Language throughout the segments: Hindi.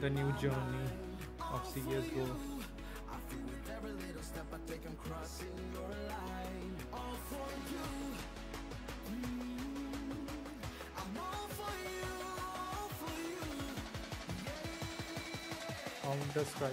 The new journey of CSGO. Counter Strike.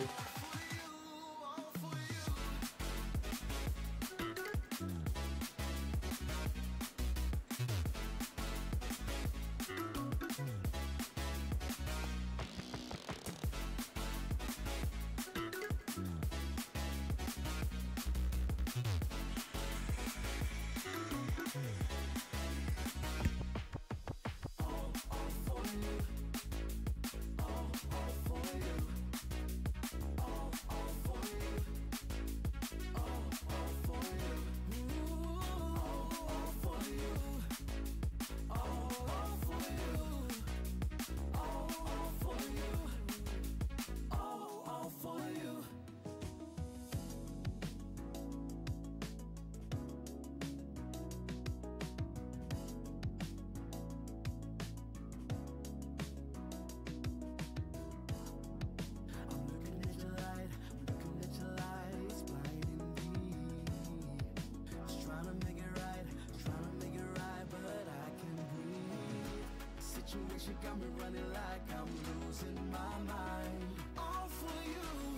Situation got me running like I'm losing my mind. All for you.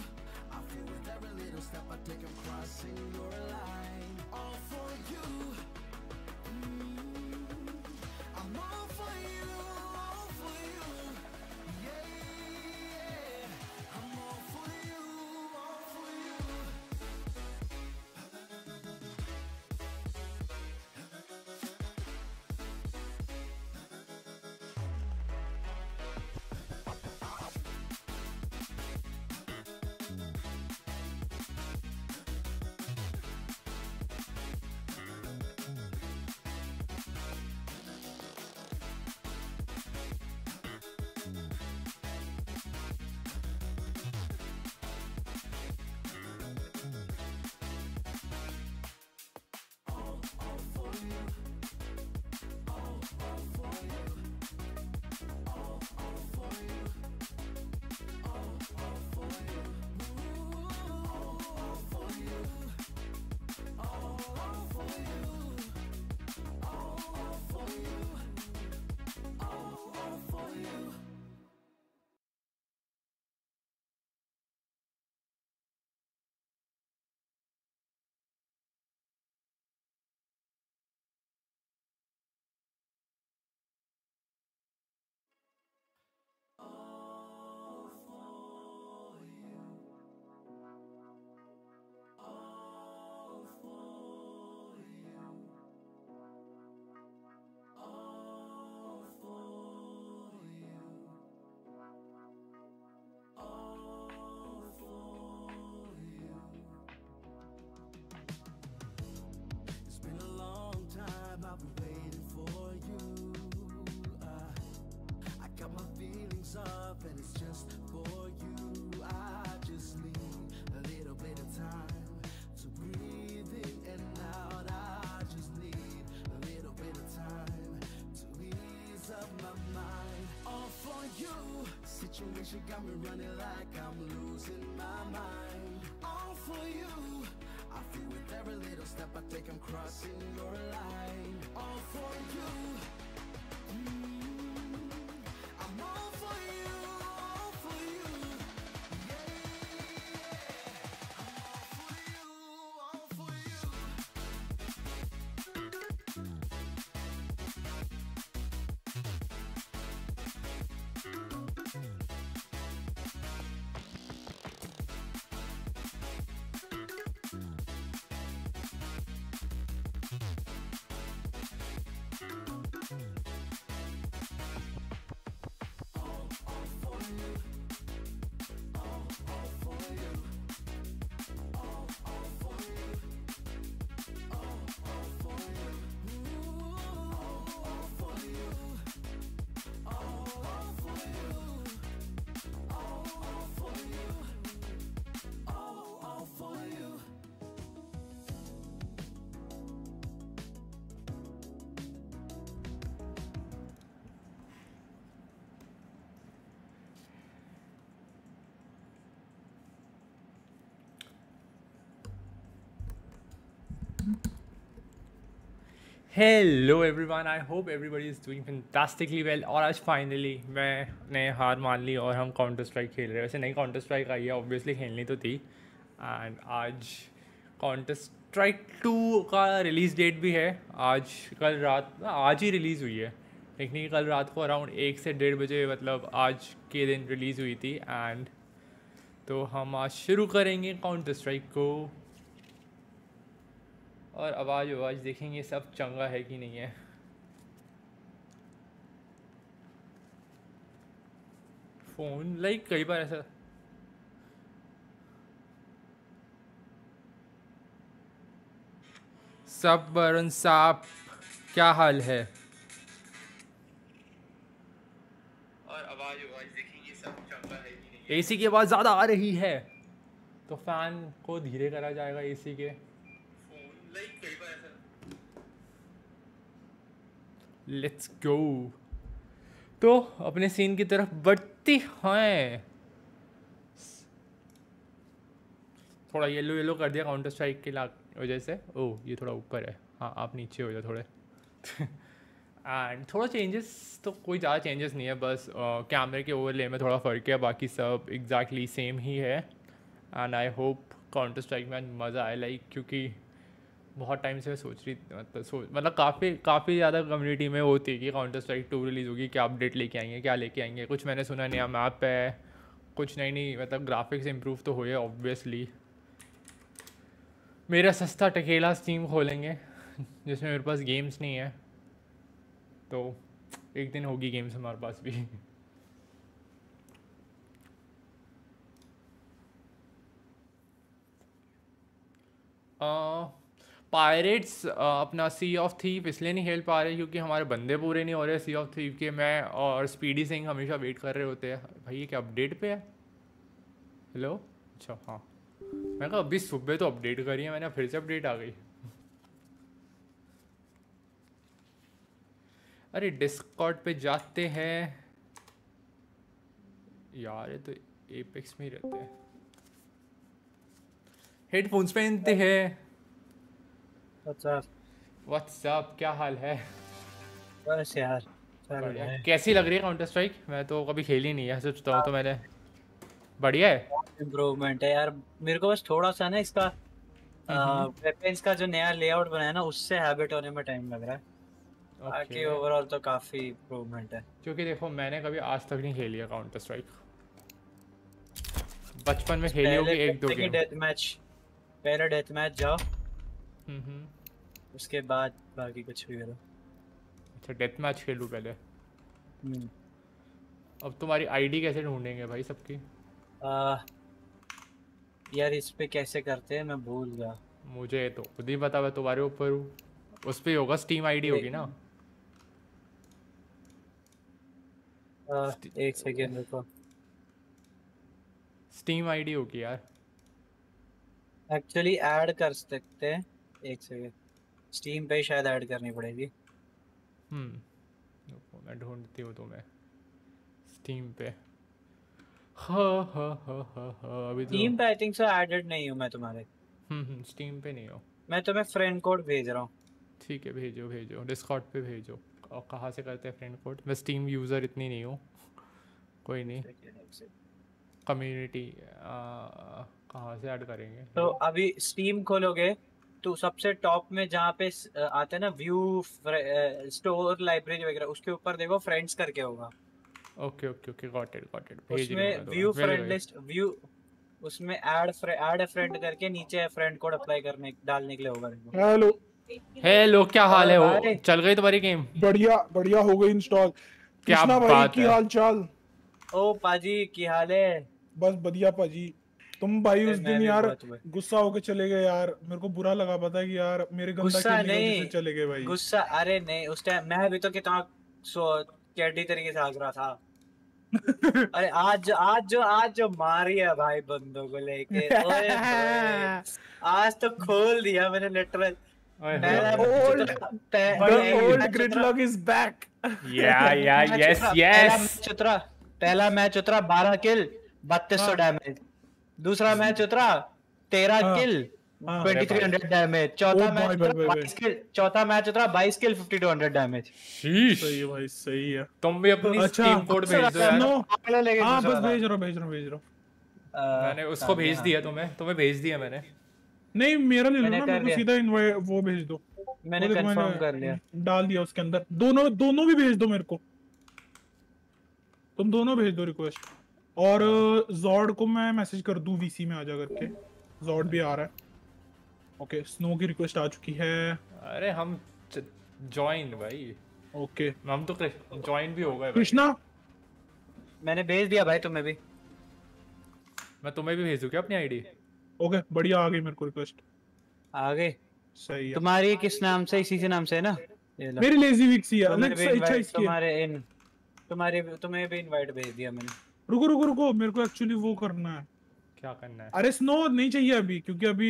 I feel with every little step I take I'm crossing your line. All for you. I'm all for you. All for you. Yeah. I'm all for you. All for you. Hello everyone, I hope everybody is doing fantastically well. और आज फाइनली मैंने हार मान ली और हम काउंटर स्ट्राइक खेल रहे हैं। वैसे नई काउंटर स्ट्राइक आई है, ऑब्वियसली खेलनी तो थी। एंड आज काउंटर स्ट्राइक 2 का रिलीज़ डेट भी है। आज ही रिलीज़ हुई है टेक्निकली। कल रात को अराउंड 1 से 1:30 बजे, मतलब आज के दिन रिलीज़ हुई थी। एंड तो हम आज शुरू करेंगे काउंटर स्ट्राइक को। और आवाज़ देखेंगे सब चंगा है कि नहीं है। फ़ोन कई बार ऐसा सब। वरुण साहब क्या हाल है? और आवाज़ देखेंगे सब चंगा है कि नहीं है। एसी की आवाज़ ज़्यादा आ रही है तो फ़ैन को धीरे करा जाएगा। एसी के लेट्स गो। तो अपने सीन की तरफ बढ़ती हैं। थोड़ा येलो कर दिया काउंटर स्ट्राइक की वजह से। ओ ये थोड़ा ऊपर है, हाँ आप नीचे हो जाओ थोड़े। एंड थोड़ा चेंजेस तो कोई ज़्यादा चेंजेस नहीं है, बस कैमरे के ओवरले में थोड़ा फ़र्क है, बाकी सब एग्जैक्टली सेम ही है। And I hope counter strike में मज़ा आए क्योंकि बहुत टाइम से मैं सोच रही, मतलब काफ़ी ज़्यादा कम्युनिटी में होती है कि काउंटर स्ट्राइक 2 रिलीज़ होगी, क्या अपडेट लेके आएंगे, क्या लेके आएंगे। कुछ मैंने सुना नया मैप है, कुछ नहीं मतलब ग्राफिक्स इम्प्रूव तो हुए ऑब्वियसली। मेरा सस्ता टकेला स्टीम खोलेंगे जिसमें मेरे पास गेम्स नहीं है, तो एक दिन होगी गेम्स हमारे पास भी। पायरेट्स अपना सी ऑफ थीव इसलिए नहीं खेल पा रहे क्योंकि हमारे बंदे पूरे नहीं हो रहे सी ऑफ थीव के। मैं और स्पीडी सिंह हमेशा वेट कर रहे होते हैं। भाई ये क्या अपडेट पे है? हेलो, अच्छा हाँ, मैंने कहा अभी सुबह तो अपडेट करी है मैंने, फिर से अपडेट आ गई। अरे डिस्कॉर्ड पे जाते हैं यार, ये तो एपेक्स में ही रहते हैं। हेडफोन्स पहनते हैं। व्हाट्सअप क्या हाल है? बस यार कैसी लग रही है काउंटर स्ट्राइक? मैं तो कभी खेली नहीं है, सोचता हूँ तो मैंने। बढ़िया है, इम्प्रूवमेंट है यार। मेरे को बस थोड़ा सा ना इसका वेपन्स का जो नया लेआउट बनाया ना, उससे हैबिट होने में टाइम लग रहा है। बाकी ओवरऑल तो काफी इम्प्रूवमेंट है क्योंकि देखो मैंने कभी आज तक नहीं खेली है काउंटर स्ट्राइक। बचपन में खेली होगी 1-2 गेम। डेथ मैच, पहले डेथ मैच जाओ, उसके बाद बाकी कुछ भी करो। अच्छा डेथ मैच खेलूं पहले। अब तुम्हारी आईडी कैसे ढूंढेंगे भाई सबकी? यार इस पे कैसे करते हैं, मैं भूल गया। मुझे तो खुद ही पता है, तुम्हारे ऊपर हूँ। उस पे होगा स्टीम आईडी होगी ना। एक सेकेंड रुको, स्टीम आईडी होगी यार। एक्चुअली ऐड कर सकते हैं, एक सेकेंड स्टीम पे शायद ऐड करनी पड़ेगी। मैं ढूंढती हूँ तुम्हें स्टीम पे। अभी स्टीम पे आई थिंक सो ऐडेड नहीं हूँ मैं तुम्हारे। स्टीम पे नहीं हो। मैं तुम्हें फ्रेंड कोड भेज रहा हूँ। ठीक है भेजो भेजो, डिस्कॉर्ड पे भेजो। और कहाँ से करते हैं फ्रेंड कोड? मैं स्टीम यूज़र इतनी नहीं हूँ। कोई नहीं, कम्युनिटी कहाँ से ऐड करेंगे? तो अभी स्टीम खोलोगे तो सबसे टॉप में जहाँ पे आते हैं ना व्यू, स्टोर, लाइब्रेरी वगैरह, उसके ऊपर देखो फ्रेंड्स करके होगा। Okay okay okay, got it got it. उसमें व्यू फ्रेंड लिस्ट, व्यू उसमें ऐड अ फ्रेंड करके नीचे फ्रेंड कोड अप्लाई करने डालने के लिए होगा। हेलो हेलो क्या हाल है? हो चल गई तुम्हारी गेम? बढ़िया बढ़िया हो गई इंस्टॉल। क्या बात है, हाल चाल? ओ पाजी की हाल है? बस बढ़िया पाजी। तुम भाई उस दिन यार गुस्सा होके चले गए यार, मेरे को बुरा लगा। पता कि यार मेरे गंदा खेलने की वजह से चले गए भाई। गुस्सा अरे नहीं, उस टाइम मैं भी तो कितना कैडी तरीके से हाग रहा था। अरे आज जो मारी है भाई बंदों को लेके, ओए आज तो खोल दिया मैंने literal. Old gridlock is back. Yeah yeah yes yes. पहला मैच उतरा 12 किल 3200 डैमेज, दूसरा मैच उतरा 13 किल 2300 डैमेज, चौथा मैच उतरा 22 किल 5200 डैमेज। शीश सही है भाई, सही है। तुम भी अपनी टीम कोड भेज दो यार। हां बस भेज रहा हूं। मैंने उसको भेज दिया, तुम्हें भेज दिया मैंने। नहीं मेरा ले लो ना, मुझे सीधा इनवाइट वो भेज दो। मैंने कंफर्म कर लिया, डाल दिया उसके अंदर। दोनों भी भेज दो मेरे को, तुम दोनों भेज दो रिक्वेस्ट। और जॉर्ड को मैं मैसेज कर दूं वीसी में आ जा करके, जॉर्ड भी आ रहा है। ओके स्नो की रिक्वेस्ट आ चुकी है। अरे हम जॉइन भाई। ओके हम तो जॉइन भी हो गए। कृष्णा मैंने भेज दिया भाई तुम्हें भी। मैं तुम्हें भी भेज दूं क्या अपनी आईडी? ओके बढ़िया, आ गई मेरे को रिक्वेस्ट। आ गई सही है। तुम्हारी किस नाम से? इसी से नाम से है ना? मेरी लेजी विक्सी है। अच्छा इसकी तुम्हारे इन तुम्हारे तुम्हें भी इनवाइट भेज दिया मैंने। रुको मेरे को एक्चुअली वो करना है। क्या करना है? अरे स्नो नहीं चाहिए अभी, क्योंकि अभी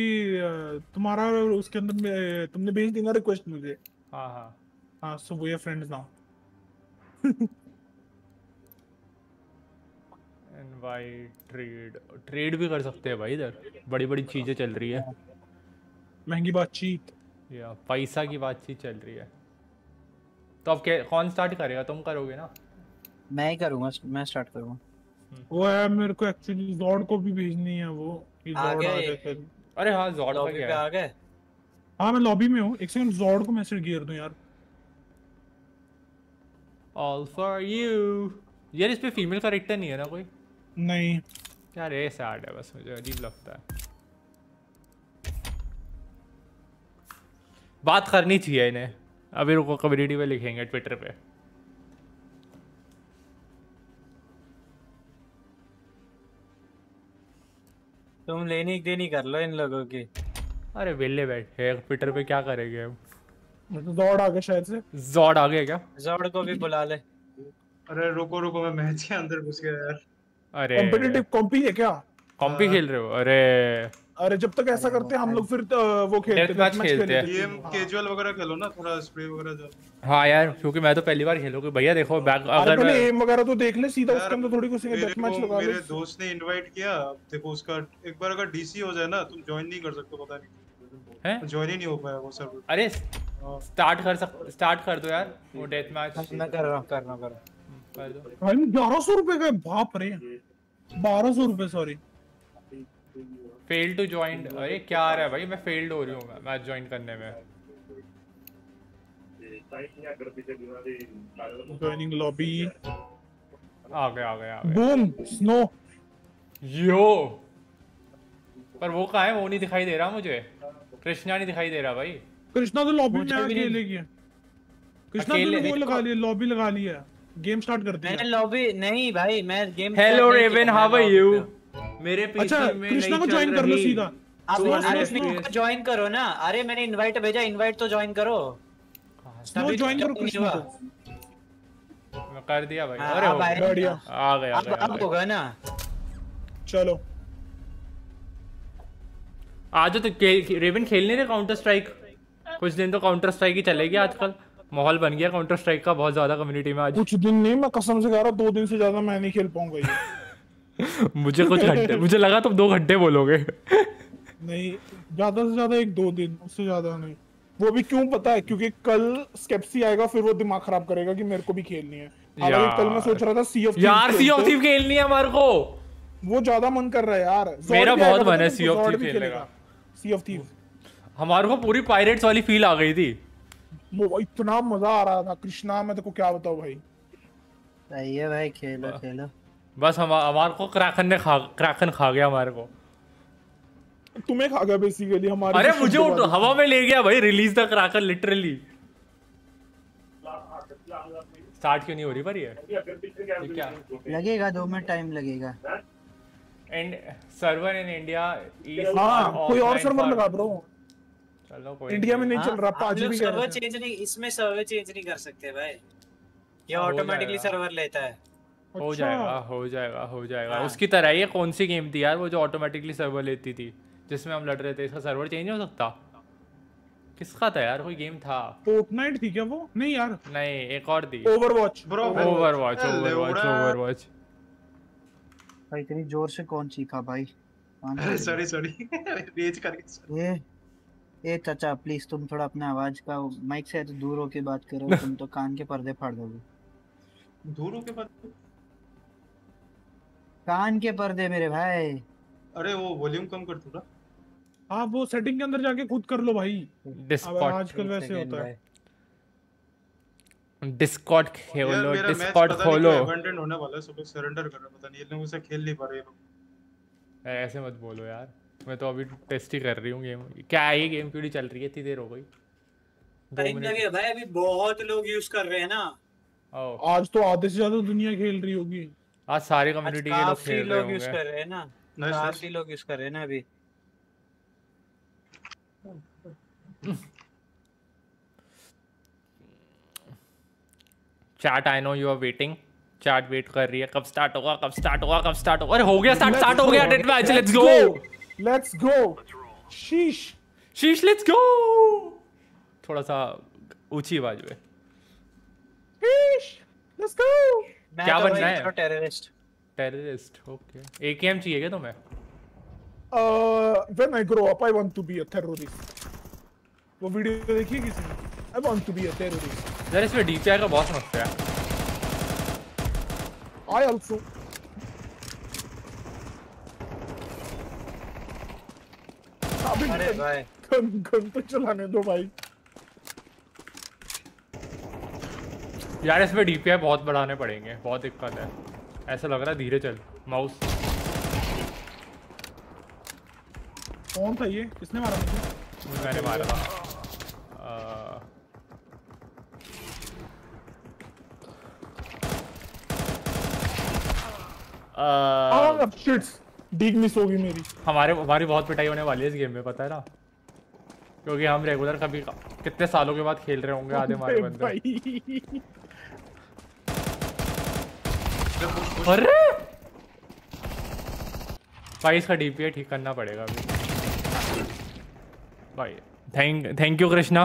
तुम्हारा उसके अंदर तुमने भेज दिया रिक्वेस्ट मुझे। हां हां हां, so we are friends now. Invite trade भी कर सकते हैं भाई, इधर बड़ी-बड़ी चीजें चल रही है। महंगी बातचीत या पैसा की बातचीत चल रही है। तो अब कौन स्टार्ट करेगा? तुम करोगे ना? मैं ही करूंगा, मैं स्टार्ट करूंगा। वो है मेरे को एक्चुअली जॉर्ड को भी भेजनी है वो। जॉर्ड आ गए? अरे हां जॉर्ड का क्या आ गए? हां मैं लॉबी में हूं। एक सेकंड जॉर्ड को मैसेज गियर दूं यार। ऑल फॉर यू यार। इस पे फीमेल कैरेक्टर नहीं है ना कोई? नहीं क्या रे, सैड है बस, मुझे अजीब लगता है। बात करनी चाहिए इन्हें। अभी रुको कम्युनिटी पे लिखेंगे, ट्विटर पे। तुम लेनी देनी कर लो इन लोगों की। अरे वेले बैठे ट्विटर पे, क्या करेंगे हम? जोड़ आ गया शायद से। जोड़ आ गया क्या? जोड़ को भी बुला ले। अरे रुको मैं मैच के अंदर घुस गया यार। अरे कॉम्पिटिटिव कॉम्पी है क्या? कॉम्पी खेल रहे हो? अरे जब तक ऐसा करते हैं हम लोग, फिर वो खेलते हैं। गेम कैजुअल वगैरह खेलो ना, थोड़ा स्प्रे वगैरह जाओ। हां यार क्योंकि मैं तो पहली बार खेलूंगा भैया। देखो बैक, अगर मैं एम वगैरह तो देख ले सीधा उसके अंदर, थोड़ी कुछ डेथ मैच लगा ले। मेरे दोस्त ने इनवाइट किया, देखो उसका एक बार अगर डीसी हो जाए ना, तुम ज्वाइन नहीं कर सकते। पता नहीं है ज्वाइन ही नहीं हो पाया वो सर्वर। अरे स्टार्ट कर दो यार वो डेथ मैच। मैं कर रहा हूं भाई। 1100 रुपए का, बाप रे। 1200 रुपए सॉरी। Fail to join. अरे क्या आ रहा है भाई, मैं फेल्ड हो रही हूं मैच ज्वाइन करने में। Joining lobby. आ गया बूम स्नो यो। पर वो कहां है? वो नहीं दिखाई दे रहा मुझे। कृष्णा नहीं दिखाई दे रहा भाई। कृष्णा तो लॉबी में आके ले गया। कृष्णा ने वो लगा लिया, लॉबी लगा लिया। गेम स्टार्ट कर दिया मैंने। लॉबी नहीं भाई, मैं game. Hello Raven how are you? मेरे पीछे में कृष्णा को ज्वाइन कर लो सीधा। आप ज्वाइन करो ना। अरे मैंने इनवाइट भेजा, इनवाइट तो ज्वाइन करो। तभी ज्वाइन करो कृष्णा को। मैं कर दिया भाई। अरे बढ़िया आ गया। अब हो गया ना, चलो आज तो रेवन खेलने रे काउंटर स्ट्राइक। कुछ दिन तो काउंटर स्ट्राइक ही चलेगी। आजकल माहौल बन गया काउंटर स्ट्राइक का बहुत ज्यादा कम्युनिटी में। आज कुछ दिन नहीं, मैं कसम से कह रहा हूं 2 दिन से ज्यादा मैं नहीं खेल पाऊंगा ये। मुझे कुछ घंटे, मुझे लगा तुम 2 घंटे बोलोगे। नहीं ज्यादा से ज्यादा 1-2 दिन, उससे ज्यादा नहीं। वो भी क्यों पता है? क्योंकि कल स्केप्सी आएगा, फिर वो दिमाग खराब करेगा कि मेरे को भी खेलनी है। हालांकि कल मैं सोच रहा था सी ऑफ थीव्स यार, सी ऑफ थीव्स खेलनी है हमारे को। वो ज्यादा मन कर रहा है यार, मेरा बहुत मन है सी ऑफ थीव्स खेलने का। सी ऑफ थीव्स हमारे को पूरी पायरेट्स वाली फील आ गई थी। इतना मजा आ रहा था कृष्णा, मैं तेको क्या बताऊं भाई। सही है भाई, खेलो। बस हमार को क्राकन खा गया हमारे को। तुम्हें खा गया बेसिकली हमारे। अरे मुझे हवा में ले गया भाई। Release the क्राकन literally. स्टार्ट क्यों नहीं हो रही पर ये क्या लगेगा? 2 मिनट टाइम लगेगा। And server in India. हां कोई और सर्वर लगा ब्रो। चलो कोई इंडिया में नहीं चल रहा। पाजी भी सर्वर चेंज नहीं, इसमें सर्वर चेंज नहीं कर सकते भाई। ये ऑटोमेटिकली सर्वर लेता है। अच्छा। हो जाएगा। उसकी तरह ये कौन सी गेम थी यार वो जो ऑटोमेटिकली सर्वर लेती थी जिसमें हम लड़ रहे थे? इसका सर्वर चेंज हो सकता? किसका था यार? कोई गेम था। फोर्टनाइट थी क्या वो? नहीं यार, नहीं एक और थी। ओवरवॉच। इतनी जोर से कौन चीखा भाई? सॉरी सॉरी रेज करके ए चाचा प्लीज तुम थोड़ा अपने आवाज का माइक से दूर होके बात करो तुम तो कान के पर्दे फाड़ दोगे। दूर होके बात कान के पर्दे मेरे भाई। अरे वो वॉल्यूम कम कर थोड़ा। आप वो सेटिंग के अंदर जाके खुद कर लो भाई। डिस्कॉर्ड आजकल वैसे होता है। डिस्कॉर्ड खोलो, डिस्कॉर्ड खोलो। अबंडेंट होने वाला है सुबह सरेंडर कर रहा पता नहीं ये लोग उसे खेल नहीं पा रहे। ऐसे मत बोलो यार मैं तो अभी टेस्ट ही कर रही हूं गेम। क्या ये गेम क्यों चल रही है इतनी देर हो गई? टाइम लगे भाई अभी बहुत लोग यूज कर रहे हैं ना। आज तो आधे से ज्यादा दुनिया खेल रही होगी। आज सारे कम्युनिटी के लोग खेल रहे होंगे। काफी लोग यूज कर रहे हैं ना। काफी लोग यूज कर रहे हैं ना अभी। Chat I know you are waiting. Chat wait कर रही है कब स्टार्ट होगा कब स्टार्ट होगा कब स्टार्ट होगा। अरे हो गया स्टार्ट हो गया। Death match let's go let's go sheesh sheesh let's go. थोड़ा सा ऊंची आवाज में शीश लेट्स गो। क्या बन रहा है? Terrorist terrorist okay. एकेएम चाहिए क्या तुम्हें? When I grow up I want to be a terrorist। वो वीडियो देखी किसी ने? I want to be a terrorist। यार इसमें DPI का बहुत मस्त है। I also अरे भाई गन तो चलाने दो भाई। यार इसमें DPI बहुत बढ़ाने पड़ेंगे बहुत दिक्कत है। ऐसा लग रहा है धीरे चल माउस। कौन था ये किसने मारा मुझे? मैंने मारा था। अब शिट्स डीग मिस होगी मेरी। हमारी बहुत पिटाई होने वाली है इस गेम में पता है ना क्योंकि हम रेगुलर कभी कितने सालों के बाद खेल रहे होंगे आधे हमारे बंदे। अरे भाई इसका डीपीआई ठीक करना पड़ेगा अभी भाई। Thank you Krishna.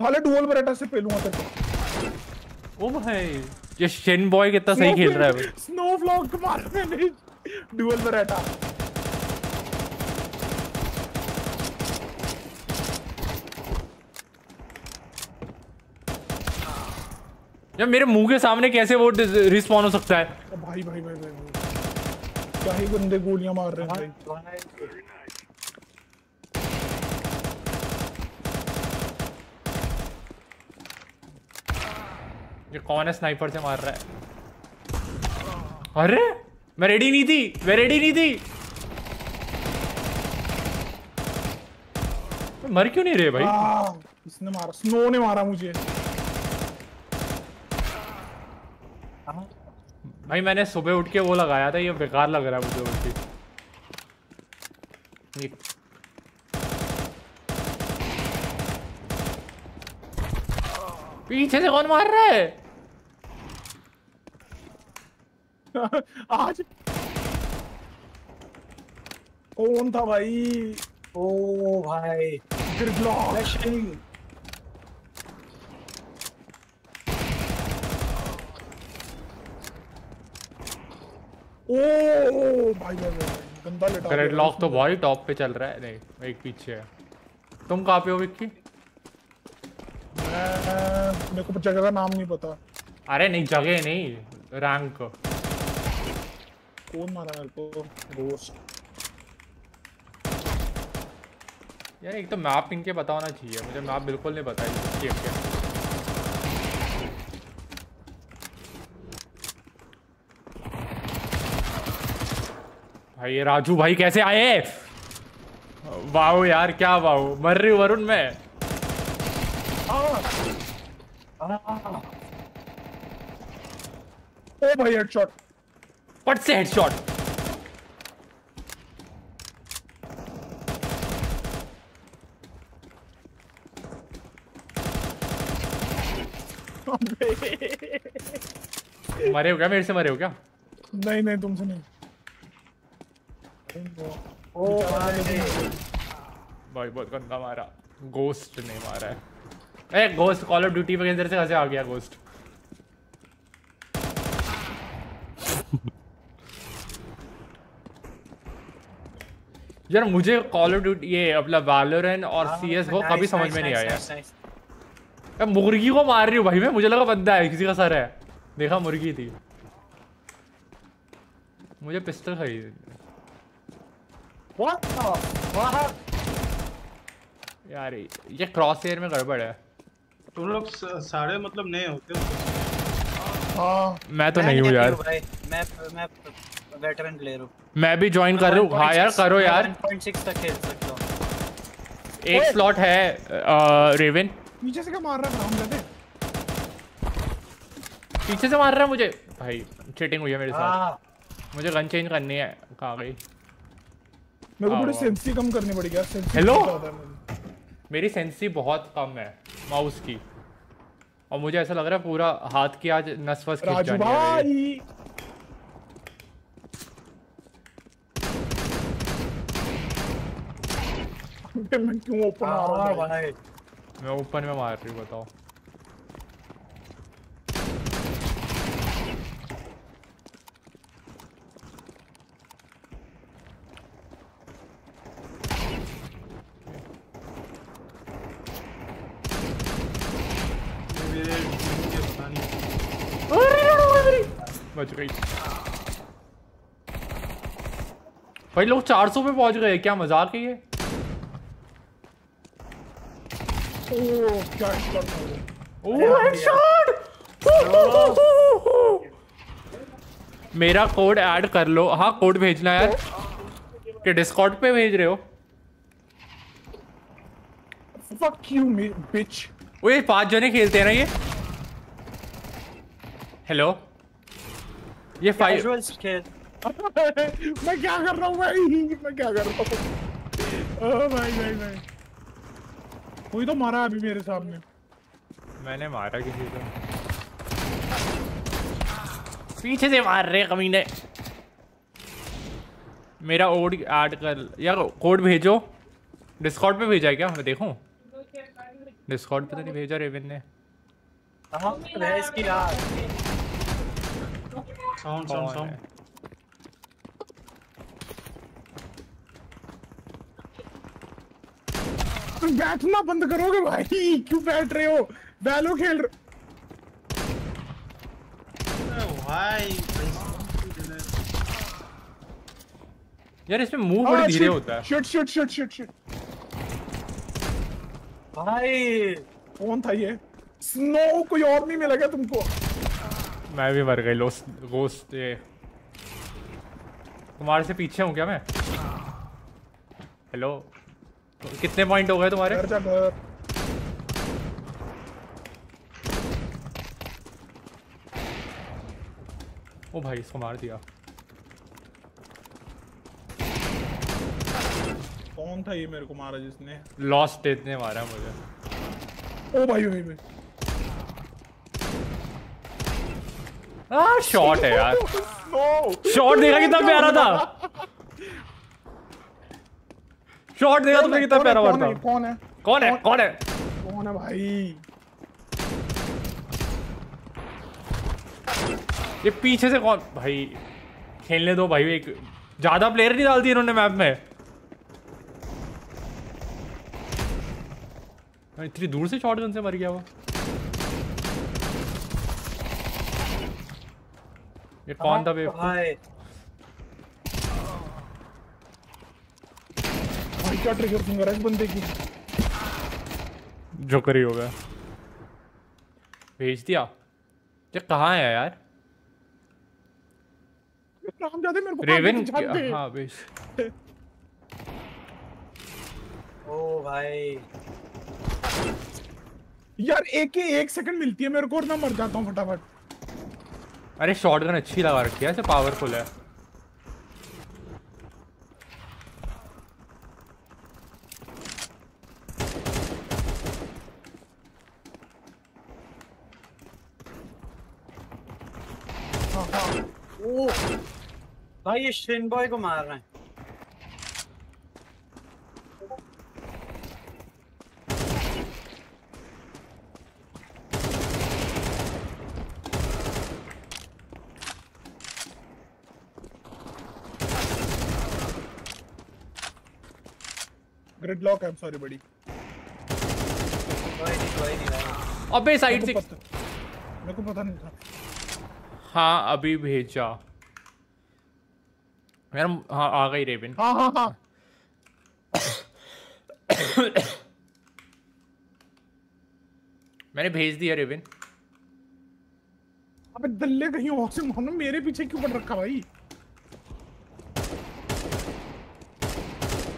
पहले डुअल बराटा से पहलूंगा तेरे। ओ भाई ये शेनबॉय कितना सही खेल रहा है भाई। स्नोफ्लेक मार मैंने डुअल बराटा। यार मेरे मुंह के सामने कैसे वो रिस्पॉन हो सकता है? भाई भाई भाई भाई क्या ही गंदे गोलियां मार रहे हैं भाई। ये कौन है स्नाइपर से मार रहा है? अरे मैं रेडी नहीं थी तो मर क्यों नहीं रहे भाई? इसने मारा स्नो ने मारा मुझे भाई। मैंने सुबह उठ के वो लगाया था ये बेकार लग रहा है मुझे। पीछे से कौन मार रहा है? आज कौन था भाई? ओ भाई गंदा लेटा। रेड लॉक तो भाई टॉप पे चल रहा है। नहीं एक पीछे है। तुम कहाँ पे हो विक्की? मेरे को जगह का नाम नहीं पता। अरे नहीं जगह नहीं रैंक। कौन मारा मेरे को? यार एक तो मैप इनके पता होना चाहिए। मुझे मैप बिल्कुल नहीं पता है। भाई ये राजू भाई कैसे आए? वाओ यार क्या वाओ। मर रही हूँ वरुण मैं। ओ भाई हेडशॉट पट से हेडशॉट। मरे हो क्या? मेरे से मरे हो क्या? नहीं नहीं तुमसे नहीं। ओ भाई बहुत गंदा मारा। गोस्ट ने मारा है। A ghost call of duty वगैरह से कैसे आ गया? गोस्ट यार मुझे कॉल ऑफ ड्यूटी ये अपना वैलोरेंट और सीएस को कभी समझ में नहीं आया। मुर्गी को मार रही हूँ भाई मैं, मुझे लगा बंदा है किसी का सर है, देखा मुर्गी थी। मुझे पिस्टल खरीद यार, ये क्रॉस एयर में गड़बड़ है। तुम लोग सारे मतलब नए होते हो। मैं तो नहीं हूँ यार, मैं वेटरन प्लेयर हूँ। मैं भी ज्वाइन कर रहा हूँ। हाँ यार करो यार, 1.6 तक खेल सकता हूँ। एक स्लॉट है रेवन। पीछे से क्या मार रहा है? पीछे से मार रहा है मुझे भाई, चीटिंग हुई है मेरे साथ। मुझे गन चेंज करनी है। कहाँ गई? मेरे को थोड़ी सेंसी कम करनी पड़ेगी यार। हेलो, मेरी सेंसी बहुत कम है माउस की, और मुझे ऐसा लग रहा है पूरा हाथ की आज नस फस खिंच जानी है। मैं क्यों ओपन आ रहा हूं भाई? मैं ओपन में मार रही हूं, बताओ। बच गई भाई। लोग 400 पे पहुंच गए, क्या मजाक है ये? मेरा कोड ऐड कर लो। हाँ कोड भेजना यार। कि डिस्कॉर्ड पे भेज रहे हो? Fuck you, bitch। ओए 5 जने खेलते हैं ना ये। हेलो ये 5 मैं क्या कर रहा हूँ भाई, मैं क्या कर रहा हूँ? ओह भाई भाई भाई, कोई तो मारा अभी मेरे सामने। मैंने मारा किसी को, पीछे से मार रहे कमीने। मेरा कोड ऐड कर यार, कोड भेजो। डिस्कॉर्ड पे भेजा है क्या? मैं देखूं। डिस्कॉर्ड पे तो नहीं भेजा रेवन ने। साउंड तुम बैठना बंद करोगे भाई, क्यों बैठ रहे हो? बैलो खेल रहे भाई। यार इसमें मूव बड़े धीरे होता है। Shoot shoot shoot shoot shoot भाई। कौन था ये? स्नो कोई और नहीं मिला क्या तुमको? मैं भी मर गई। लोस्ट गोस्ट ये तुम्हारे से पीछे हूँ क्या मैं? हेलो कितने पॉइंट हो गए तुम्हारे? ओ भाई इसको मार दिया। कौन था ये मेरे को मारा जिसने? लॉस्ट इतने मारा मुझे। ओ भाई भाई भाई शॉट है यार। शॉट देखा कितना प्यारा था। शॉट देगा तुमने कितना प्यारा मारता। कौन है कौन है कौन है कौन है भाई? ये पीछे से कौन भाई? खेलने दो भाई, एक ज्यादा प्लेयर नहीं डालती इन्होंने मैप में। इतनी दूर से शॉटगन से मर गया वो। ये कौन था भाई? क्या ट्रिगर फिंगर है बंदे की? जोकर ही होगा। भेज दिया। ये कहाँ है यार? हम जाते मेरे को रेवन। हाँ भेज। ओ भाई यार एक सेकंड मिलती है मेरे को और मैं मर जाता हूँ फटाफट। अरे शॉटगन अच्छी लगा रखी है, ऐसे पावरफुल है। भाई ये शेनबॉय को मार रहे हैं। Gridlock I am sorry buddy. कोई नहीं। अबे साइड से मेरे को पता नहीं था। हां अभी भेजा यार। हां आ गई रेबिन। हां मैंने भेज दिया रेबिन। अबे दल्ले कहीं और से मानो, मेरे पीछे क्यों पड़ रखा भाई?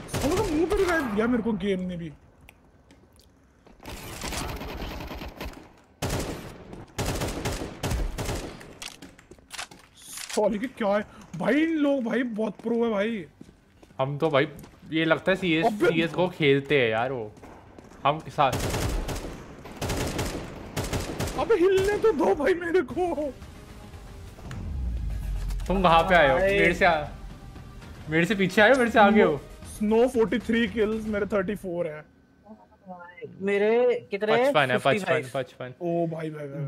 उसका मुंह पर गायब किया मेरे को गेम ने भी। सॉरी कि क्या है भाई, लोग भाई बहुत प्रो है भाई। हम तो भाई ये लगता है सीएस को खेलते हैं यार वो हम के साथ। अबे हिलने तो दो भाई मेरे को। तुम कहाँ पे आए हो? मेरे से पीछे आए हो? मेरे से आगे हो? स्नो 43 kills, मेरे 34 है। मेरे कितने? 55। ओ भाई।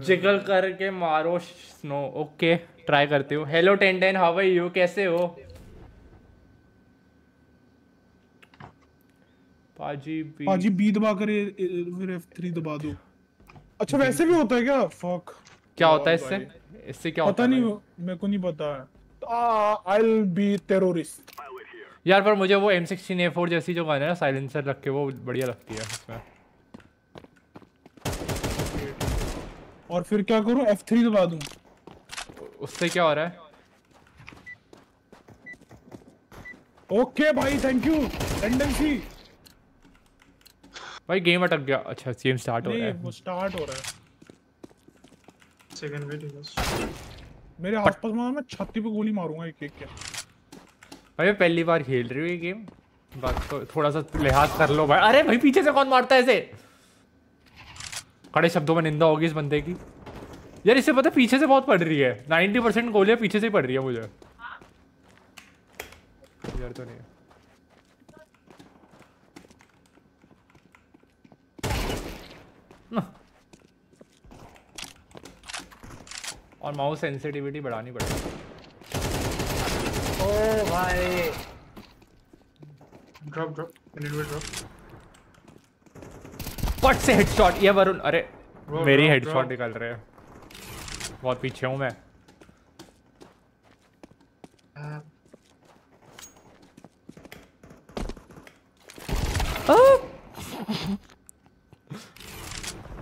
जिगल करके मारो स्नो। ओके ट्राई करते हो। हेलो 1010 हाउ आर यू, कैसे हो पाजी? बी दबा कर फिर F3 दबा दो। अच्छा वैसे भी होता है क्या? फक क्या होता है इससे क्या होता है? पता नहीं, मेरे को नहीं पता। आई विल बी टेररिस्ट यार। पर मुझे वो M16A4 जैसी जो गन है ना साइलेंसर रख के, वो बढ़िया लगती है उसमें। और फिर क्या करूं? F3 दबा दूं। उससे क्या हो रहा है? ओके भाई थैंक यू टेंडेंसी। भाई गेम अटक गया। अच्छा गेम स्टार्ट हो रहा है। वो स्टार्ट हो रहा है। सेकंड वेट इज मेरे आसपास मार। मैं छाती पे गोली मारूंगा एक एक के। भाई मैं पहली बार खेल रही हूं ये गेम, बात तो थोड़ा सा लिहाज कर लो भाई। अरे भाई पीछे से कौन मारता है ऐसे? कड़े शब्दों में निंदा होगी इस बंदे की यार। इससे पता पीछे से बहुत पड़ रही है। 90% गोलियां पीछे से पड़ रही है मुझे यार। तो नहीं और माउस सेंसिटिविटी बढ़ानी पड़ेगी। ओ भाई ड्रॉप पट से हेडशॉट। ये वरुण अरे मेरी हेडशॉट निकल रहे हैं। बहुत पीछे हूं मैं।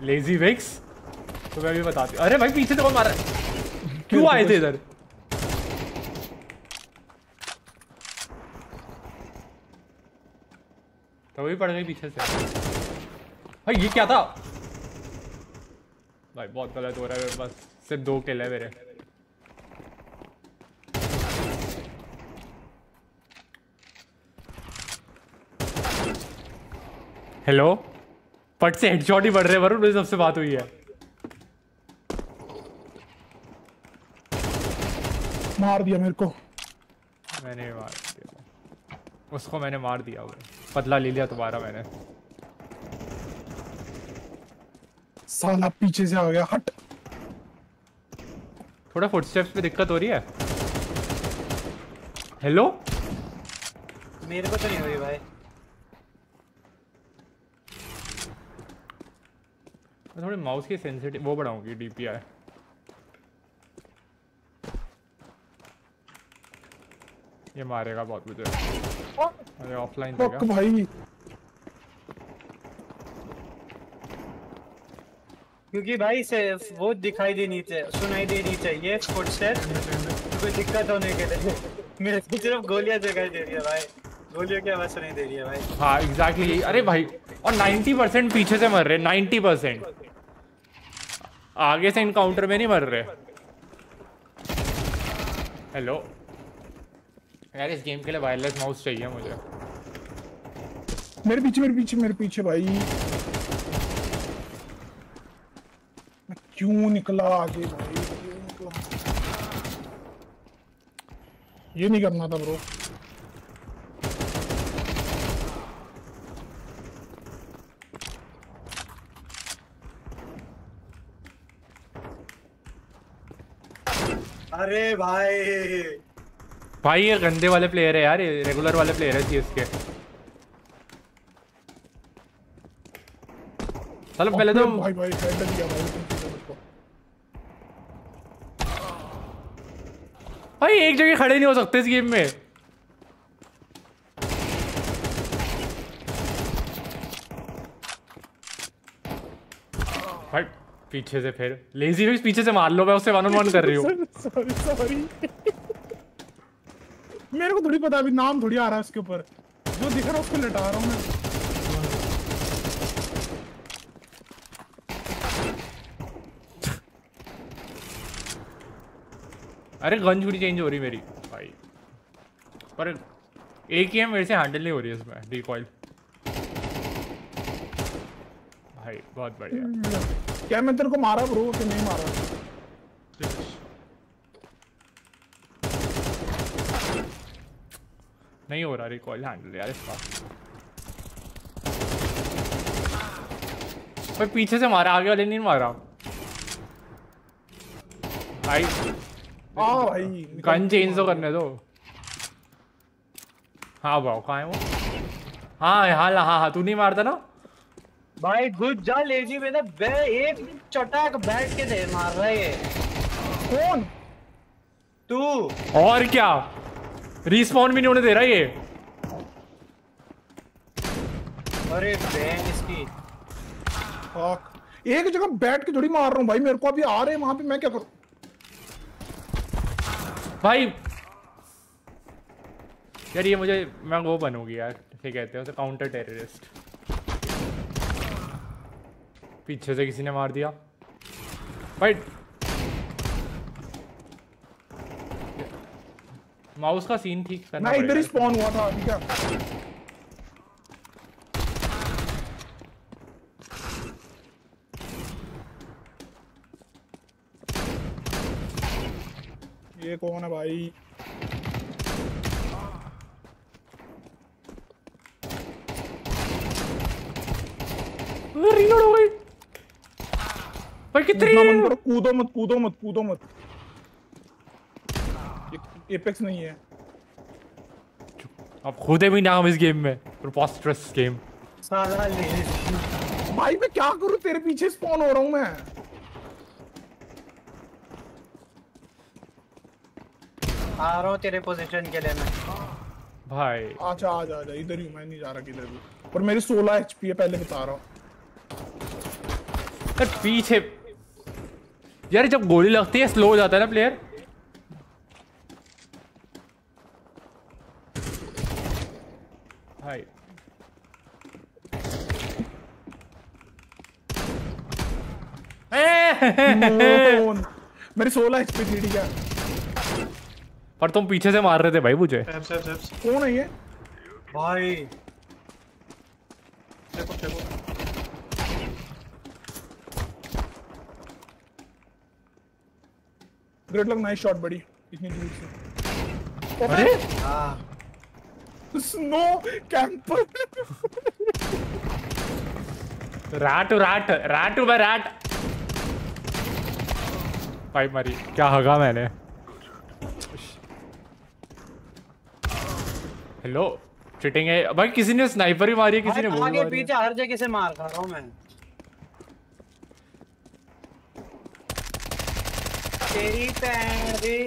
लेजी विक्स तो मैं भी बताती हूँ। अरे भाई पीछे तो कौन मारा? क्यों आए थे इधर? तो भी पड़ गई पीछे से। भाई ये क्या था? भाई बहुत गलत हो रहा है। बस सिर्फ 2 किल है मेरे। हेलो पट से हेडशॉट ही बढ़ रहे हैं। वरुण मेरी सबसे बात हुई है। मार दिया मेरे को। मैंने मार दिया उसको। मैंने मार दिया वो। पतला ले लिया दोबारा मैंने। साला पीछे से आ गया। हट। थोड़ा फुटस्टेप्स में दिक्कत हो रही है। हेलो मेरे को तो नहीं हो रही भाई। मैं थोड़े माउस की सेंसिटिव वो बढ़ाऊंगी DPI। ये मारेगा बहुत मुझे। अरे ऑफलाइन देगा भाई। क्योंकि भाई से वो दिखाई देनी चाहिए, सुनाई देनी चाहिए फुटस्टेप्स। कोई दिक्कत होने के लिए मेरे को सिर्फ गोलियां दिखाई दे रही है भाई। गोलियों की आवाज नहीं दे रही है भाई। हाँ एग्जैक्टली। अरे भाई और 90% पीछे से मर रहे। 90% आगे से इनकाउंटर में नहीं मर रहे। हेलो यार इस गेम के लिए वायरलेस माउस चाहिए मुझे। मेरे पीछे भाई। मैं क्यों निकला आगे भाई? ये नहीं करना था ब्रो। अरे भाई ये गंदे वाले प्लेयर है यार। रेगुलर वाले प्लेयर है सीएस के। साला पहले तो भाई भाई हैंडल किया भाई, एक जगह खड़े नहीं हो सकते इस गेम में। भाई पीछे से फिर लेजी भी पीछे से मार लो, मैं उससे 1-on-1 कर रही हूँ। सॉरी सॉरी मेरे को थोड़ी पता अभी नाम थोड़ी आ रहा है उसके ऊपर, जो दिख रहा है उसको लटा रहा हूँ मैं। अरे गन थोड़ी चेंज हो रही मेरी भाई, पर एक ही मेरे से हैंडल नहीं हो रही है इसमें डिकॉइल। भाई बहुत बढ़िया। क्या मैं तेरे को मारा ब्रो कि नहीं मारा? नहीं हो रहा रिकॉइल हैंडल यार इसका। पर पीछे से मारा, आगे वाले नहीं मारा भाई। भाई गन चेंज तो करने दो। हाँ भाव कहाँ है वो? हाँ हाल हाँ हाँ तू नहीं मारता ना भाई, घुस जा लेजी में ना। एक चटाक बैठ के दे मार रहा है। कौन? तू। और क्या, रिस्पॉन भी नहीं होने दे रहा ये। अरे बहन इसकी एक जगह बैठ के थोड़ी मार रहा हूँ भाई, मेरे को अभी आ रहे हैं वहां पे, मैं क्या करूँ भाई यार। ये मुझे मैं वो बनूंगी यार, ठीक कहते हैं उसे काउंटर टेररिस्ट। पीछे से किसी ने मार दिया भाई। माउस का सीन ठीक करना मैं इधर ही स्पॉन हुआ था अभी क्या। ये कौन है भाई? रीलोड हो गई भाई। कितनी कूदो मत कूदो मत कूदो मत। एपेक्स नहीं है अब, खुदे भी ना हम इस गेम में। प्रोपोस्ट्रस गेम साला भाई। मैं क्या करूं, तेरे पीछे स्पॉन हो रहा हूं मैं। आ रहा हूं तेरे पोजीशन के लिए मैं भाई। अच्छा आ जा इधर ही, मैं नहीं जा रहा किधर भी। पर मेरी 16 एचपी है पहले बता रहा हूं। यार पीछे यार जब गोली लगती है स्लो हो जाता है ना प्लेयर। भाई मेरी 16 एचपी थी ठीक है, पर तुम पीछे से मार रहे थे भाई मुझे। कौन है ये भाई? देखो देखो ग्रेट लग, नाइस शॉट बड़ी इतनी दूर से। अरे हां snow camper rat rat rat भाई राट भाई। मारी क्या हगा मैंने। हेलो चिटिंग है भाई। किसी ने स्नाइपर ही मारी है, किसी ने वो आगे पीछे हर जगह से मार खा रहा हूं मैं। तेरी पैरी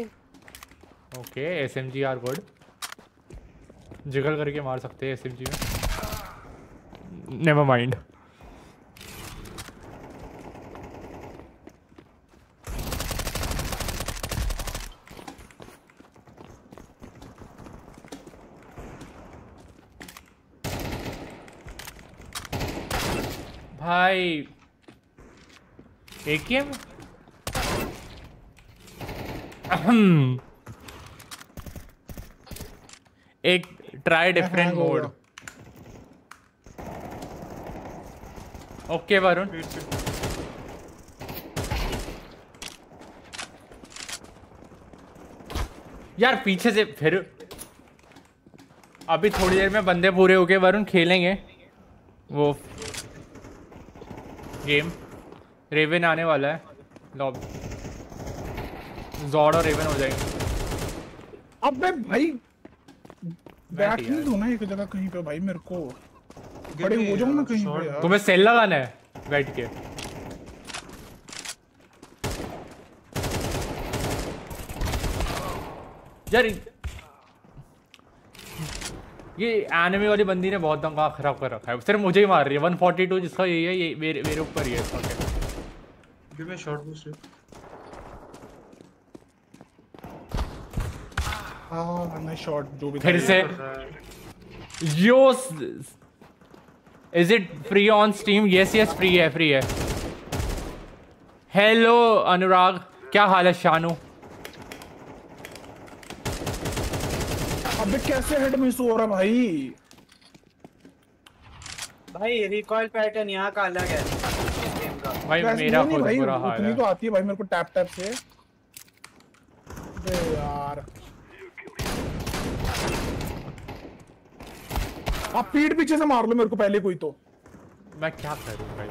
okay. SMG are good, jiggle करके मार सकते हैं एसएमजी में। नेवर माइंड भाई। एक ही एक try different mode. Okay Varun यार पीछे से फिर। अभी थोड़ी देर में बंदे पूरे हो गए वरुण, खेलेंगे वो गेम। रेवन आने वाला है लॉबी, जॉर्ड और रेवन हो जाएंगे। अबे भाई बैठ नहीं दो ना एक जगह कहीं पे भाई, मेरे को बड़े हो जाऊंगा कहीं पे यार। तुम्हें सेल लगाना है राइट के। यार ये एनिमे वाली बंदी ने बहुत दंगा खराब कर रखा है, सिर्फ मुझे ही मार रही है। 142 जिसका ये है, ये मेरे ऊपर ही है। Give me shot boost. हां मैं शॉट जो भी फिर से yo. Is it free on Steam? Yes yes free है, फ्री है। हेलो अनुराग, क्या हाल है? शानू अबे कैसे हेड मिस हो रहा भाई? भाई रिकॉइल पैटर्न यहां का अलग है इस गेम का। भाई मेरा खुद बुरा हाल है। तो आती है भाई मेरे को टैप टैप से। अबे यार आप पीठ पीछे से मार लो मेरे को पहले कोई। तो मैं क्या करूं भाई?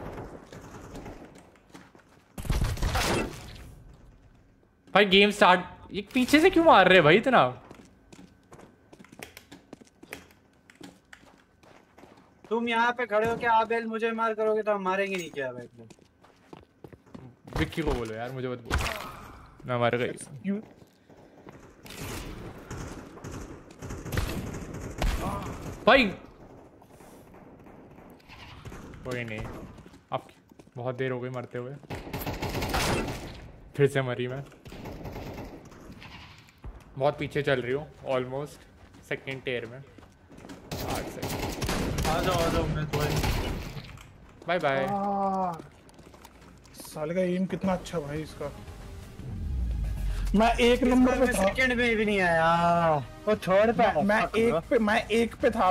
भाई गेम स्टार्ट। ये पीछे से क्यों मार रहे भाई इतना? तुम यहाँ पे खड़े हो क्या? आप बेल मुझे मार करोगे तो हम मारेंगे नहीं क्या भाई? विक्की को बोलो यार, मुझे मत बोलो ना, मार गई। भाई कोई नहीं, आप बहुत देर हो गई मरते हुए। फिर से मरी मैं, बहुत पीछे चल रही हूँ। ऑलमोस्ट सेकेंड टेयर में। 8 सेकेंड। आ जाओ मैं बाय बाय। साले का एम कितना अच्छा भाई इसका। मैं एक नंबर पे था, सेकंड में भी नहीं आया। वो थर्ड पे मैं एक पे था।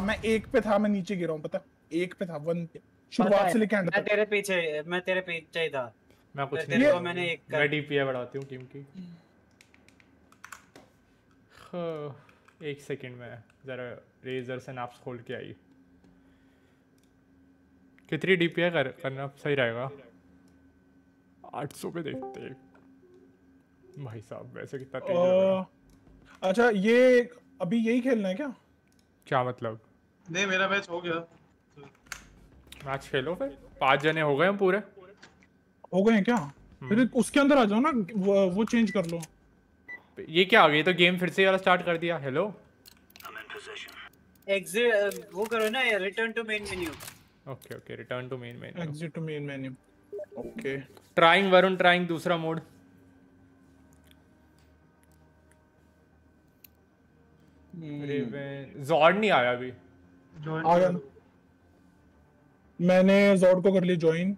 मैं नीचे गिरा हूं पता, एक पे था। वन पे शुरुआत से लेके एंड तक मैं तेरे पीछे ही था। मैं कुछ नहीं, देखो मैंने एक कर डीपीआई बढ़ाती हूं टीम की। 1 सेकंड में जरा रेजर से नैप्स खोल के आई। कितनी डीपीआई करना सही रहेगा? 800 पे देखते हैं भाई साहब। वैसे कितना तेज लग रहा है। अच्छा ये अभी यही खेलना है क्या? क्या मतलब? नहीं मेरा मैच हो गया। मैच खेलो फिर। 5 जने हो गए हम पूरे। हो गए हैं क्या? फिर उसके अंदर आ जाओ ना, वो चेंज कर लो। ये क्या आ गई तो गेम? फिर से वाला स्टार्ट कर दिया। हेलो एग्जिट वो करो ना, return to main menu. Okay okay, return to main menu, exit to main menu. Okay trying Varun, trying दूसरा मोड। जॉर्ड नहीं आया अभी। आ गया, मैंने जॉर्ड को कर लिया ज्वाइन।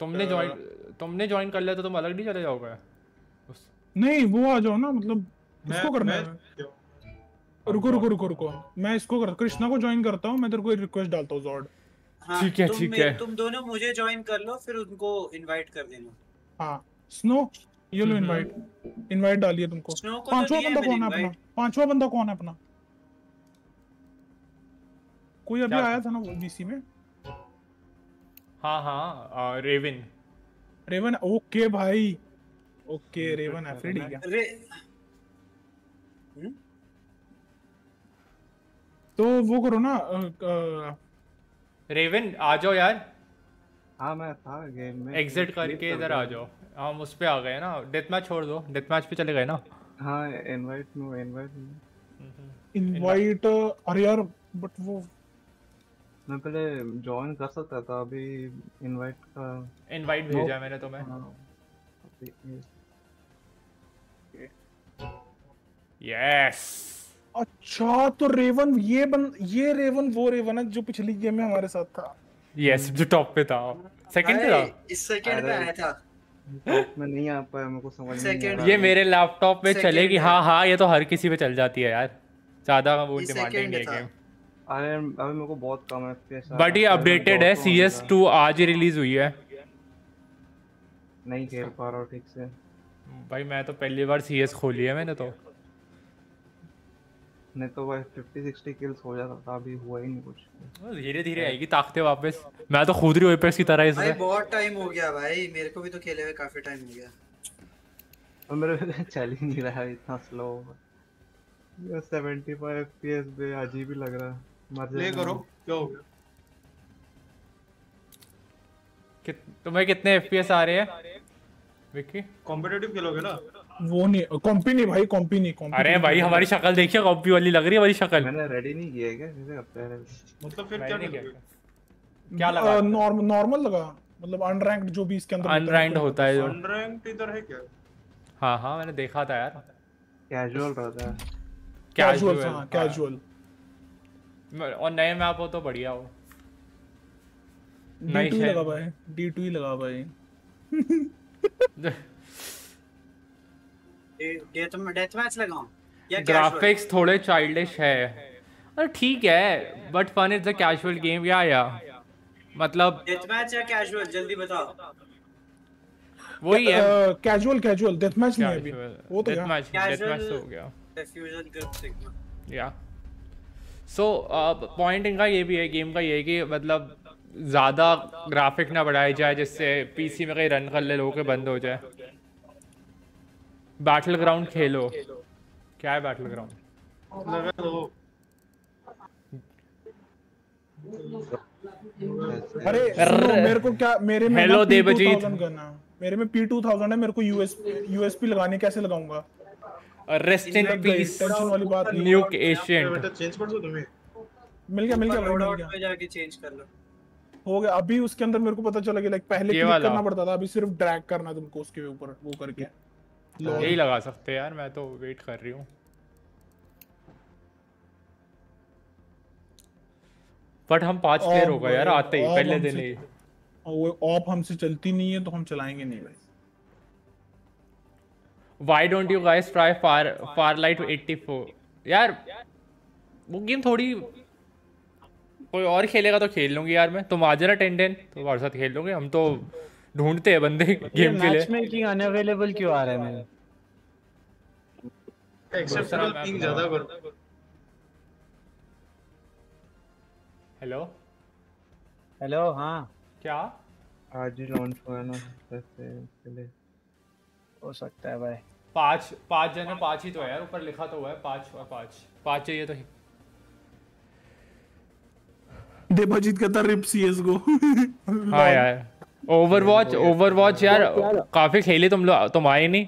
तुमने ज्वाइन कर लिया तो तुम अलग नहीं चले जाओगे? नहीं वो आ जाओ ना, मतलब इसको करना है। रुको मैं इसको कर, कृष्णा को ज्वाइन करता हूं। मैं तेरे को एक रिक्वेस्ट डालता हूं जॉर्ड। हाँ, ठीक है तुम दोनों मुझे ज्वाइन कर लो, फिर उनको इनवाइट कर देना। हां स्नो ये लो इनवाइट डालिए तुमको। पांचवा बंदा कौन है अपना? कोई अभी आया था ना वो बीसी में। हां हां रेवन। ओके भाई, ओके रेवन है फिर। ठीक है तो वो करो ना रेवन आ जाओ यार। हाँ मैं था गेम में। एग्जिट करके इधर आ जाओ। हम उस पे आ गए ना, डेथ मैच छोड़ दो। डेथ मैच पे चले गए ना। हाँ इनवाइट। अरे यार बट वो मैं पहले ज्वाइन कर सकता था, अभी इनवाइट का भेजा मैंने तुम्हें। यस अच्छा तो रेवन ये रेवन वो रेवन है जो पिछली गेम में हमारे साथ था। यस जो टॉप पे था। सेकंड पे था, इस सेकंड पे आया था। टॉप में नहीं आ पाया, मेरे को समझ नहीं आ रहा। ये मेरे लैपटॉप पे चलेगी। हां ये तो हर किसी पे चल जाती है यार, ज्यादा वो डिमांडिंग है गेम। अरे अभी मेरे को बहुत कम एफपीएस आ रहा है। बट ये अपडेटेड है, CS2 आज ही रिलीज हुई है। नहीं खेल पा रहा हूं ठीक से भाई। मैं तो पहली बार CS खोली है मैंने तो। नहीं तो भाई 50-60 किल्स हो जाता था, अभी हुआ ही नहीं कुछ। धीरे-धीरे आएगी ताकते वापस। मैं तो खुद ही Apex की तरह इसमें। भाई बहुत टाइम हो गया भाई, मेरे को भी तो खेले हुए काफी टाइम हो गया। और मेरे को चल ही नहीं रहा, इतना स्लो। ये 75 FPS पे अजीब ही लग रहा है। मजे ले करो, क्या हो गया? तुम्हें कितने एफपीएस आ रहे हैं विक्की? कॉम्पिटिटिव खेलोगे ना? वो नहीं कॉम्पी नहीं भाई, कॉम्पी नहीं कॉम्पी। अरे भाई हमारी शक्ल देखिए, कॉम्पी वाली लग रही है हमारी शक्ल। मैंने रेडी नहीं किया है क्या मतलब? फिर क्या लगा? नॉर्मल लगा मतलब अनरैंक्ड, जो भी इसके अंदर अनरैंक्ड होता है। अनरैंक्ड इधर है क्या? हां हां मैंने देखा था यार, कैजुअल रहता है। कैजुअल हां कैजुअल, और नए मैप हो तो बढ़िया हो। D2 ही लगा भाई, D2 ही लगा भाई। डेथ मैच लगाऊं या ग्राफिक्स थोड़े चाइल्डिश है? अरे ठीक है but fun is a casual game. या मतलब डेथ मैच या कैजुअल जल्दी बताओ। वही है कैजुअल, कैजुअल डेथ मैच नहीं है अभी वो तो। डेथ मैच हो गया फ्यूजन ग्रुप सिग्मा। या सो पॉइंट इनका ये भी है गेम का, ये है कि मतलब ज्यादा ग्राफिक ना बढ़ाई जाए जिससे पीसी में कहीं रन कर ले लोग बंद हो जाए। बैटल ग्राउंड खेलो। क्या है बैटल ग्राउंड? अरे मेरे को क्या, मेरे में हेलो देवजीत करना, मेरे में P2000 है, मेरे को यूएसपी लगाने कैसे लगाऊंगा? रेस्ट इन पीस वाली बात, न्यूक एशियन चेंज कर दो तुम्हें। मिल गया पे जाके चेंज कर लो, हो गया। अभी उसके अंदर मेरे को पता चला कि लाइक पहले क्लिक करना पड़ता था, अभी सिर्फ ड्रैग करना तुमको उसके ऊपर वो करके। यही लगा सकते यार, मैं तो वेट कर रही हूँ। बट हम 5 प्लेयर हो गए यार आते ही पहले दिन ही। वो ऑप हमसे चलती नहीं है तो हम चलाएंगे नहीं भाई। Why don't you guys try Farlight 84? यार वो गेम थोड़ी, कोई और खेलेगा तो खेल लूंगी यार मैं। तुम आ जाना 10-10 तो हमारे साथ खेल लोगे। हम तो ढूंढते हैं बंदे गेम के लिए। मैच मेकिंग अनअवेलेबल क्यों आ रहा है? मेरा एक्सेप्शनल पिंग ज्यादा करता है। हेलो हां क्या आज ही लॉन्च हुआ ना जैसे पहले? हो सकता है भाई। 5 जन है, 5 ही तो है यार, ऊपर लिखा तो हुआ है 5 चाहिए तो। देवजीत कहता रिप सीएसगो। हां यार ओवरवॉच यार काफी खेले तुम लोग, तुम आए नहीं।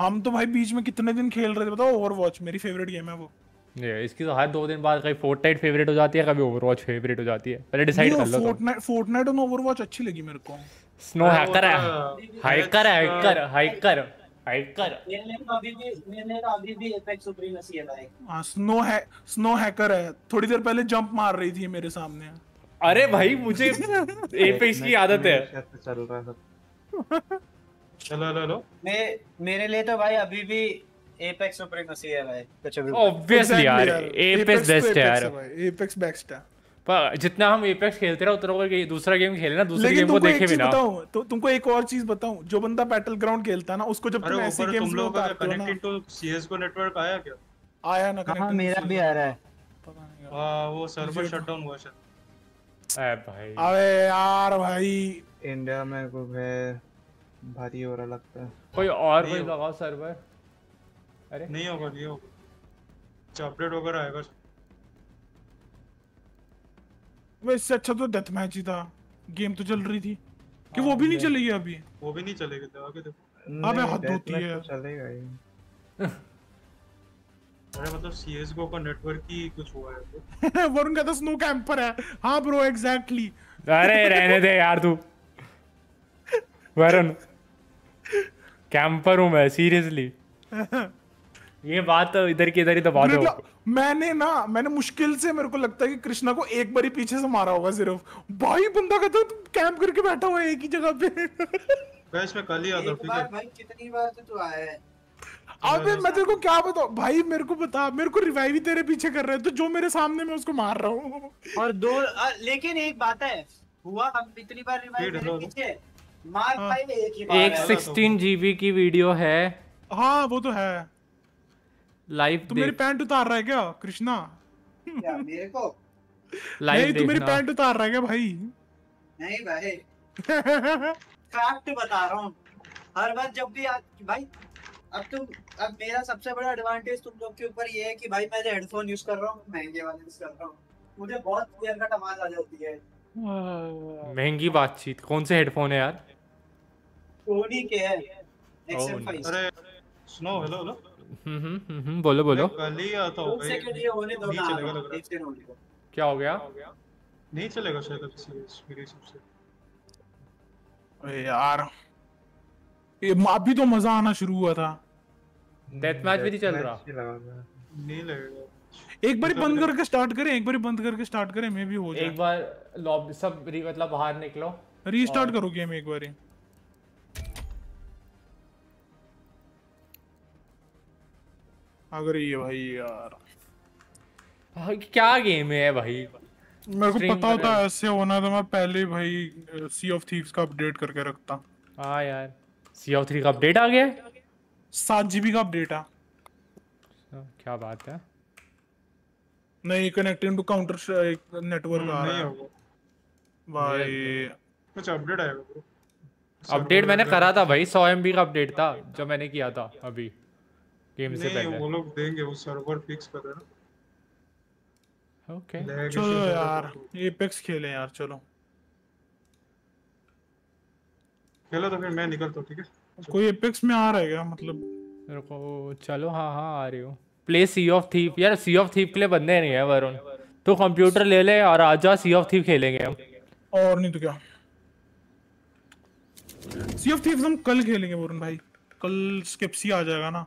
हम तो भाई बीच में कितने दिन खेल रहे थे बताओ। ओवरवॉच मेरी फेवरेट गेम है वो। ये इसकी तो हर 2 दिन बाद कभी फोर्टनाइट फेवरेट हो जाती है, कभी ओवरवॉच फेवरेट हो जाती है। पहले डिसाइड कर लो। फोर्टनाइट और ओवरवॉच अच्छी लगी मेरे को। स्नो हैकर है, हैकर मेरे अभी भी एपेक्स सुप्रीमेसी है भाई। हां स्नो हैकर है, थोड़ी देर पहले जंप मार रही थी मेरे सामने। अरे भाई मुझे एपेक्स की आदत है। चल रहा सब चलो लो। मेरे लिए तो भाई अभी भी एपेक्स सुप्रीमेसी है भाई। कुछ भी ऑब्वियसली यार एपेक्स बेस्ट है यार, एपेक्स बेस्ट है। पर जितना हम एपेक्स खेलते रहे उतना कोई दूसरा गेम खेलना, दूसरे गेम को देखे बिना। तो तुमको एक और चीज बताऊं, जो बंदा बैटल ग्राउंड खेलता है ना उसको जब तुम ऐसे गेम्स में होता है कनेक्टेड टू सीएसगो नेटवर्क आया क्या? आया ना कनेक्ट। हां मेरा भी आ रहा है पता नहीं। हां वो सर्वर शटडाउन हुआ शायद। भाई अरे यार भाई इंडिया में कोई भारी हो रहा लगता है। कोई और कोई लगाओ सर्वर। अरे नहीं होगा ये होगा, अपडेट वगैरह आएगा। वैसे अच्छा तो डेथ मैच ही था, गेम तो चल रही थी कि वो भी नहीं चलेगी अभी। वो भी नहीं चलेगी तो आगे देखो। अबे हद होती है चलेगा ये। अरे मतलब सीएसगो का नेटवर्क ही कुछ हुआ है। वरुण कहता स्नो कैंपर है। हां ब्रो एग्जैक्टली। अरे रहने दे यार तू वरुण, कैंपर हूं मैं सीरियसली। ये बात इधर की इधर ही दबा दो। मैंने मुश्किल से, मेरे को लगता है कि कृष्णा को एक बारी पीछे से मारा होगा सिर्फ। भाई बंदा कहता है कैंप करके बैठा हुआ है एक ही जगह पे। बस मैं कल ही आता हूं ठीक है। भाई कितनी बार से तू आया है? अबे मैं तेरे को क्या बताऊं भाई, मेरे को बता। मेरे को रिवाइव ही तेरे पीछे कर रहे हैं तो जो मेरे सामने मैं उसको मार रहा हूं। और दो लेकिन एक बात है, हुआ हम इतनी बार रिवाइव मेरे पीछे मार भाई एक ही बार। 116 जीबी की वीडियो है। हां वो तो है। लाइव मेरी पैंट उतार रहा है क्या कृष्णा? क्या मेरे को? लाइव तू मेरी पैंट उतार रहा है क्या भाई? नहीं भाई फैक्ट बता रहा हूँ। हर बार जब भी भाई अब मेरा सबसे बड़ा एडवांटेज तुम लोग के ऊपर ये है कि भाई मैं जो हेडफोन यूज कर रहा हूँ महंगे वाले यूज कर रहा हूँ, मुझे बहुत क्लियर कट आवाज आ जाती है। महंगी बातचीत। कौन से हेडफोन है यार? सोनी के है XM5। अरे स्नो हेलो हेलो बोलो बोलो। गली आता हूं भाई, सेकंड ये होने दो ना। क्या हो गया? नहीं चलेगा शायद मेरे हिसाब से। अरे यार ये अभी तो मजा आना शुरू हुआ था। डेथ मैच भी नहीं चल रहा, नहीं लगेगा। एक बार बंद करके स्टार्ट करें, एक बार बंद करके स्टार्ट करें, मे भी हो जाए। एक बार लॉबी सब मतलब बाहर निकलो, रीस्टार्ट करो गेम एक बार ही। अगर ये भाई यार भाई क्या गेम है भाई, मेरे को पता होता ऐसे होना तो मैं पहले भाई सी ऑफ थीव्स का अपडेट करके रखता। हाँ यार सी ऑफ थ्री का अपडेट आ गया, 7 GB का अपडेट आ। क्या बात है। नहीं connecting to counter strike network आ रहा है भाई, कुछ अपडेट आएगा। अपडेट मैंने करा था भाई, 100 MB का अपडेट था जो मैंने किया था अभी गेम से पहले। वो लोग देंगे, वो सर्वर फिक्स कर देना। ओके चलो यार एपेक्स खेलें यार, चलो खेलो। तो फिर मैं निकलता हूं ठीक है। कोई एपेक्स में आ रहा है क्या मतलब मेरे को? चलो हाँ हाँ आ रही हो। प्ले सी ऑफ थीव यार, सी ऑफ थीव के लिए बंदे नहीं है वरुण, तो कंप्यूटर ले ले और आजा सी ऑफ थीव खेलेंगे हम। और नहीं तो क्या, सी ऑफ थीव हम कल खेलेंगे वरुण भाई। कल स्कैप्सी आ जाएगा ना,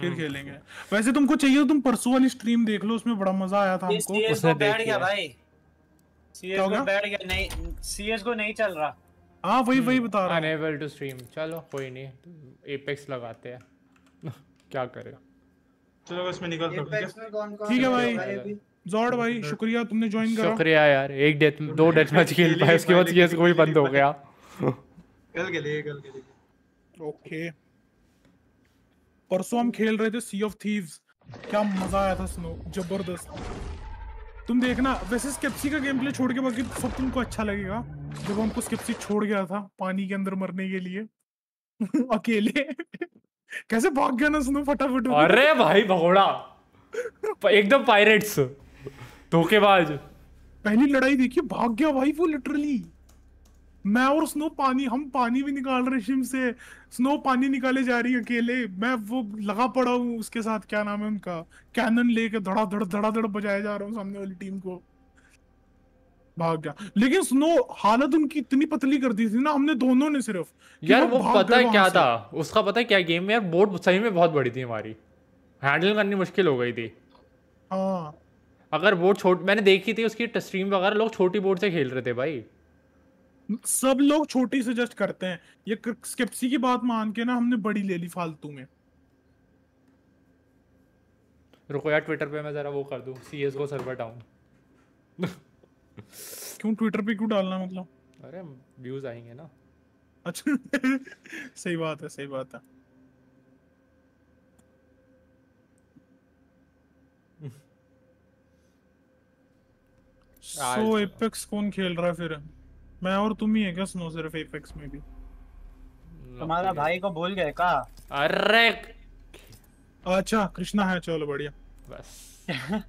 फिर खेलेंगे। वैसे तुमको चाहिए तो तुम परसों वाली स्ट्रीम देख लो, उसमें बड़ा मजा आया था हमको। उसने बैठ गया भाई, सीएस को बैठ गया। नहीं सीएस को नहीं चल रहा। हां वही वही बता रहा हूं, अनेबल टू स्ट्रीम। चलो कोई नहीं, एपेक्स लगाते हैं क्या करेगा। चलो बस मैं निकलता हूं ठीक है भाई। जॉर्ड भाई शुक्रिया तुमने ज्वाइन करा। शुक्रिया यार, एक डेथ 2 डेथ मैच खेल पाए, उसके बाद सीएस को भी बंद हो गया। कल के लिए ओके। परसों हम खेल रहे थे सी ऑफ थीव्स, क्या मजा आया था स्नो, जबरदस्त। तुम देखना वैसे स्कैप्सी का गेम प्ले छोड़ के बाकी सब तुमको अच्छा लगेगा। जब हमको स्कैप्सी छोड़ गया था पानी के अंदर मरने के लिए अकेले कैसे भाग गया ना सुनो फटाफट। अरे भाई भगोड़ा एकदम पायरेट्स धोखेबाज। पहली लड़ाई देखिए, भाग गया भाई वो लिटरली। मैं और स्नो पानी, हम पानी भी निकाल रहे शिम से, स्नो पानी निकाले जा रही है अकेले। मैं वो लगा पड़ा हूँ उसके साथ, क्या नाम है उनका, कैनन लेके धड़ाधड़ धड़ाधड़ बजाया जा रहा हूँ सामने वाली टीम को। भाग गया लेकिन स्नो हालत उनकी इतनी पतली कर दी थी ना हमने दोनों ने सिर्फ यार। वो पता है क्या था उसका, पता है क्या गेम में यार, बोट सही में बहुत बड़ी थी हमारी, हैंडल करनी मुश्किल हो गई थी। हाँ अगर बोट छोटी, मैंने देखी थी उसकी स्ट्रीम वगैरह, लोग छोटी बोट से खेल रहे थे भाई, सब लोग छोटी सजेस्ट करते हैं। ये स्कैप्सी की बात मान के ना हमने बड़ी ले ली फालतू में। रुको यार ट्विटर पे मैं जरा वो कर दूं, CS:GO सर्वर डाउन। क्यों ट्विटर पे क्यों डालना मतलब? अरे व्यूज आएंगे ना। अच्छा सही बात है, सही बात है। सो एपेक्स कौन खेल रहा है फिर? मैं और तुम ही है क्या स्नो? सिर्फ एपेक्स में भी तुम्हारा भाई को भूल गए का? अरे अच्छा कृष्णा है, चलो बढ़िया बस।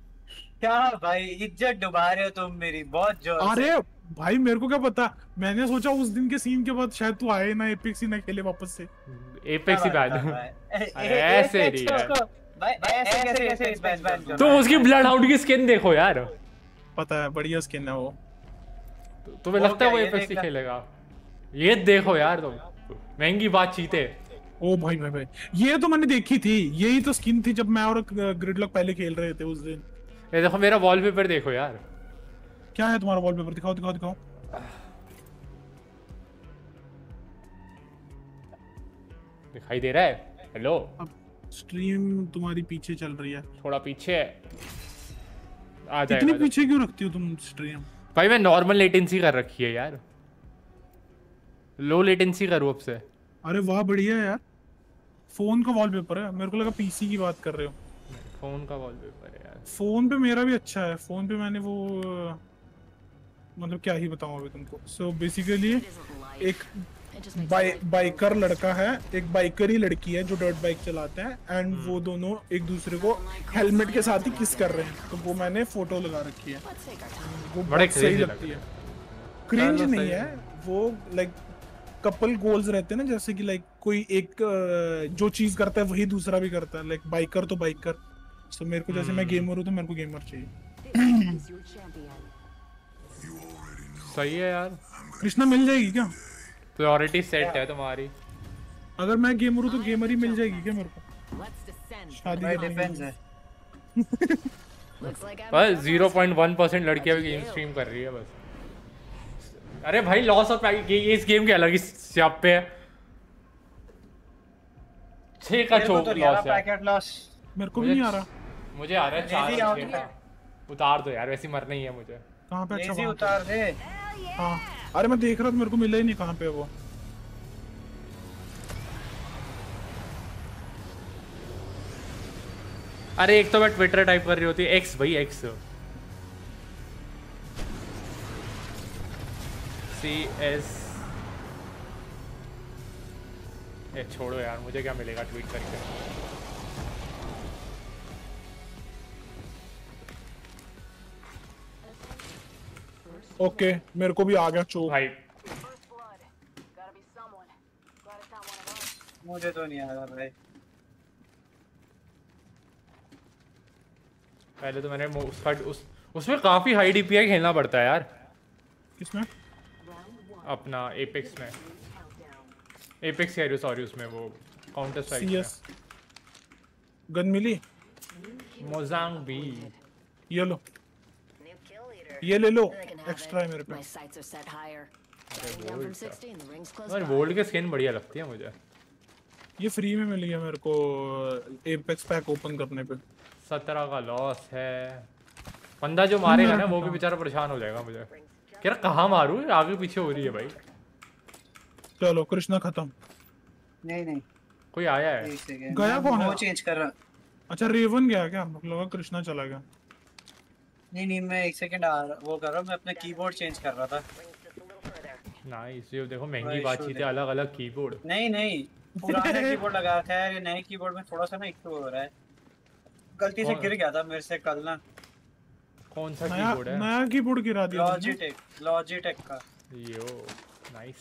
क्या भाई इज्जत डुबा रहे हो तुम मेरी बहुत जोर। अरे भाई मेरे को क्या पता, मैंने सोचा उस दिन के सीन के बाद शायद तू आए ना, एपेक्स ही ना खेले वापस से। एपेक्स ही बैन ऐसे नहीं भाई, ऐसे कैसे बैन? तो उसकी ब्लड हाउंड की स्किन देखो यार, पता है बढ़िया स्किन है वो। तुम्हें लगता है वो एपेक्स ही खेलेगा? ये देखो यार तुम महंगी बात चीते। ओ भाई भाई भाई ये तो मैंने देखी थी, यही तो स्किन थी जब मैं और ग्रिडलॉक पहले खेल रहे थे उस दिन। ये देखो मेरा वॉलपेपर देखो यार। क्या है तुम्हारा वॉलपेपर? दिखाओ दिखाओ दिखाओ। दिखाई दे रहा है? हेलो स्ट्रीम तुम्हारी पीछे चल रही है, थोड़ा पीछे आ जाएगा। इतने पीछे क्यों रखती हो तुम स्ट्रीम? भाई मैं नॉर्मल लेटेंसी कर रखी है यार, लो लेटेंसी करूँ अब से। अरे वाह बढ़िया है यार, फोन का वॉलपेपर है, मेरे को लगा पीसी की बात कर रहे हो। फोन का वॉलपेपर है यार, फोन पे मेरा भी अच्छा है। फोन पे मैंने वो मतलब क्या ही बताऊँ अभी तुमको। सो बेसिकली एक बाइकर लड़का है, एक बाइकर ही लड़की है जो डर्ट बाइक चलाते हैं, एंड वो दोनों एक दूसरे को हेलमेट के साथ ही किस कर रहे हैं, तो वो मैंने फोटो लगा रखी है। वो बड़े सही लगती है, क्रिंज नहीं है वो, लाइक कपल गोल्स रहते हैं ना, जैसे कि लाइक कोई एक जो चीज करता है वही दूसरा भी करता है, लाइक बाइकर तो बाइकर, तो मेरे को जैसे मैं गेमर हूँ तो मेरे को गेमर चाहिए। सही है यार, कृष्णा मिल जाएगी क्या? प्रायोरिटी सेट है तुम्हारी। अगर मैं गेमर हूँ तो गेमर ही मिल जाएगी क्या मेरे को? शादी डिपेंड्स है। बस 0.1% लड़कियां भी गेम स्ट्रीम कर रही है बस। अरे भाई लॉस ऑफ इस गेम के अलग ही शॉप पे है। 6 का चोक लॉस है। मेरे को भी नहीं आ रहा। मुझे आ रहा है 4। उतार दो यार, वैसे मरना ही है मुझे। कहां पे अच्छा उतार दे? हां अरे मैं देख रहा था, मेरे को मिला ही नहीं कहां पे वो। अरे एक तो मैं ट्विटर टाइप कर रही होती है एक्स भाई एक्स CS ए छोड़ो यार, मुझे क्या मिलेगा ट्वीट करके। ओके मेरे को भी आ गया चोक भाई। मुझे तो नहीं आ रहा भाई। पहले तो मैंने उसमें काफी हाई DPI खेलना पड़ता है यार। किसमें? अपना एपेक्स में, एपेक्स कह रही हूँ सॉरी, उसमें वो काउंटर स्ट्राइक गन मिली मोजांग भी। ये लो, ये ले लो, एक्स्ट्रा है मेरे पास। अरे वोल्ड के स्किन बढ़िया लगती है मुझे। ये फ्री में मिल गया मेरे को एपेक्स पैक ओपन करने पे। 17 का लॉस है। बंदा जो मारेगा ना वो भी बेचारा परेशान हो जाएगा। मुझे यार कहाँ मारू, आगे पीछे हो रही है भाई। चलो कृष्णा खत्म। नहीं नहीं कोई आया है, गया कौन है? वो चेंज कर रहा। अच्छा रेवन गया क्या? हम लोग कृष्णा चला गया। नहीं नहीं मैं एक सेकंड वो कर रहा हूँ, मैं अपना कीबोर्ड चेंज कर रहा था। नाइस, ये देखो महंगी बातचीत है, अलग अलग कीबोर्ड। नहीं नहीं पुराना कीबोर्ड लगा रखा है, नए कीबोर्ड में थोड़ा सा ना इशू हो रहा है। गलती से गिर गया था मेरे से कल ना। कौन सा कीबोर्ड है? नया कीबोर्ड गिरा दिया। लॉजिटेक का। यो नाइस,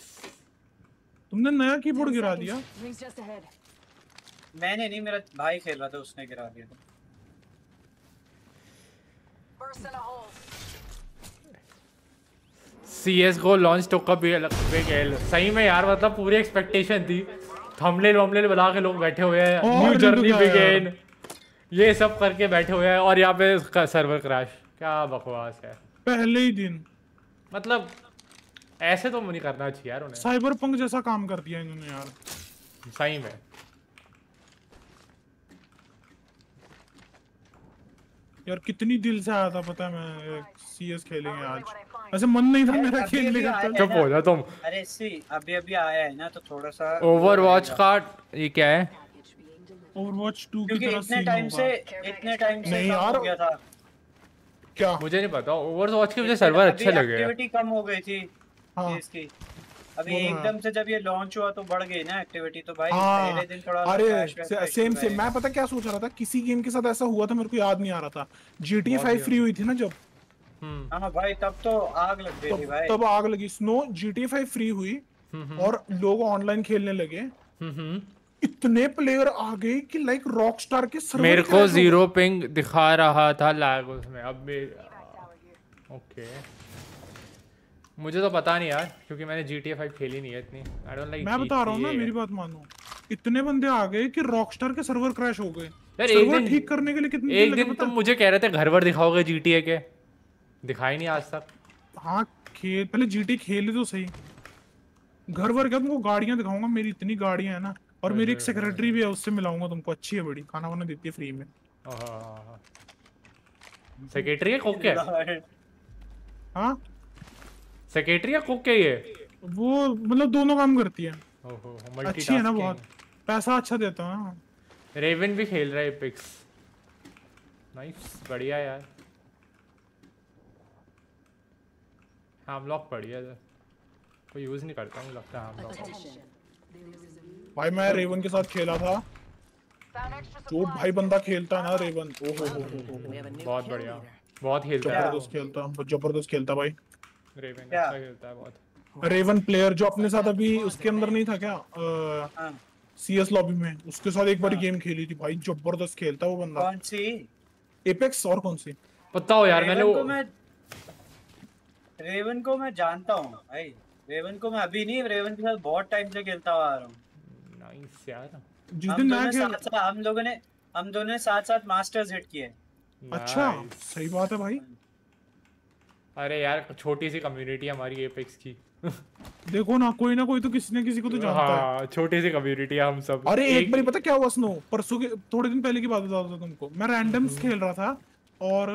तुमने नया कीबोर्ड गिरा दिया? मैंने नहीं, मेरा भाई खेल रहा था उसने गिरा दिया। CS:GO लॉन्च तो कब गया? सही में यार मतलब पूरी एक्सपेक्टेशन थी, थंबनेल वंबनेल बना के लोग बैठे हुए हैं, न्यू जर्नी बिगिन ये सब करके बैठे हुए हैं, और यहाँ पे सर्वर क्रैश। क्या बकवास है पहले ही दिन, मतलब ऐसे तो नहीं करना चाहिए यार उन्हें। साइबरपंक जैसा काम कर दिया इन्होंने यार सही में। यार कितनी दिल से आया था पता है मैं CS खेलेंगे आज, ऐसे मन नहीं था मेरा खेलने का। चुप हो जा तुम। अरे सी अभी अभी आया है ना तो थोड़ा सा ओवरवॉच का ये क्या है Overwatch 2 की तरह इतने टाइम से नहीं यार हो गया था क्या? मुझे नहीं पता ओवरवॉच के मुझे सर्वर अच्छे लगे। एक्टिविटी कम हो गई थी इसकी, अभी एकदम से जब ये लॉन्च हुआ तो बढ़ गई ना एक्टिविटी, तो भाई पहले दिन थोड़ा। अरे सेम सेम मैं पता क्या सोच रहा था, किसी गेम के साथ ऐसा हुआ था मेरे को याद नहीं आ रहा था। GTA 5 फ्री हुई थी ना जब, हां भाई तब तो आग लग गई थी भाई, तब आग लगी। स्नो GTA 5 फ्री हुई और लोग ऑनलाइन खेलने लगे, इतने प्लेयर आ गए कि लाइक रॉकस्टार के सर्वर। मेरे को 0 पिंग दिखा रहा था लैग उसमें, अब ओके मुझे तो पता नहीं यार क्योंकि मैंने GTA 5 खेली नहीं है इतनी। आई डोंट लाइक, मैं बता रहा हूं ना, मेरी बात मानो। इतने बंदे आ गए कि रॉकस्टार के सर्वर क्रैश हो गए यार। एक दिन ठीक करने के लिए कितने दिन लगे? एक दिन तुम मुझे कह रहे थे घर वर दिखाओगे GTA के, दिखाई नहीं आज तक। हां खेल पहले GTA खेले तो सही, घर वर क्या तुमको गाड़ियां दिखाऊंगा, मेरी इतनी गाड़ियां है ना। और मेरी एक सेक्रेटरी भी है, उससे मिलाऊंगा तुमको, अच्छी है बड़ी, खाना वाना देती है फ्री में। सेक्रेटरी है कुक है? हां सेक्रेटरी है कुक है ये, वो मतलब दोनों काम करती है। ओहो मल्टीटास्किंग अच्छी है ना, बहुत पैसा अच्छा देता है। रेवन भी खेल रहा है एपेक्स। नाइस बढ़िया यार, हम लोग बढ़िया है कोई यूज नहीं करता मुझे लगता है। हम लोग भाई मैं रेवन के साथ खेला था, जो भाई बंदा खेलता है ना रेवन, ओहो बहुत बढ़िया, बहुत खेलता है, जबरदस्त खेलता भाई। रेवन अच्छा खेलता है बहुत। रेवन प्लेयर जो अपने साथ अभी उसके अंदर नहीं था क्या सीएस लॉबी में, उसके साथ एक बार गेम खेली थी भाई, जबरदस्त खेलता है वो बंदा। कौन सी? एपेक्स। और कौन सी पता हो यार? मैंने वो रेवन को मैं जानता हूं भाई, रेवन को मैं अभी नहीं, रेवन के साथ बहुत टाइम से खेलता हुआ आ रहा हूं। नाइस यार। जिस दिन मैं खेला हम लोगों ने, हम दोनों ने साथ-साथ मास्टर्स हिट किए। अच्छा सही बात है भाई। अरे यार छोटी सी कम्युनिटी हमारी एपेक्स की। देखो ना कोई ना कोई तो किसी ने किसी को तो जानता है। हां छोटी सी कम्युनिटी है हम सब। अरे एक बार पता क्या हुआ स्नो, परसों के थोड़े दिन पहले की बात बता रहा था तुमको, मैं रैंडम्स खेल रहा था और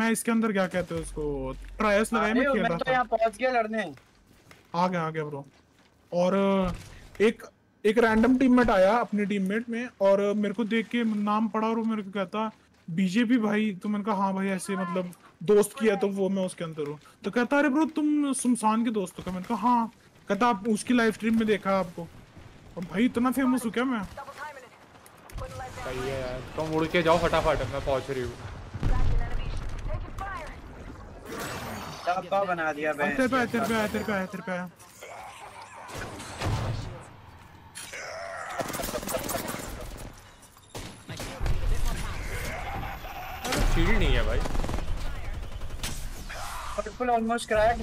मैं इसके अंदर क्या कहते हैं उसको ट्रायल्स लगाए में खेल रहा था। मैं तो यहां पहुंच गया लड़ने। आ गया ब्रो। और एक रैंडम टीममेट आया अपने टीममेट में और मेरे को देख के नाम पड़ा और वो मेरे को कहता बीजेपी भाई, तो मैंने कहा हां भाई ऐसे मतलब दोस्त किया तो वो मैं उसके अंदर हूं। तो कहता अरे ब्रो तुम सुमसान के दोस्त हो क्या? मैंने कहा हां। कहता आप उसकी लाइव स्ट्रीम में देखा आपको। और भाई इतना फेमस हो क्या मैं? सही है यार, तुम उड़ के जाओ फटाफट, मैं पहुंच रही हूं। डब्बा बना दिया भाई। तेरे पे शील्ड नहीं है भाई। Purple almost crack.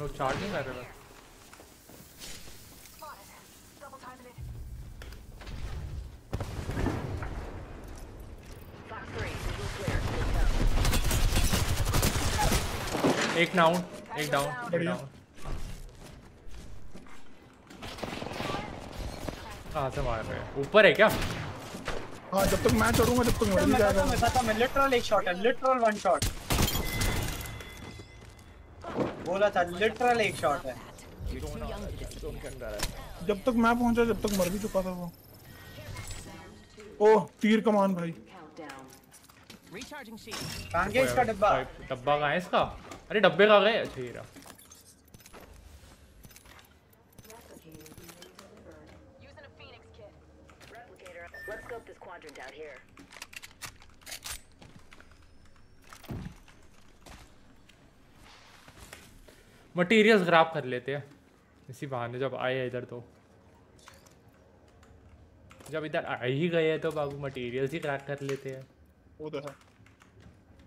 लोग चार्ज नहीं कर रहे। एक डाउन, एक डाउन, बढ़िया। कहाँ से मार रहे हैं? ऊपर है क्या? हाँ जब तक मैं चढ़ूंगा तब तक मर जाएगा। मैं लिटरल एक शॉट है, लिटरल वन शॉट। बोला था लिटरल एक शॉट है। जब तक मैं पहुंचा जब तक मर भी चुका था वो। ओह तीर कमान भाई। कहाँ गया इसका डब्बा? डब्बा कहाँ है इसका? अरे डब्बे कहाँ गए? अच्छा ये रहा। मटेरियल्स ग्रैब कर लेते हैं इसी बहाने, जब आए इधर तो, जब इधर आ ही गए तो बाबू मटेरियल्स ही ग्रैब कर लेते हैं। उधर है,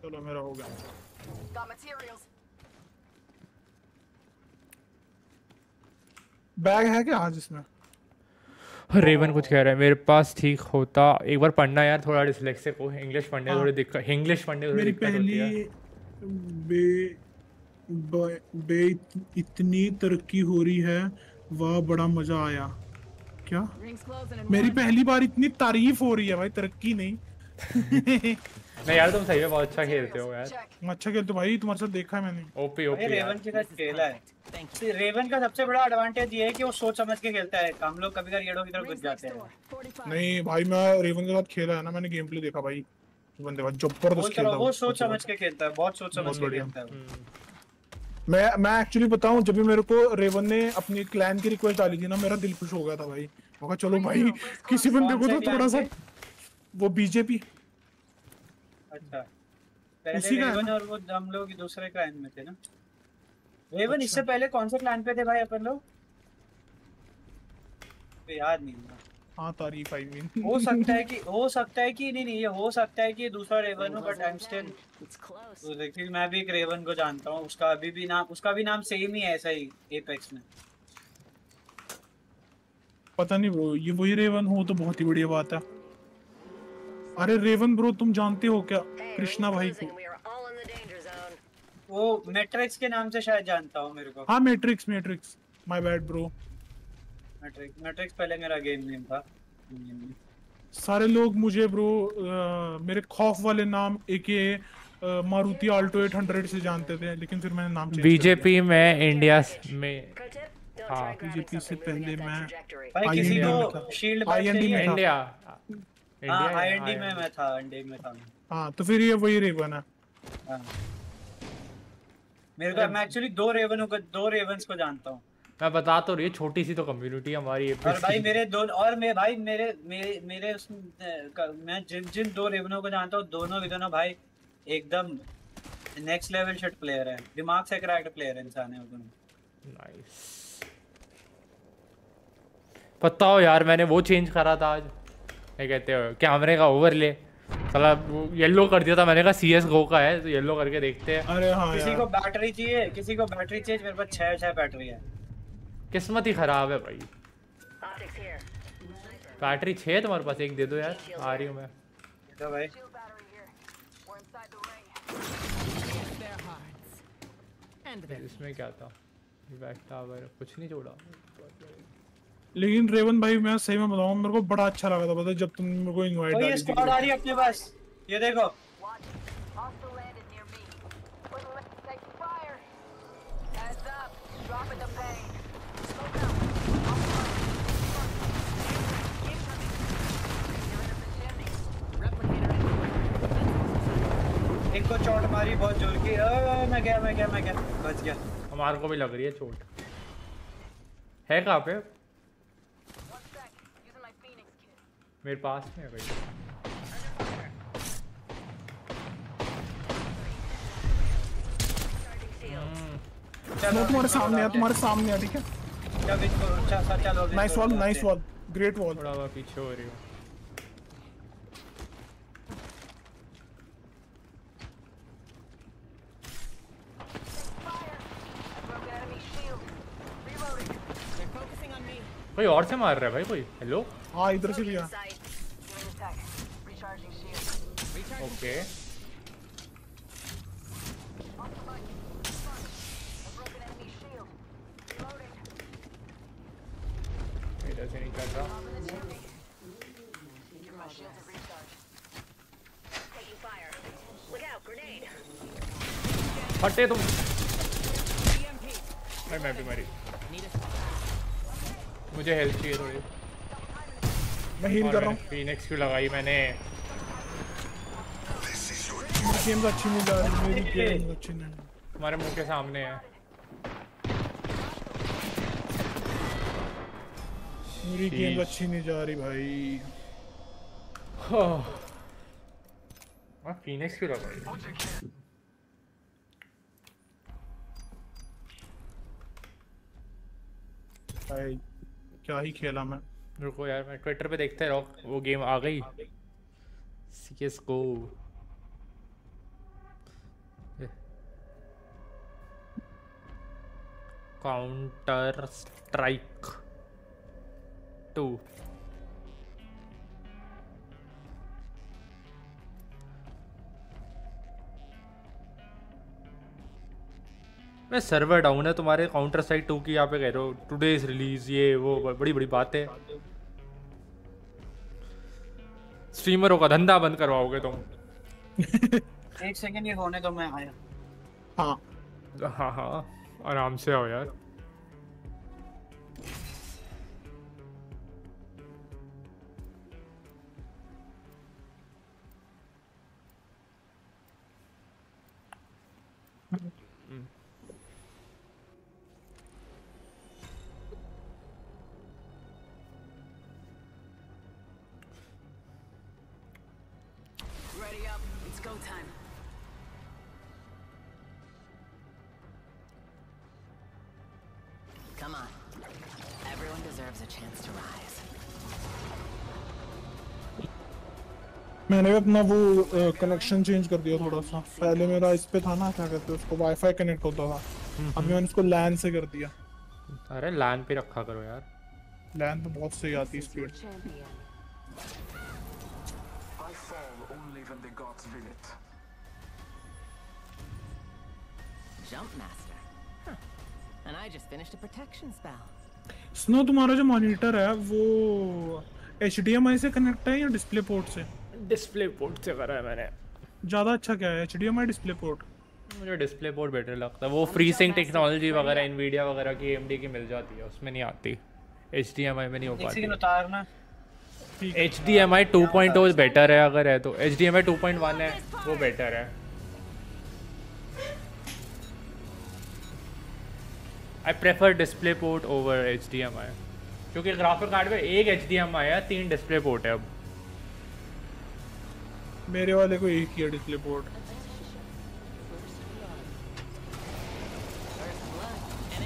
चलो मेरा हो गया बैग है क्या आज इसमें? रेवन कुछ कह रहा है मेरे पास ठीक होता एक बार पढ़ना यार, थोड़ा डिसलेक्सिक हो, इंग्लिश पढ़ने थोड़ी दिक्कत, इंग्लिश पढ़ने थोड़ी दिक्कत होती है। बे इतनी तरक्की हो रही है, वाह बड़ा मजा आया। क्या मेरी पहली बार इतनी तारीफ हो रही है भाई, तरक्की नहीं। नहीं यार तुम सही में बहुत अच्छा खेलते हो यार। अच्छा खेलते भाई, तुम्हारे साथ देखा है मैंने। ओपी रेवन के साथ खेला है। रेवन का सबसे बड़ा एडवांटेज ये है कि वो सोच समझ के खेलता है, हम लोग कभी-कभी येड़ों की तरफ घुस जाते हैं। नहीं भाई मैं रेवन के साथ खेला है ना, मैंने गेम प्ले देखा भाई, बंदे बहुत जबरदस्त खेलता है, वो सोच समझ के खेलता है, बहुत सोच समझ के खेलता है। मैं एक्चुअली बताऊं जब भी मेरे को रेवन ने अपनी क्लैन की रिक्वेस्ट डाली थी ना, मेरा दिल खुश हो गया था भाई। मैं कहा चलो भाई किसी बंदे को तो थोड़ा सा वो बीजेपी। अच्छा पहले रेवन और वो हम लोग दूसरे क्लैन में थे ना रेवन। अच्छा। इससे पहले कौन से क्लैन पे थे भाई अपन लोग? तो याद नहीं है। हां तारीफ आई मीन हो सकता है कि ये दूसरा रेवन हो, बट आई एम स्टिल तो देखिए मैं भी एक रेवन को जानता हूं, उसका अभी भी नाम, उसका भी नाम सेम ही है ऐसा ही एपेक्स में। पता नहीं वो ये वही रेवन हो तो बहुत ही बढ़िया बात है। अरे रेवन ब्रो तुम जानते हो क्या कृष्णा भाई को? वो मैट्रिक्स के नाम से शायद जानता हूं मेरे को। हां Matrix my bad bro. Matrix पहले मेरा गेम नेम था। सारे लोग मुझे ब्रो मेरे खौफ वाले नाम एके मारुति आल्टो 800 से जानते थे, लेकिन फिर मैंने नाम चेंज किया। बीजेपी में इंडिया में बीजेपी से पहले मैं किसी को शील्ड भाई इंडिया आईएनडी में मैं था, आईएनडी में था। हां तो फिर ये वही रेवन है। हां मेरे को मैं एक्चुअली दो रेवन्स को जानता हूं। मैं बता तो रही छोटी सी तो कम्युनिटी हमारी एपेक्स और भाई मेरे दो और मैं भाई मेरे मेरे मेरे उस मैं जिन दो रेवनों को जानता हूँ दोनों विदोनों भाई एकदम नेक्स्ट लेवल शॉट प्लेयर है, दिमाग से क्रैक्ड प्लेयर इंसान है वो। नाइस पता हो यार मैंने वो चेंज करा था आज ये कहते हो कैमरे का ओवरले साला येलो कर दिया था मैंने कहा CS:GO का है तो येलो करके देखते हैं। अरे हां किसी को बैटरी चाहिए, किसी को बैटरी चाहिए, मेरे पास 6 बैटरी है। किस्मत ही खराब है भाई। बैटरी 6 तुम्हारे पास, एक दे दो यार। आ रही हूं मैं तो भाई इसमें क्या था बैक टावर कुछ नहीं जोड़ा। लेकिन रेवन भाई मैं सही में बताऊं मेरे को बड़ा अच्छा लगा था पता है जब तुम मेरे को इनवाइट किया। ये स्क्वाड आ रही है अपने पास, ये देखो एक को चोट मारी बहुत जोर की। मैं गया बच गया। हमारे को भी लग रही है चोट। है कहां पे? मेरे पास में है भाई। चलो तुम्हारे सामने है ठीक है। चलो नाइस वॉल ग्रेट वॉल। थोड़ा बहुत पीछे हो रही हो। कोई और से मार रहा है भाई कोई। हेलो हाँ इधर से लिया। ओके इधर से निकल रहा। फटे तुम भाई। मैं भी मरी, मुझे हेल्प चाहिए थोड़ी। मैं हील कर रहा हूं। फिनिक्स क्यों लगाई मैंने? गेम तो अच्छी नहीं जा रही मेरी, गेम अच्छी नहीं। तुम्हारे मुंह के सामने है मेरी गेम, अच्छी नहीं जा रही भाई। हां फिनिक्स क्यों लगाई? भाई क्या ही खेला मैं। रुको यार मैं ट्विटर पे देखते रहो वो गेम आ गई CS:GO। काउंटर स्ट्राइक 2 मैं सर्वर डाउन है तुम्हारे काउंटर स्ट्राइक 2 की। यहाँ पे कह रहे हो टुडे इज रिलीज ये वो बड़ी बड़ी बातें। स्ट्रीमरों का धंधा बंद करवाओगे तुम। एक सेकंड ये होने दो मैं आया। हाँ आराम से आओ यार। मैंने अपना वो कनेक्शन चेंज कर दिया थोड़ा सा। पहले मेरा इस पे था ना क्या कहते हैं उसको वाईफाई कनेक्ट होता था, अब मैंने उसको लैन से कर दिया। अरे लैन पे रखा करो यार, लैन तो बहुत सही आती है स्पीड। स्नो तुम्हारा जो मॉनिटर है वो HDMI से कनेक्ट है या डिस्प्ले पोर्ट से? डिस्प्ले पोर्ट से करा है मैंने। ज़्यादा अच्छा क्या है HDMI डिस्प्ले पोर्ट? मुझे डिस्प्ले पोर्ट बेटर लगता है। वो फ्री सिंक टेक्नोलॉजी वगैरह इनवीडिया वगैरह की AMD की मिल जाती है, उसमें नहीं आती, HDMI में नहीं हो पाती। इसी उतारना HDMI 2.0 बेटर है अगर है तो। HDMI 2.1 है वो बेटर है। I prefer display port over HDMI क्योंकि ग्राफिक कार्ड में एक HDMI है, 3 डिस्प्ले पोर्ट है। अब मेरे वाले को एक ही है डिस्प्ले पोर्ट।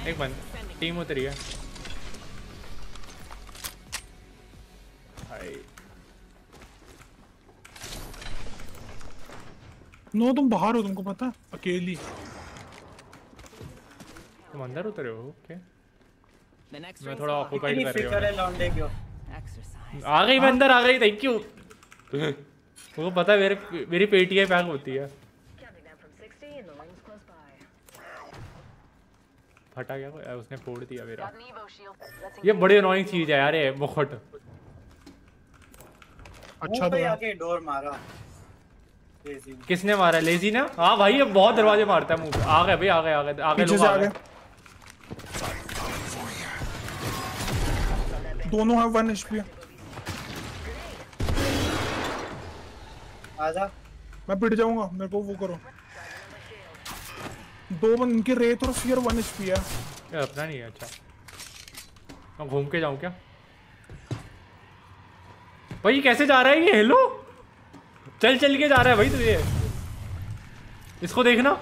एक बंद टीम उतरी है भाई। नो तुम बाहर हो, तुमको पता अकेली तुम अंदर उतरे हो। ओके मैं थोड़ा ऑक्यूपाइड कर रहा हूं। आ गई मैं अंदर आ गई। Thank you. तुमको पता मेरी पेटियां पैक होती है। फटा गया, उसने फोड़ दिया मेरा। ये बड़ी अनोइंग चीज है यार ये मुकुट। अच्छा तो आके डोर मारा। लेजी किसने मारा? लेजी ना। हां भाई ये बहुत दरवाजे मारता है मुंह पे। आ गए भाई, आ गए लोग आ गए। दोनों हैं 1 एचपी। आजा मैं पिट जाऊंगा, मेरे को वो करो। दो बन इनके रेत और फियर 1 एचपी है। ये अपना नहीं है। अच्छा मैं घूम के जाऊं क्या? भाई कैसे जा रहा है ये? हेलो चल के जा रहा है भाई। तुझे इसको देखना।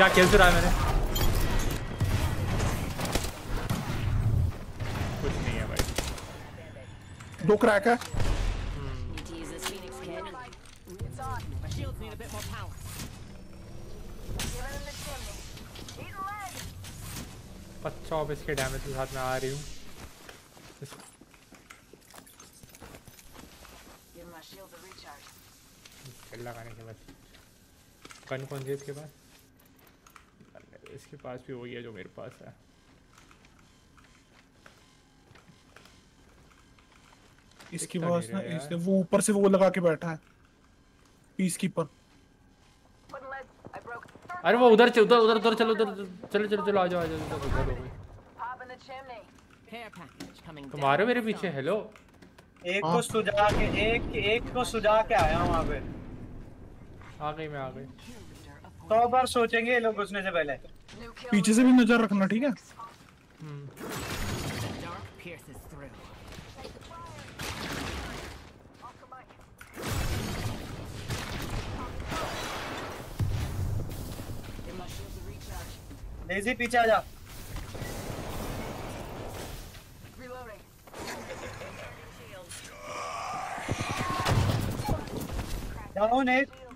क्या खेल चुरा है मैंने? कुछ नहीं है भाई। 2 क्रैक है। अच्छा इसके डैमेज के साथ मैं आ रही हूँ। लगाने के बाद गन कौन सी है इसके पास? इसके पास भी वही है जो मेरे पास है। इसके पास ना इसने वो ऊपर से वो लगा के बैठा है पीस कीपर। अरे वो उधर उधर चलो चलो आ जाओ तुम्हारे मेरे पीछे। हेलो एक को सुझा के आया हूं। वहां पे आ गई मैं। आ गई 100 बार सोचेंगे ये लोग घुसने से पहले। पीछे से भी नजर रखना ठीक है। लेजी पीछे आ जा।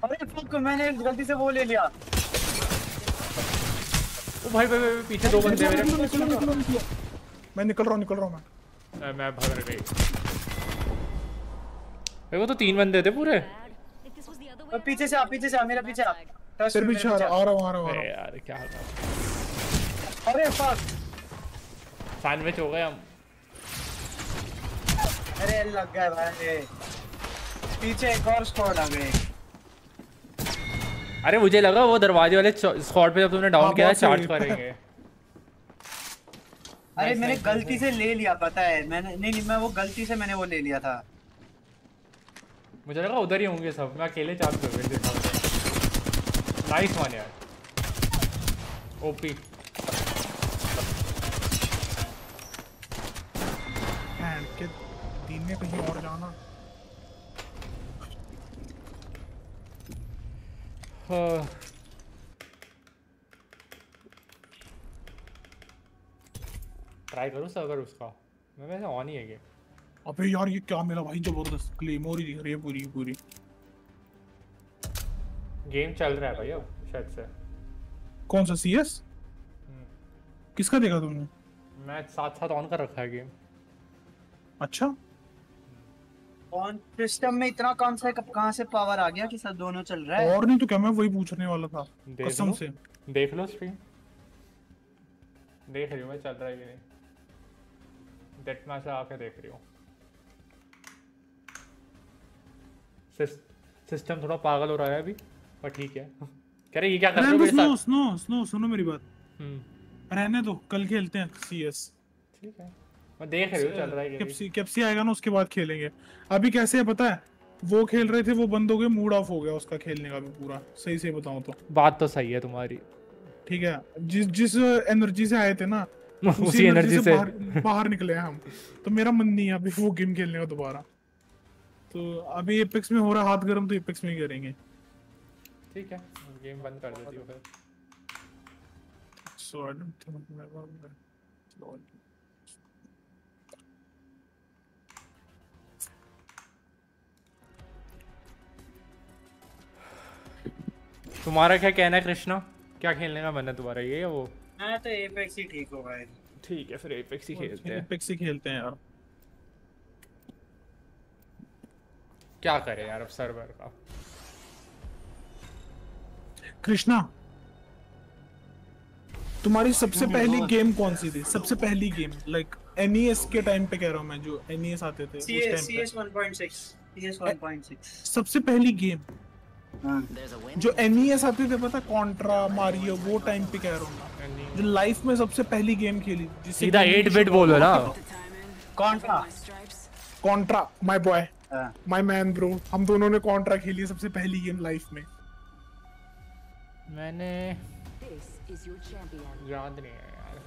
अरे फक मैंने गलती से वो ले लिया। ओ भाई भाई पीछे 2 बंदे मेरे। मैं निकल रहा हूं मैं भाग रही भाई। वो तो 3 बंदे थे पूरे। पीछे से आ मेरा पीछे आ। फिर भी आ रहा यार क्या हाल। अरे फक सैंडविच हो गए हम। अरे लग गया भाई। पीछे एक और स्क्वाड आ गए। अरे मुझे लगा वो दरवाजे वाले स्क्वाड पे जब तुमने डाउन किया चार्ज करेंगे। अरे मैंने गलती से ले लिया पता है। मैंने नहीं मैं वो गलती से मैंने वो ले लिया था। मुझे लगा उधर ही होंगे सब। मैं अकेले चार्ज कर रहा था। नाइस वन यार ओपी। एंड के दिन में कहीं और जाना। ट्राई करूँ सर्वर उसका। मैं वैसे ऑन ही है क्या? अबे यार ये क्या मिला भाई जबरदस्त। क्लेमोरी दिख रही है पूरी। गेम चल रहा है भाई अब शायद से। कौन सा CS? किसका देखा तुमने? मैं साथ ऑन कर रखा है गेम। अच्छा ऑन सिस्टम में इतना कौन सा कहां से पावर आ गया कि सब दोनों चल रहा है? और नहीं तो क्या। मैं वही पूछने वाला था कसम से। देख लो स्ट्रीम देख रही हूं मैं चल रहा है कि नहीं। डेट मैच आके देख रही हूं। सिस्टम थोड़ा पागल हो रहा है अभी पर ठीक है। कह रहे ये क्या कर रहे हो मेरे साथ? स्नो सुनो मेरी बात। रहने दो कल खेलते हैं CS ठीक है। मैं देख रही हूं चल रहा है। कैप्सी आएगा ना उसके बाद खेलेंगे। अभी कैसे है पता है वो खेल रहे थे वो बंद हो गए, मूड ऑफ हो गया उसका खेलने का भी पूरा, सही से बताऊं तो। बात तो सही है तुम्हारी, ठीक है। जिस एनर्जी से आए थे ना उसी एनर्जी से बाहर निकले हैं हम। तो मेरा मन नहीं है अभी वो गेम खेलने का दोबारा। तो अभी एपेक्स में हो रहा हाथ गर्म, तो एपेक्स में ही करेंगे, ठीक है। गेम बंद कर देती हूं फिर। तुम्हारा क्या कहना है कृष्णा, क्या खेलने का मन है तुम्हारा, ये या वो? हाँ तो एपेक्स ही ठीक होगा। ठीक है फिर एपेक्स ही खेलते हैं। एपेक्स ही खेलते हैं यार, क्या करें यार अब सर्वर का। कृष्णा तुम्हारी सबसे पहली गेम कौन सी थी? सबसे पहली गेम लाइक NES के टाइम पे कह रहा हूं मैं, जो NES आते थे उस टाइम पे। CS 1.6 सबसे पहली गेम जो NES आते थे, पता, कॉन्ट्रा, मारियो, वो टाइम पे कह रहा हूं, जो लाइफ में सबसे पहली गेम खेली जिसे सीधा 8 बिट बोलो ना। Contra my boy, my man bro, हम दोनों ने कॉन्ट्रा खेली सबसे पहली गेम लाइफ में। मैंने याद नहीं है यार।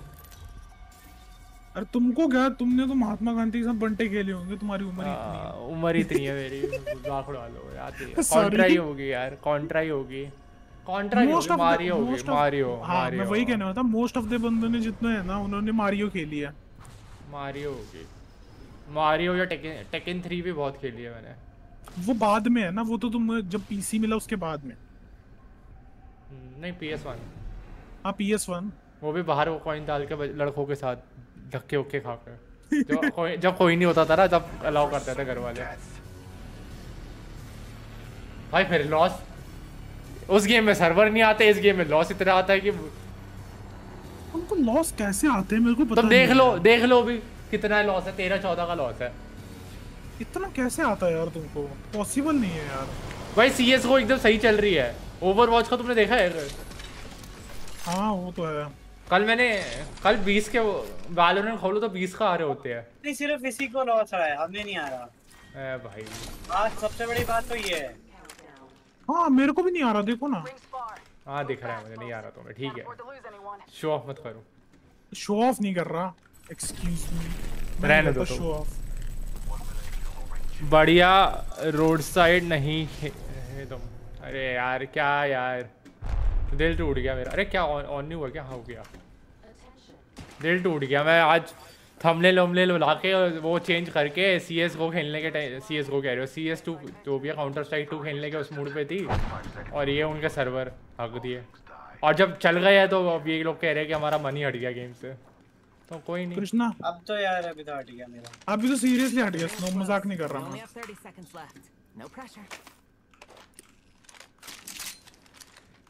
अरे तुमको क्या, तुमने तो महात्मा गांधी के साथ बंटे खेले होंगे, तुम्हारी उम्र इतनी है मेरी। मजाक उड़ा लो याद नहीं है। कॉन्ट्रा ही होगी यार, कॉन्ट्रा ही होगी, कॉन्ट्रा ही, मारियो होगी, मारियो। हां मैं वही कहने वाला था, मोस्ट ऑफ द बंदों ने जितने है ना उन्होंने मारियो खेली है, मारियो होगी, मारियो या टेकन 3 भी बहुत खेली है मैंने। वो बाद में है ना, वो तो तुम जब पीसी मिला उसके बाद में। नहीं PS1। हाँ PS1, वो भी बाहर वो कॉइन डाल के लड़कों के साथ धक्के उक्के खाकर, जब कोई नहीं होता था ना तब अलाउ करते थे घर वाले भाई। फिर लॉस उस गेम में सर्वर नहीं आते, इस गेम में लॉस इतना आता है कि उनको लॉस कैसे आते हैं मेरे को पता नहीं। देख लो भी कितना लॉस है, 13-14 का लॉस है। इतना कैसे आता है यार तुमको, पॉसिबल नहीं है यार भाई। CS को एकदम सही चल रही है, ओवरवॉच का तुमने देखा है? हाँ वो तो है। कल 20 के वैलोरेंट खोलो तो 20 का आ रहे होते हैं। नहीं सिर्फ इसी को लॉस आया, हमें नहीं आ रहा ए भाई। आज सबसे बड़ी बात तो ये है। हाँ मेरे को भी नहीं आ रहा, देखो ना। हाँ दिख रहा है मुझे, नहीं आ रहा तुम्हें, ठीक है। शो ऑफ मत करो। शो ऑफ नहीं कर रहा, एक्सक्यूज मी, रहने दो शो ऑफ। बढ़िया रोड साइड नहीं है तुम। अरे यार क्या यार, दिल टूट गया मेरा। अरे क्या ऑन नहीं हुआ क्या? हाँ हो गया। दिल टूट गया। मैं आज थंबनेल वमनेल ला के वो चेंज करके CSGO खेलने के टाइम, CSGO कह रहे हो, CS2 जो भी है, Counter Strike 2 खेलने के उस मूड पे थी, और ये उनके सर्वर हक दिए, और जब चल गए है तो अब ये लोग कह रहे हैं कि हमारा मन ही हट गया गेम से। तो कोई नहीं कृष्णा, अब तो यार अभी तो हट गया मेरा, अभी तो सीरियसली हट गया। स्नो मजाक नहीं कर रहा हूँ।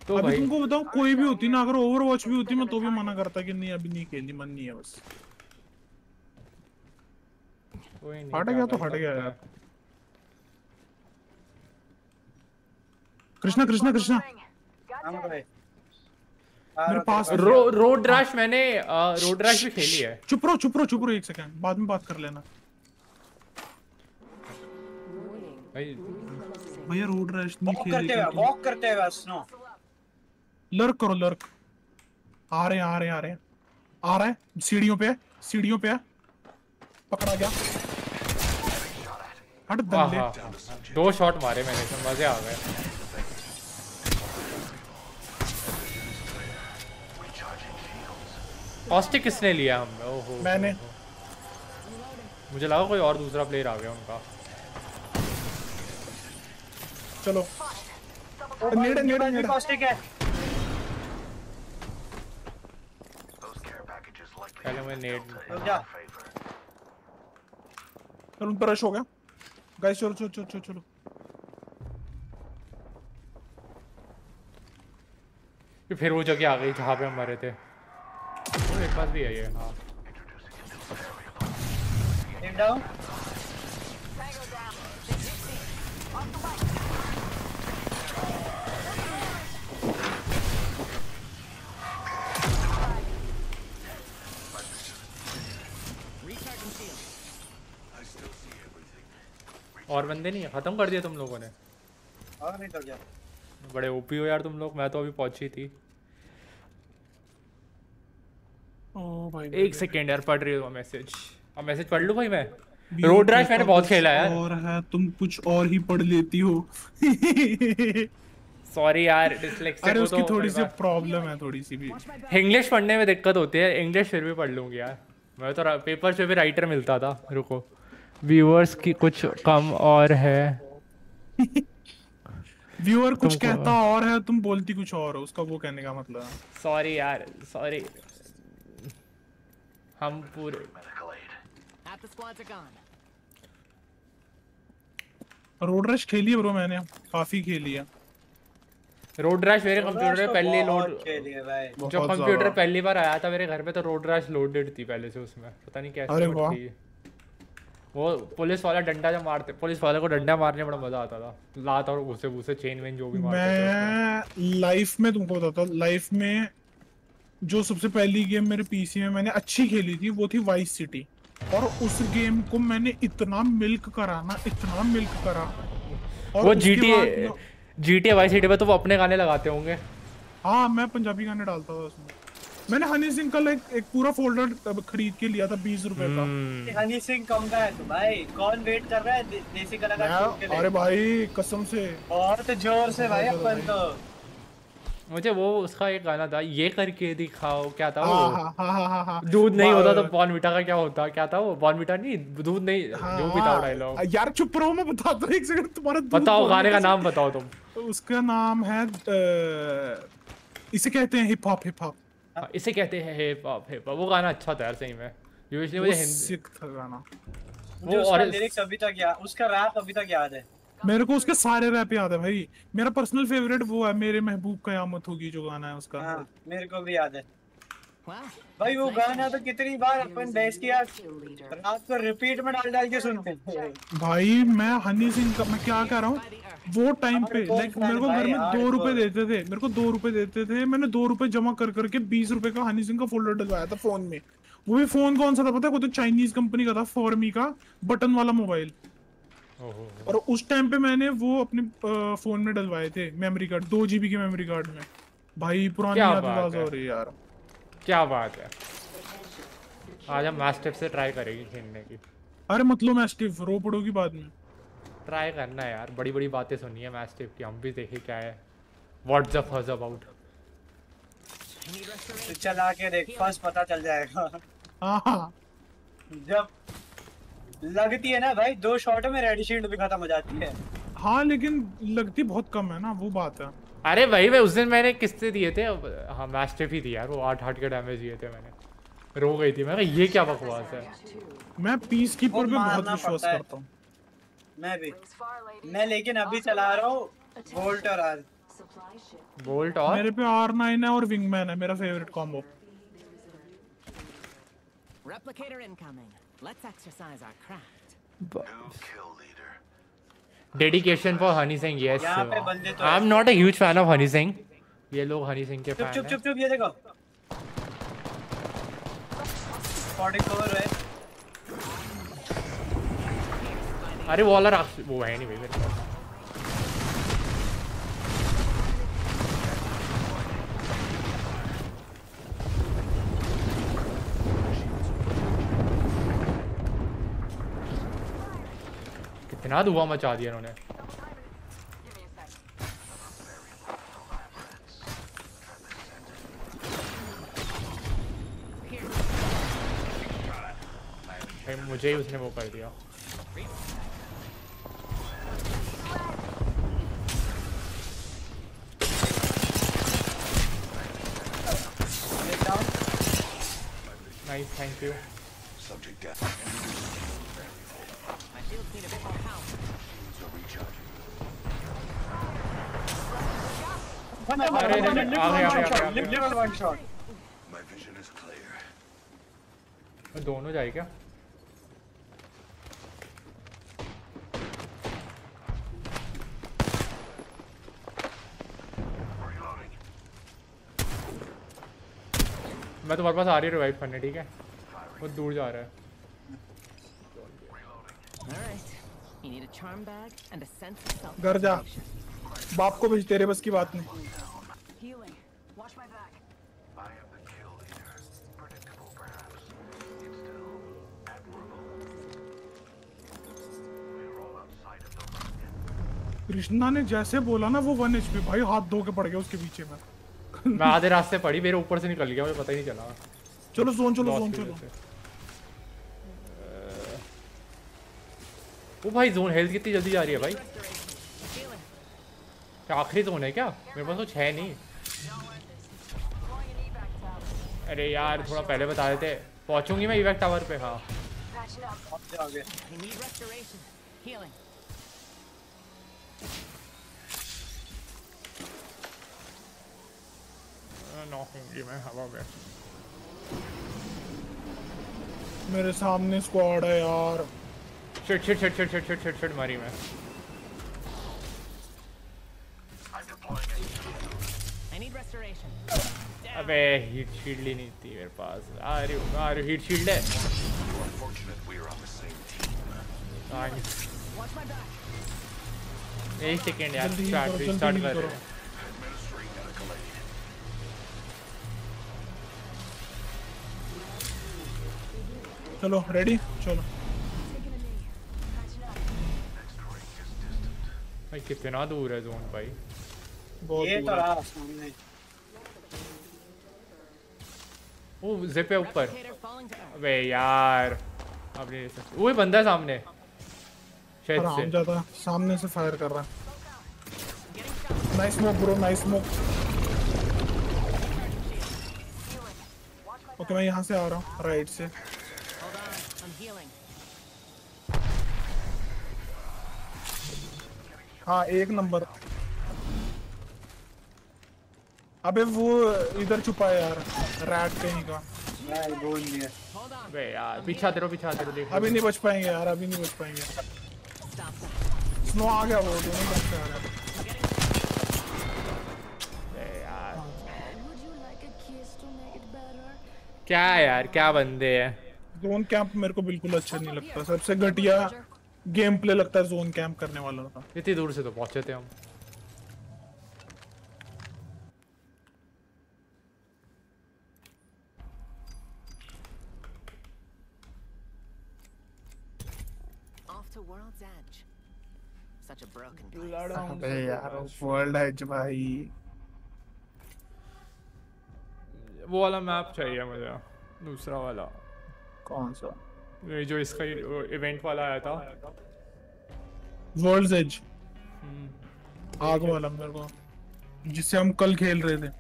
तो अभी तुमको बताऊं, कोई भी होती ना, अगर ओवरवॉच भी होती मैं तो भी मना करता कि नहीं अभी नहीं खेलनी, मन नहीं है बस। हट गया तो हट गया यार। कृष्णा कृष्णा कृष्णा मेरे पास रोड रश, मैंने रोड रश भी खेली है। चुप रहो 1 सेकंड, बाद में बात कर लेना भाई। भैया रोड रश नहीं खेलते, वॉक करते हैं बस। नो लर्क करो, लर्क। आ रहे हैं सीढ़ियों पे है। पकड़ा गया। हट दल्ले, 2 शॉट मारे मैंने तो, मजे आ गए। कॉस्टिक किसने लिया? हम ओहो मैंने, मुझे लगा कोई और दूसरा प्लेयर आ गया उनका। चलो नेड़ा। है पहले मैं उन पर रश हो गया गाइस। चलो ये फिर वो जगह आ गई जहाँ पे हम मरे थे। वो एक पास भी है ये। हाँ और बंदे नहीं, खत्म कर दिया तुम लोगों ने? और नहीं तो क्या, बड़े ओपी हो यार तुम लोग। मैं तो अभी पहुंची थी। ओ भाई एक सेकंड यार, पढ़ रही हूं मैसेज। अब मैसेज पढ़ लूं भाई मैं। रोड रैश मैंने बहुत खेला यार। और है, तुम कुछ और ही पढ़ लेती हो। सॉरी यार, डिस्लेक्सिक हूं तो थोड़ी सी प्रॉब्लम है, थोड़ी सी भी इंग्लिश पढ़ने में दिक्कत होती है। इंग्लिश फिर भी पढ़ लूंगी यार मैं, तो पेपर पे भी राइटर मिलता था। रुको, व्यूअर्स की कुछ कम और है। व्यूअर कुछ कहता और है, तुम बोलती कुछ और हो, उसका वो कहने का मतलब। सॉरी यार, सॉरी। हम पूरे रोड रश खेली है ब्रो, मैंने काफी खेली है रोड रश। मेरे कंप्यूटर पे पहले लोड, जो कंप्यूटर पहली बार आया था मेरे घर पे, तो रोड रश लोडेड थी पहले से उसमें, पता नहीं कैसे। वो पुलिस वाला डंडा जब मारते, पुलिस वाले को डंडा मारने में बड़ा मजा आता था। लात और घुसे घुसे चेन वेन जो भी मारते थे। मैं लाइफ में तुमको बताता हूं, लाइफ में जो सबसे पहली गेम मेरे पीसी में मैंने अच्छी खेली थी वो थी वाइस सिटी। और उस गेम को मैंने इतना मिल्क करा। और वो GTA वाइस सिटी पे तो वो अपने गाने लगाते होंगे। हां, मैं पंजाबी गाने डालता था उसमें। मैंने हनी सिंह का एक पूरा फोल्डर खरीद के लिया था 20 रुपए का। हनी सिंह कम का है भाई, कौन वेट कर रहा है देसी कलाकार के लिए? अरे भाई कसम से, और तो जोर से भाई अपन तो। मुझे वो उसका एक गाना था, ये करके दिखाओ, क्या था वो? दूध नहीं होता तो बॉर्नविटा का क्या होता, क्या था वो? बॉर्नविटा नहीं, दूध नहीं, जो भी था डायलॉग यार। चुप रहो, मैं बताता हूं एक सेकंड। तुम्हारा बताओ गाने का नाम बताओ तुम। उसका नाम है, इसे कहते हैं हिप हॉप। इसे कहते हैं हिप हॉप। वो गाना अच्छा था यार सही में। यूजुअली मुझे हिंदी का गाना, वो और लिरिक्स अभी तक याद, उसका रैप अभी तक याद है मेरे को। उसके सारे रैप याद है भाई। मेरा पर्सनल फेवरेट वो है, मेरे महबूब कयामत होगी, जो गाना है उसका। हां मेरे को भी याद है भाई वो गाना। तो कितनी बार अपन बहस किया, रात को रिपीट में डाल के सुनते भाई। मैं हनी सिंह का, मैं क्या कह रहा हूँ, वो टाइम पे लाइक मेरे को घर में ₹2 देते थे। मैंने ₹2 जमा कर करके 20 रुपए का हनी सिंह का फोल्डर डलवाया था फोन में। वो भी फोन कौन सा था पता है? वो तो चाइनीज कंपनी का था, फॉरमी का, बटन वाला मोबाइल। और उस टाइम पे मैंने वो अपने फोन में डलवाए थे मेमोरी कार्ड, 2 GB के मेमोरी कार्ड में। भाई पुरानी याद हो रही यार, क्या बात है। आज हम मास्टिफ से ट्राई करेंगे खेलने की। अरे मतलब मास्टिफ रो पड़ोगी बाद में, ट्राई करना यार। बड़ी बड़ी बातें सुनी है मास्टिफ की, हम भी देखे क्या है, व्हाट्स अप हज अबाउट। चला के देख, फर्स्ट पता चल जाएगा। जब लगती है ना भाई 2 शॉट में रेड शील्ड भी खत्म हो जाती है। हाँ लेकिन लगती बहुत कम है ना, वो बात है। अरे भाई मैं उस दिन, मैंने किससे दिए थे? हाँ मास्टर भी थी यार वो, 8-8 के डैमेज दिए थे मैंने। रो गई थी, मैंने कहा ये क्या बकवास है। मैं पीस कीपर पे बहुत विश्वास करता हूँ। मैं भी, मैं लेकिन अभी चला रहा हूँ बोल्ट और आर। बोल्ट और मेरे पे R9 है और विंगमैन है, मेरा favourite combo. Replicator incoming. Let's exercise our craft. No kill leader. Dedication for Honey Singh, yes. I'm not a huge fan of Honey Singh. ये लोग हनी सिंह के फैन हैं। चुप, ये देखो। Spotting cover है। अरे वो वाला वो है नहीं भाई मेरे पास। कितना धुआं मचा दिया इन्होंने। मुझे ही उसने वो कर दिया। Nice, thank you. दोनों जाए क्या? मैं तुम्हारे पास आ रही हूँ रिवाइव करने, ठीक है? बहुत दूर जा रहा है। घर जा, बाप को भेज, तेरे बस की बात नहीं। कृष्णा ने जैसे बोला ना वो 1 HP भाई, हाथ धो के पड़ गया उसके पीछे में। मैं आधे रास्ते पड़ी, मेरे ऊपर से निकल गया, मुझे पता ही नहीं चला। चलो जोन चलो, जोन चलो। वो भाई जोन हेल्थ कितनी जल्दी जा रही है भाई। क्या आखिरी जोन है क्या? मेरे पास कुछ है नहीं। अरे यार थोड़ा पहले बता देते, पहुंचूंगी मैं इवेक्ट टावर पे। हाँ मैं हवा में। मेरे सामने स्क्वाड है यार। Shit shit shit shit shit shit shit shit मारी मैं। अबे हीट शील्ड ही नहीं थी मेरे पास। आ रही हीट शील्ड है। एक सेकेंड यार, स्टार्ट कर रहे हैं। चलो रेडी, चलो भाई। कितना दूर है जोन भाई? बहुत ये दूर है। सामने वो जिप है ऊपर। अबे यार अब नहीं सकते। वो बंदा है सामने शायद से। ज्यादा सामने से फायर कर रहा है। Nice smoke bro, nice smoke. Okay मैं यहाँ से आ रहा हूँ राइट से। हाँ एक नंबर। अबे वो इधर छुपा है यार, रैट कहीं का। बोल नहीं है बे यार, पीछा तेरो पीछा तेरो। देखो अभी नहीं बच पाएंगे यार, अभी नहीं बच पाएंगे। स्नो आ गया, वो दोनों बच जा रहा है यार। क्या यार, क्या बंदे हैं। जोन कैंप मेरे को बिल्कुल अच्छा नहीं लगता, सबसे घटिया गेम प्ले लगता है जोन कैंप करने वाला था। इतनी दूर से तो पहुंचे थे हम। अबे यार वर्ल्ड एज भाई, वो वाला मैप चाहिए मुझे, दूसरा वाला। कौन सा? ये जो इसका इवेंट वाला आया था, वर्ल्ड्स एज, आग वाला, मेरे को जिससे हम कल खेल रहे थे।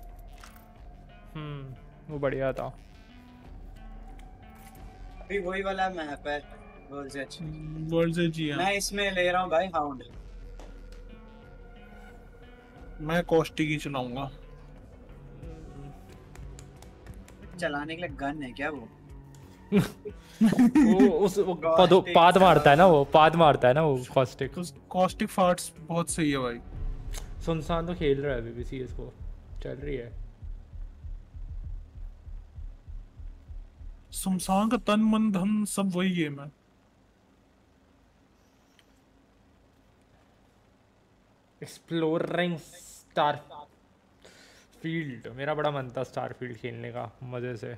वो बढ़िया था। अभी वही वाला मैप है वर्ल्ड्स एज। वर्ल्ड्स एज ही है। मैं इसमें ले रहा हूँ भाई हाउंड। मैं कॉस्टी की चलाऊंगा। चलाने के लिए गन है क्या वो? वो पाद मारता है ना, वो पाद मारता है ना वो कॉस्टिक। कॉस्टिक फार्ट्स बहुत सही है भाई। सुनसान तो खेल रहा है अभी भी, सीएस को चल रही है। सुनसान का तन मन धन सब वही गेम है। एक्सप्लोरिंग स्टार फील्ड, मेरा बड़ा मन था स्टार फील्ड खेलने का मजे से।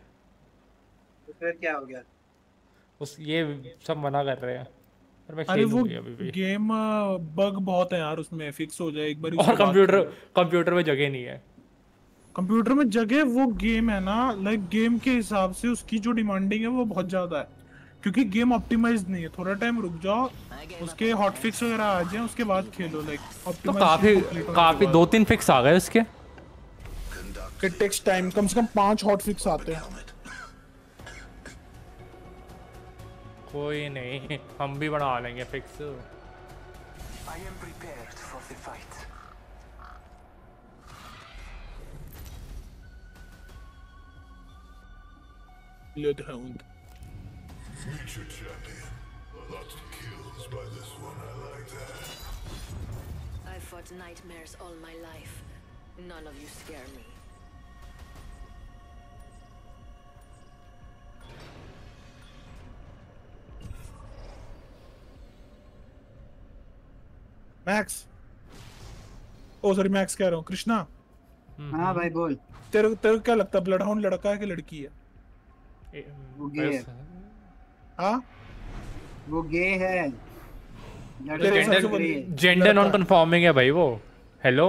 फिर क्या हो गया? उस ये सब मना कर रहे हैं पर मैं खेल लूंगी अभी भी। गेम बग बहुत है यार उसमें, फिक्स हो जाए एक बार। और कंप्यूटर में जगह नहीं है। कंप्यूटर में जगह, वो गेम है ना लाइक गेम के हिसाब से उसकी जो डिमांडिंग है वो बहुत ज्यादा है, क्योंकि गेम ऑप्टिमाइज्ड नहीं है। थोड़ा टाइम रुक जाओ, उसके हॉट फिक्स वगैरह आ जाए, उसके बाद खेलो। लाइक तो काफी 2-3 फिक्स आ गए उसके। इट टेक्स टाइम, कम से कम 5 हॉट फिक्स आते हैं। कोई नहीं, हम भी बना लेंगे fix. I am prepared for the fight. Bloodhound. Future champion. Lots of kills by this one. I like that. I fought nightmares all my life. None of you scare me. Max, oh sorry Max कह रहा हूँ, कृष्णा। हाँ भाई बोल। तेरे क्या लगता है ब्लडहाउंड लड़का है कि लड़की है? वो गे है। हाँ वो गे है, जेंडर नॉन कन्फॉर्मिंग है भाई वो। हेलो,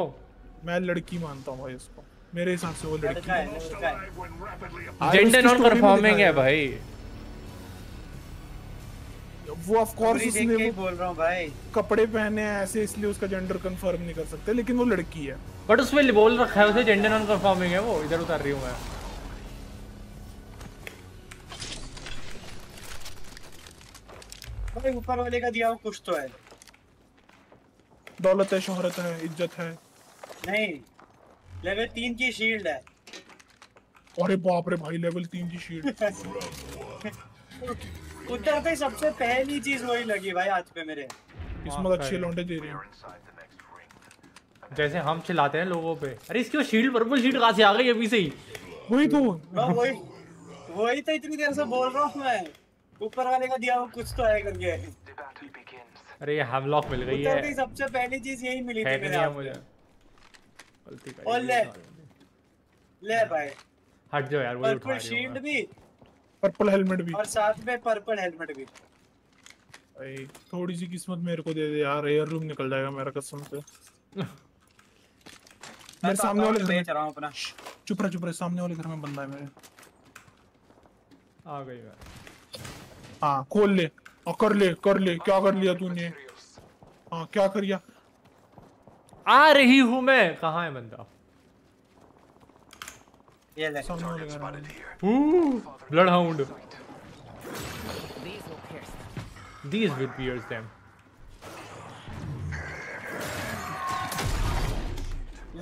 मैं लड़की मानता हूँ भाई उसको, मेरे हिसाब से वो लड़की है, जेंडर नॉन कन्फॉर्मिंग है भाई वो। ऑफ कोर्स उसने वो बोल रहा हूं भाई कपड़े पहने हैं ऐसे, इसलिए उसका जेंडर कंफर्म नहीं कर सकते, लेकिन वो लड़की है। बट उसमें बोल रखा है उसे जेंडर नॉन कंफॉर्मिंग है वो। इधर उतार रही हूं मैं। भाई ऊपर वाले का दिया हुआ कुछ तो है, दौलत है, शोहरत है, इज्जत है। नहीं, लेवल 3 की शील्ड है। अरे बाप रे भाई, लेवल 3 की शील्ड उतरते ही सबसे पहली चीज वही लगी भाई हाथ पे मेरे। किस्मत अच्छे लौंडे दे रहे हैं, जैसे हम चिल्लाते हैं लोगों पे। अरे इसकी वो शील्ड, पर्पल शील्ड कहां से आ गई अभी से ही? वही तो, वही तो इतनी देर से बोल रहा हूं मैं, ऊपर वाले का दिया हुआ कुछ तो है करके। अरे हम लॉक मिल गई है, उतरते ही सबसे पहली चीज यही मिली थी मेरे को। गलती कर और ले भाई हट जाओ यार। वो उठा रही है शील्ड भी, पर्पल हेलमेट भी, और साथ में पर्पल हेलमेट भी। भाई थोड़ी सी किस्मत मेरे को दे दे यार, एयर रूम निकल जाएगा मेरा कसम से। मेरे सामने वाले घर में चल रहा हूं अपना, चुप रह, सामने वाले घर में बंदा है मेरे। आ गई यार। हां खोल ले और कर ले। क्या कर लिया तूने? हां क्या कर लिया? आ रही हूं मैं। कहां है बंदा? ये ले bloodhound. These will pierce them.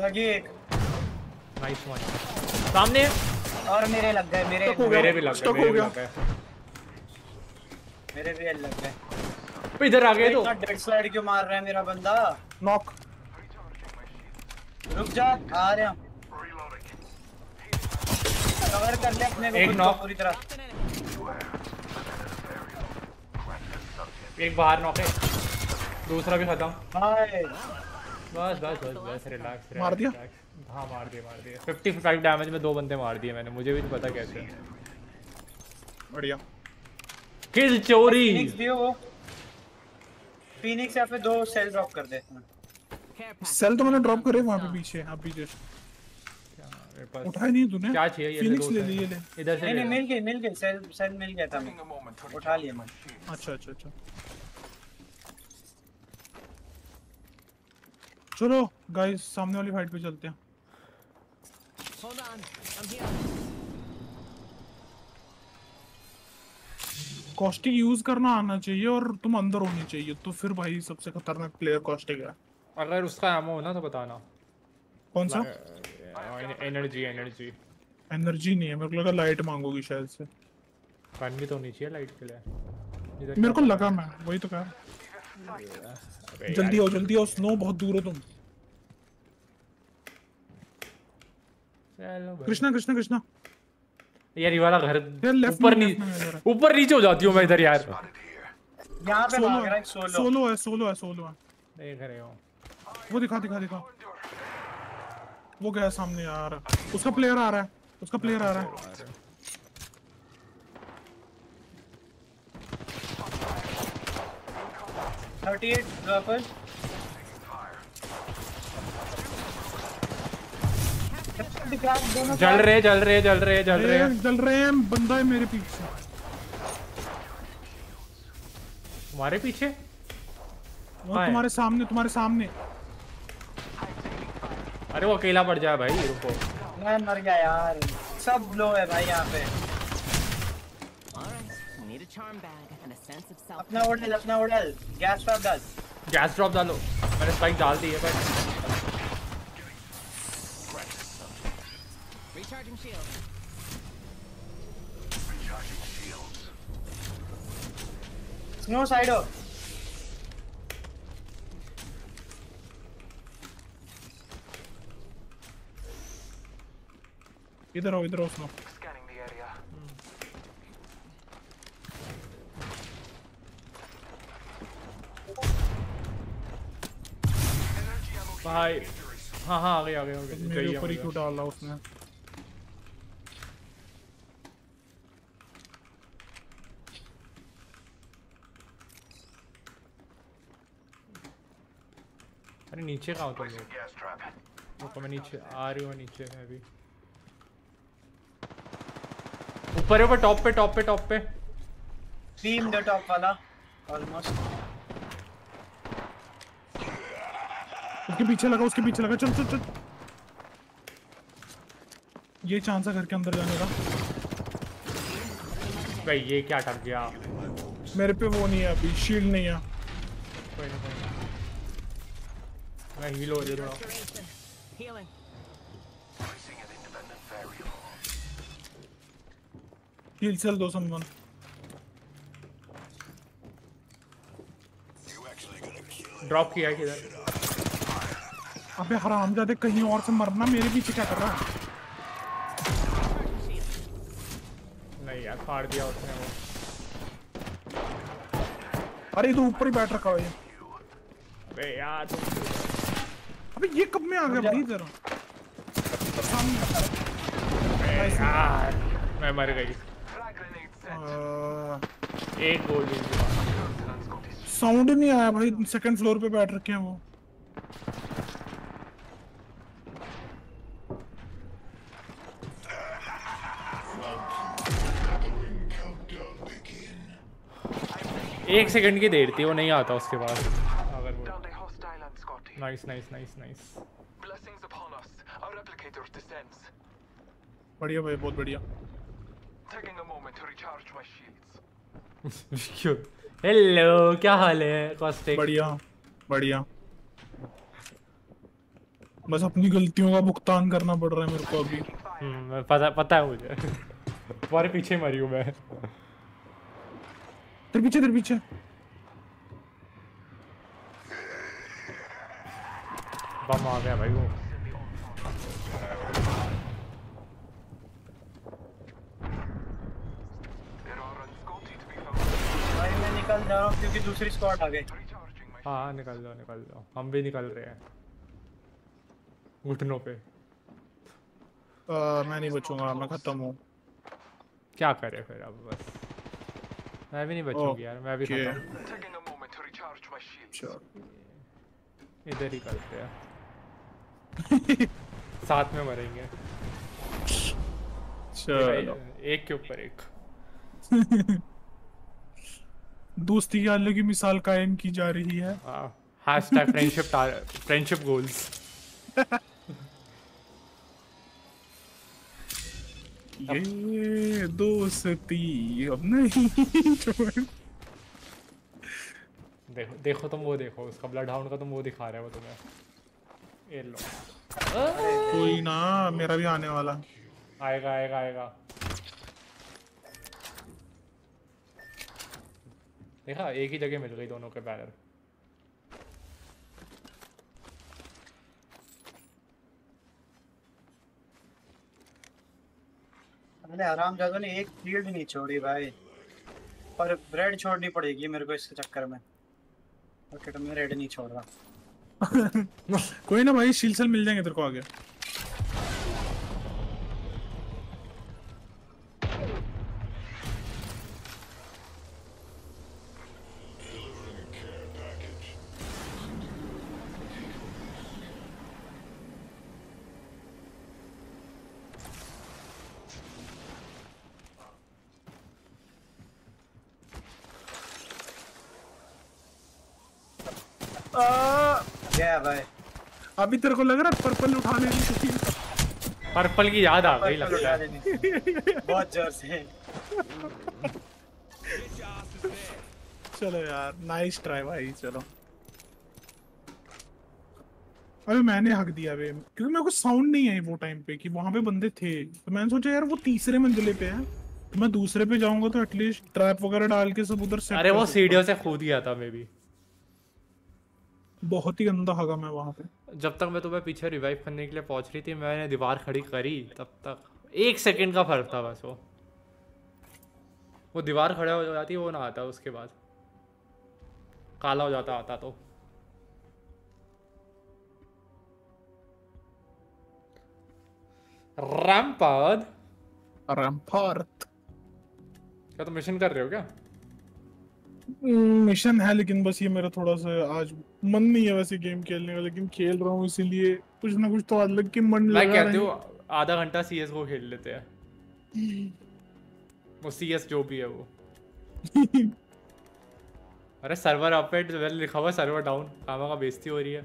लगे nice one सामने, और मेरे लग गए। मेरे भी लग गए, मेरे भी लग गए। इधर आ गए तो इतना डेड स्लाइड क्यों मार रहा है मेरा बंदा? नॉक, रुक जा, आ रहे हैं। कवर कर ले अपने एक नॉक पूरी तरह। एक बाहर नॉक है, दूसरा भी खत्म। हाय बस बस बस बस, रिलैक्स। मार दिया? हां मार दिया। 55 डैमेज में 2 बंदे मार दिए मैंने, मुझे भी तो पता कैसे। बढ़िया किल चोरी। फिनिक्स दियो वो, फिनिक्स या फिर 2 सेल ड्रॉप कर दे। सेल तो मैंने ड्रॉप करे वहां पे पीछे। हां पीछे उठाया नहीं तूने? क्या चाहिए? ये फिनिक्स ले लिए। इधर से नहीं, मिल गए। सेल मिल गया था मुझे, उठा लिया मैंने। अच्छा, चलो गाइस सामने वाली फाइट पे चलते हैं। कॉस्टिक यूज करना आना चाहिए और तुम अंदर होने चाहिए, तो फिर भाई सबसे खतरनाक प्लेयर कॉस्टिक है। अगर उसका एमो हो ना तो बताना। कौन सा? एनर्जी नहीं है मेरे को लगा, लाइट मांगोगी शायद से। फन भी तो होनी चाहिए लाइट के लिए, मेरे को लगा। मैं वही तो कह रहा, जल्दी आओ। स्नो बहुत दूर हो तुम। कृष्णा यार ये वाला घर ऊपर नीचे हो जाती हूं मैं इधर यार। यहां पे भाग रहा है। सोलो है। देख रहे हो वो? दिखा वो गया सामने यार। उसका प्लेयर आ रहा है। जल रहे हैं। बंदा है मेरे पीछे। तुम्हारे पीछे? तुम्हारे सामने। अरे वो अकेला पड़ जाए भाई, रुको। मैं मर गया यार, सब लो है भाई यहाँ पे। अपना उड़ल। गैस ड्रॉप डालो। मैंने स्पाइक डाल दी है भाई। स्नो साइड हो। इधर आओ। सुनो भाई। हाँ हाँ आ गया आ गया आ गया। मेरे ऊपर ही क्यों डाला उसने? अरे नीचे का होता है तो मैं नीचे आ रही हूँ। नीचे है अभी ऊपर है। वो टॉप पे टॉप पे टॉप पे टीम द टॉप वाला ऑलमोस्ट। उसके पीछे लगा उसके पीछे लगा। चल चल चल ये चांस है घर के अंदर जाने का। भाई ये क्या टक गया मेरे पे। वो नहीं है अभी शील्ड नहीं है। कोई ना कोई ना मैं हील हो जा रहा हूँ। हील सेल दो समवन। ड्रॉप किया है किधर? अबे हरामजादे कहीं और से मरना। मेरे पीछे क्या कर रहा है? नहीं यार फाड़ दिया उसने वो। अरे तो ऊपर ही बैठ रखा है ये। अबे यार अबे ये कब में आ गया भाई? जरा यार मैं मर गई। एक गोली साउंड नहीं आया भाई। सेकंड फ्लोर पे बैठ रखे हैं वो। एक सेकंड की देर थी। वो नहीं आता उसके बाद। अगर वो नाइस नाइस नाइस नाइस। बढ़िया भाई बहुत बढ़िया। taking a moment to recharge my shields क्यों? हेलो क्या हाल है कॉस्टिक? बढ़िया बढ़िया। बस अपनी गलतियों का भुगतान करना पड़ रहा है मेरे को अभी। पता है मुझे। तुम्हारे पीछे मरी हूं मैं। तेरे पीछे तेरे पीछे। बम आ गया भाई वो। निकल जा रहा हूं क्योंकि दूसरी स्क्वाड आ गई। हां निकल जाओ हम भी निकल रहे हैं घुटनों पे। मैं नहीं बचूंगा मैं खत्म हूं। क्या करे फिर अब बस। मैं भी नहीं बचूंगा यार मैं भी खत्म। इधर ही करते हैं। साथ में मरेंगे। चलो एक के ऊपर एक। दोस्ती की अलग ही मिसाल कायम की जा रही है। #Friendship friendship goals. ये दोस्ती अब नहीं। देखो देखो तुम वो देखो उसका ब्लड हाउंड का तुम वो दिखा रहे हो तुम्हें। ये लो कोई ना मेरा भी आने वाला। आएगा आएगा आएगा। देखा एक ही जगह मिल गई दोनों के बैनर। मैंने हरामजादों ने एक फील्ड नहीं छोड़ी भाई। पर ब्रेड छोड़नी पड़ेगी मेरे को इसके चक्कर में। क्रिकेट में रेड नहीं छोड़ रहा। कोई ना भाई शील्ड सेल मिल जाएंगे तेरे को आगे। अभी तेरे को लग रहा है पर्पल उठाने की। पर्पल की याद आ गई लगता है। बहुत जोर से। चलो यार नाइस ट्राई भाई। चलो अरे मैंने हक दिया बे क्योंकि मेरे को साउंड नहीं आई वो टाइम पे कि वहां पे बंदे थे। तो मैंने सोचा यार वो तीसरे मंजिले पे है तो मैं दूसरे पे जाऊंगा तो एटलीस्ट ट्रैप वगैरह डाल के सब उधर से। अरे वो सीढ़ियों से कूद गया था मैं भी। बहुत ही गंदा हगा मैं वहाँ पे। जब तक मैं तुम्हें पीछे रिवाइव करने के लिए पहुँच रही थी मैंने दीवार खड़ी करी। तब तक एक सेकंड का फर्क था बस। वो दीवार खड़ा हो जाती वो ना आता उसके बाद काला हो जाता। आता तो रैम्पार्ट क्या तुम मिशन कर रहे हो क्या? मिशन है लेकिन बस ये मेरा थोड़ा सा आज मन नहीं है वैसे गेम खेलने का, लेकिन खेल रहा हूँ इसीलिए कुछ ना कुछ तो अलग के मन लगा रहा हूँ। आधा घंटा सीएस को खेल लेते हैं, वो सीएस जो भी है वो। अरे सर्वर अप एट वेल लिखा हुआ, सर्वर डाउन, कामा का बेइज्जती हो रही है।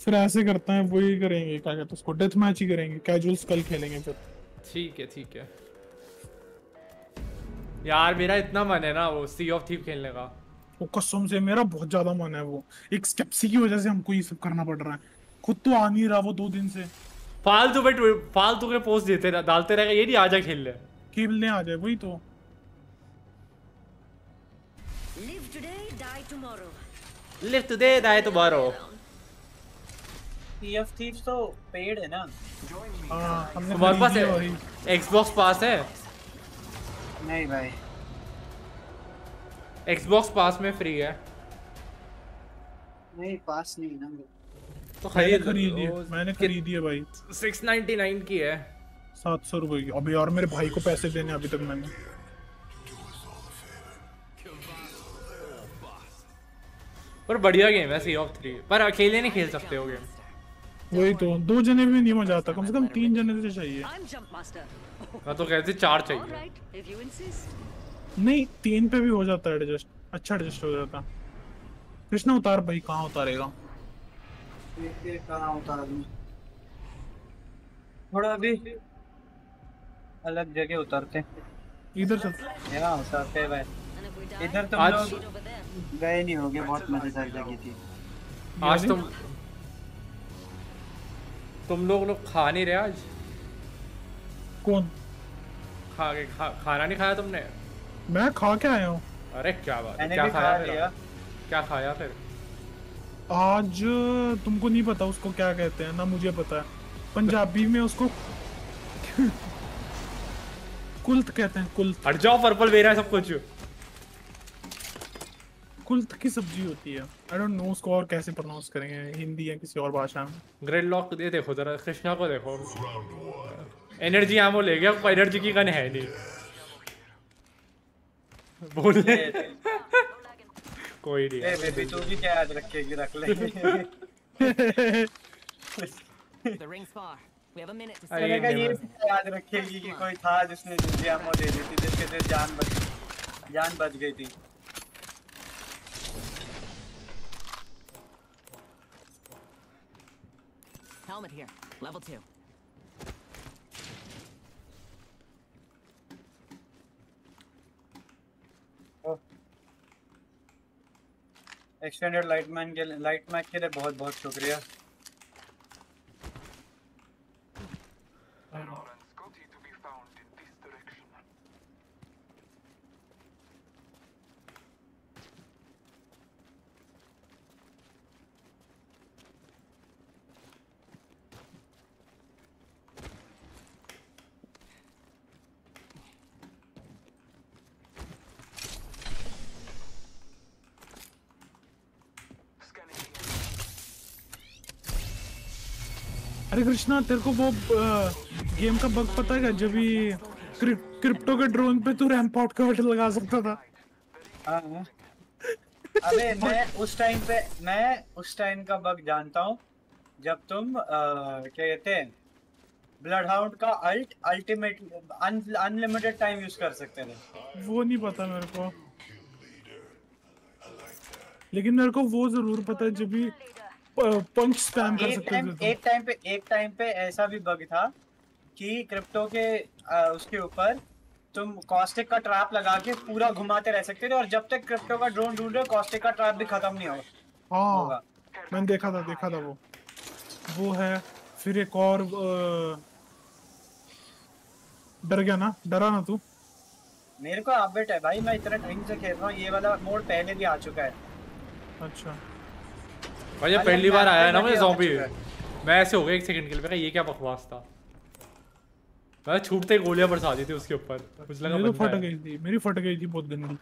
फिर ऐसे करते हैं वही करेंगे, क्या कहते हैं उसको, डेथ मैच ही करेंगे, कैजुअल्स कल खेलेंगे फिर। ठीक है ठीक है यार, मेरा इतना मन है ना वो सी ऑफ थीव खेलने का, वो कसम से मेरा बहुत ज्यादा मन है। वो एक स्कैप्सी की वजह से हमको ये सब करना पड़ रहा है, खुद तो आ नहीं रहा वो 2 दिन से। फालतू पे फालतू के पोस्ट देते डालते रहेगा, ये नहीं आजा खेल ले, खेलने आ जाए वही तो। Live today die tomorrow, live today die tomorrow. Sea of Thieves तो पेड है ना? हां हमारे पास एक्सबॉक्स पास है। नहीं भाई एक्सबॉक्स पास में फ्री है। नहीं पास नहीं ना तो खरीदी, मैंने खरीदी है भाई, 699 की है, 700 रुपए की। अभी यार मेरे भाई को पैसे देने अभी तक मैंने। पर बढ़िया गेम है सी ऑफ 3, पर अकेले नहीं खेल सकते हो गेम, वही तो। 2 जने भी नहीं मजा आता, कम से कम 3 जने तो चाहिए। मैं तो कहते 4 चाहिए। नहीं 3 पे भी हो जाता है एडजस्ट, अच्छा एडजस्ट हो जाता। कृष्णा उतार भाई, कहाँ उतारेगा? थोड़ा अभी अलग जगह उतारते, इधर चलते यहाँ उतारते भाई। इधर तो आज गए नहीं होंगे, बहुत मजेदार जगह थी। आज तुम लोग खा नहीं रहे आज? कौन खाना नहीं खाया तुमने? मैं खा के आया हूँ। अरे क्या बात, क्या खाया फिर? क्या खाया फिर आज? तुमको नहीं पता उसको क्या कहते हैं ना? मुझे पता है, पंजाबी में उसको कुल्त कहते हैं, कुल्त। हट जाओ, पर्पल बेरा है सब कुछ। कुल्थ की सब्जी होती है। I don't know उसको और कैसे प्रोनाउंस करेंगे, हिंदी या किसी और भाषा में। ग्रेड लॉक दे देखो जरा, कृष्णा को देखो। एनर्जी आमो ले गया, कोई एनर्जी की गन है नहीं। बोल दे कोई नहीं। बेबी तू भी क्या आज रखेगी, रख ले। The rings far. We have a minute to say. मैंने ये याद रखेगी कि कोई था जिसने एनर्जी आमो दे दी थी, जिसके से जान बच गई थी। Helmet here, level 2. Oh. Extended light man के लिए बहुत-बहुत शुक्रिया। अरे कृष्णा तेरे को वो गेम का बग पता है, जब भी क्रिप्टो के ड्रोन पे तू रैंपॉट का बटन लगा सकता था। अबे मैं उस टाइम का बग जानता हूँ जब तुम क्या कहते हैं ब्लड हाउंड का अल्टीमेट अनलिमिटेड टाइम यूज कर सकते थे। वो नहीं पता मेरे को, लेकिन मेरे को वो जरूर पता है जब भी पंच स्पैम कर सकते थे। एक टाइम पे ऐसा भी बग था कि क्रिप्टो के उसके ऊपर तुम कॉस्टिक का ट्रैप लगा के पूरा घुमाते रह सकते थे, और जब तक क्रिप्टो का ड्रोन ढूंढ रहे हो कॉस्टिक का ट्रैप भी खत्म नहीं होगा। मैंने देखा था वो है। फिर एक और डर गया ना, डरा ना तू? मेरे को अपडेट है भाई, मैं इतना टाइम से खेल रहा हूँ, ये वाला मोड पहले भी आ चुका है। अच्छा भाई ये पहली बार आया ना मुझे ज़ॉम्बी, मैं ऐसे हो गया 1 सेकंड के लिए, मैं ये क्या बकवास था। मैं छूटते ही गोलियां बरसा दी थी उसके ऊपर, कुछ लगा बंदा फट गई थी, मेरी फट गई थी बहुत गंदी।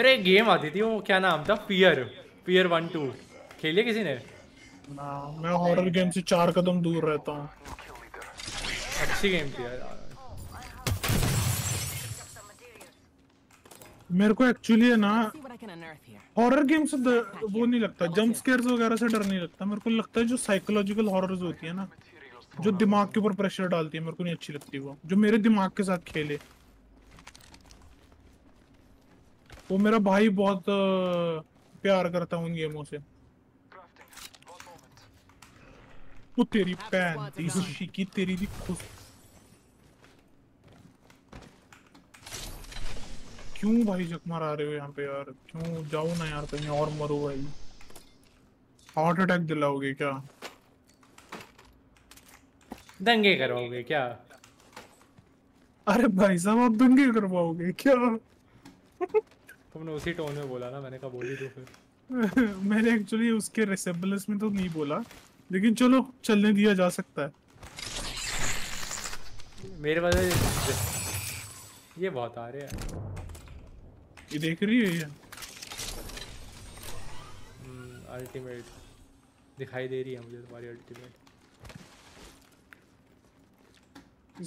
अरे गेम आती थी वो, क्या नाम था, पियर 1-2 खेलिए किसी ने? मैं हॉरर गेम से 4 कदम दूर रहता हूँ। अच्छी गेम थी यार। मेरे को एक्चुअली है ना हॉरर गेम से वो नहीं लगता, जंप स्केयर्स वगैरह से डर नहीं लगता। मेरे को लगता है जो साइकोलॉजिकल हॉरर्स होती है ना, जो दिमाग के ऊपर प्रेशर डालती है, मेरे को नहीं अच्छी लगती वो। जो मेरे दिमाग के साथ खेले, वो मेरा भाई बहुत प्यार करता है उन गेमों से। वो तेरी पैन तीसरी की तेरी भी खुश क्यों भाई? जक मारा रहे हो यहाँ पे यार, क्यों जाओ ना यार कहीं और मरो भाई। हार्ट अटैक दिलाओगे क्या? दंगे करवाओगे क्या? अरे भाई साहब आप दंगे करवाओगे क्या? तुमने उसी टोन में बोला ना, मैंने कहा बोली तो फिर। मैंने एक्चुअली उसके रिसेबल्स में तो नहीं बोला, लेकिन चलो चलने दिया जा सकता है। मेरे पास ये बहुत आ रहे हैं, ये देख रही है ये अल्टीमेट दिखाई दे रही है मुझे तुम्हारी अल्टीमेट।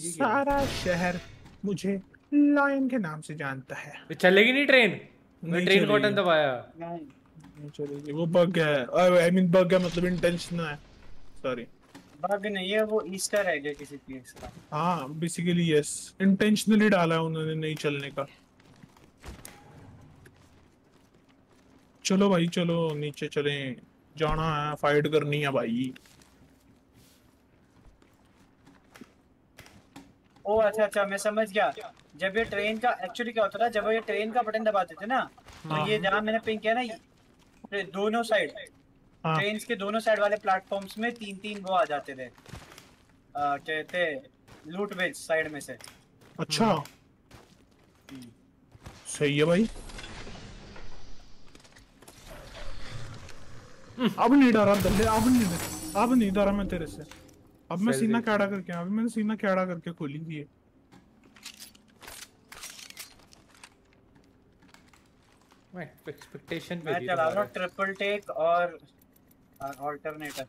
सारा शहर मुझे लायन के नाम से जानता है। तो चलेगी नहीं ट्रेन? मैं ट्रेन को बटन दबाया नहीं चलेगी। वो बग है, आई मीन बग है मतलब इंटेंशनल है। सॉरी बग नहीं है, वो ईस्टर है किसी चीज का। हां बेसिकली यस, इंटेंशनली डाला है उन्होंने नहीं चलने का। चलो भाई चलो नीचे चलें, जाना है, फाइट करनी है भाई। ओ अच्छा अच्छा मैं समझ गया। जब ये ट्रेन का एक्चुअली क्या होता था, जब ये ट्रेन का बटन दबाते थे ना, तो ये जहाँ मैंने पिंग किया ना, ये दोनों साइड ट्रेन के दोनों साइड वाले प्लेटफॉर्म्स में 3-3 वो आ जाते थे, कहते लूट वेज साइड में से। अच्छा सही है भाई। अब नहीं डरा दल्ले, अब नहीं डरा मैं तेरे से। अब मैं सीना कैड़ा करके, अभी मैंने सीना कैड़ा करके खोली थी ये। मैं एक्सपेक्टेशन पे मैं चला रहा हूं ट्रिपल टेक और अल्टरनेटर।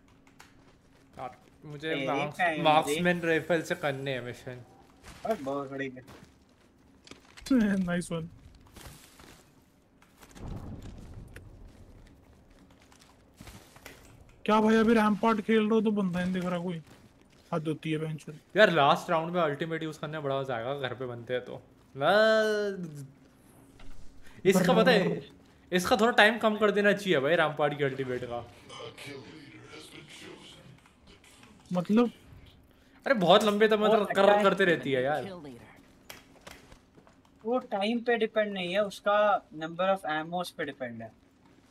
यार मुझे मार्क्समैन राइफल से करने है मिशन। और बहुत बड़ी है। Nice one. क्या भाई अभी रैम्पार्ट खेल रहे हो तो बंदा नहीं दिख रहा कोई? हद होती है बेंच पर यार। लास्ट राउंड में अल्टीमेट यूज करने बड़ा मजा आएगा, घर पे बनते हैं तो। इसका पता है, इसका थोड़ा टाइम कम कर देना चाहिए भाई रैम्पार्ट की अल्टीमेट का। मतलब अरे बहुत लंबे तक मतलब करते रहती है यार। वो टाइम पे डिपेंड नहीं है, उसका नंबर ऑफ एमोस पे डिपेंड है।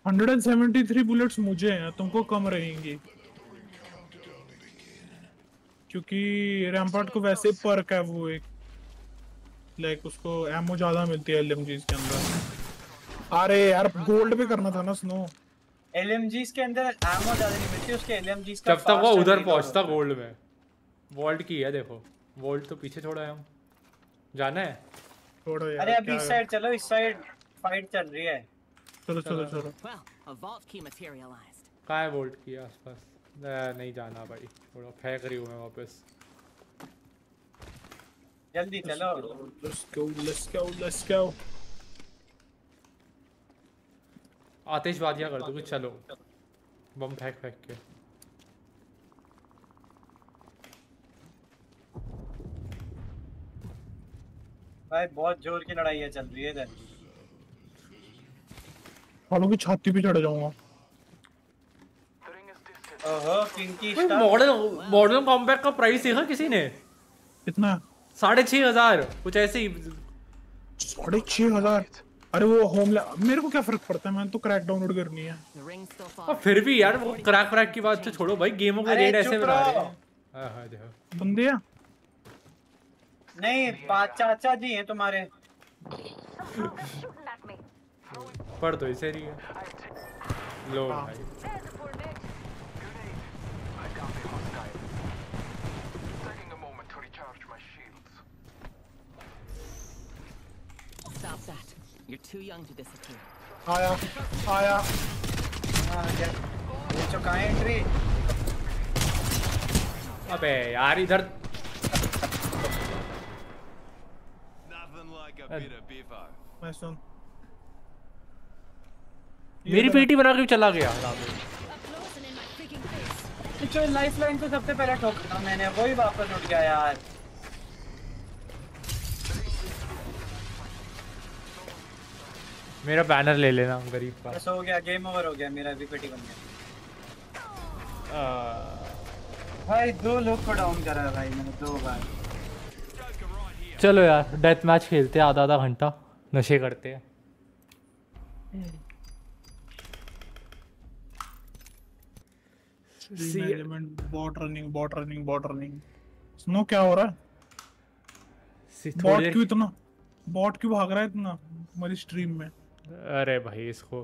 173 बुलेट्स मुझे हैं, तुमको कम रहेंगी क्योंकि रैम्पार्ट को वैसे पर्क है वो एक, लाइक उसको एमो ज्यादा मिलती है एलएमजीज के अंदर। अरे यार गोल्ड पे करना था ना स्नो। एलएमजीज के अंदर एमो ज्यादा नहीं मिलती उसके, एलएमजीज का जब तक वो उधर पहुंचता गोल्ड में। वॉल्ट की है देखो, वॉल्ट तो पीछे छोड़ा है, हम जाना है छोड़ो यार। अरे अभी इस साइड चलो, इस साइड फाइट चल रही है। चलो चलो चलो। कहाँ है वोल्ट की आसपास? नहीं जाना भाई, थोड़ा फेंक रही हूँ मैं वापस। जल्दी चलो। let's go। आतिशबाजियाँ कर दो कुछ, चलो बम फेंक के। भाई बहुत जोर की लड़ाई है चल रही है इधर। वालों की छाती पे चढ़ जाऊंगा। मॉडर्न कॉम्बैट का प्राइस देखा किसी ने? कितना? 6500 कुछ ऐसे ही। 6500? अरे वो होमला मेरे को क्या फर्क पड़ता है, मैंने तो क्रैक डाउनलोड करनी है। और फिर भी यार वो क्रैक की बात तो छोड़ो भाई, गेमों के रेट ऐसे बना रहे हैं। बंदे नहीं चाचा जी है तुम्हारे। पढ़ तो इसे रही है। लो भाई आया आया। बच्चों कहाँ है एंट्री? अबे यार इधर मेरी पेटी बना के चला गया। तो लाइफलाइन को सबसे पहले ठोका मैंने, वही वापस उठ गया यार। मेरा बैनर ले लेना गरीब का। बस हो गया, गेम ओवर हो गया मेरा, भी पेटी बन गया। भाई दो लोग को डाउन करा है भाई मैंने दो बार। चलो यार डेथ मैच खेलते हैं, आधा आधा घंटा नशे करते हैं। Bot running. स्नो क्या हो रहा है? बॉट क्यों इतना, बॉट क्यों भाग रहा है इतना हमारी स्ट्रीम में? अरे भाई इसको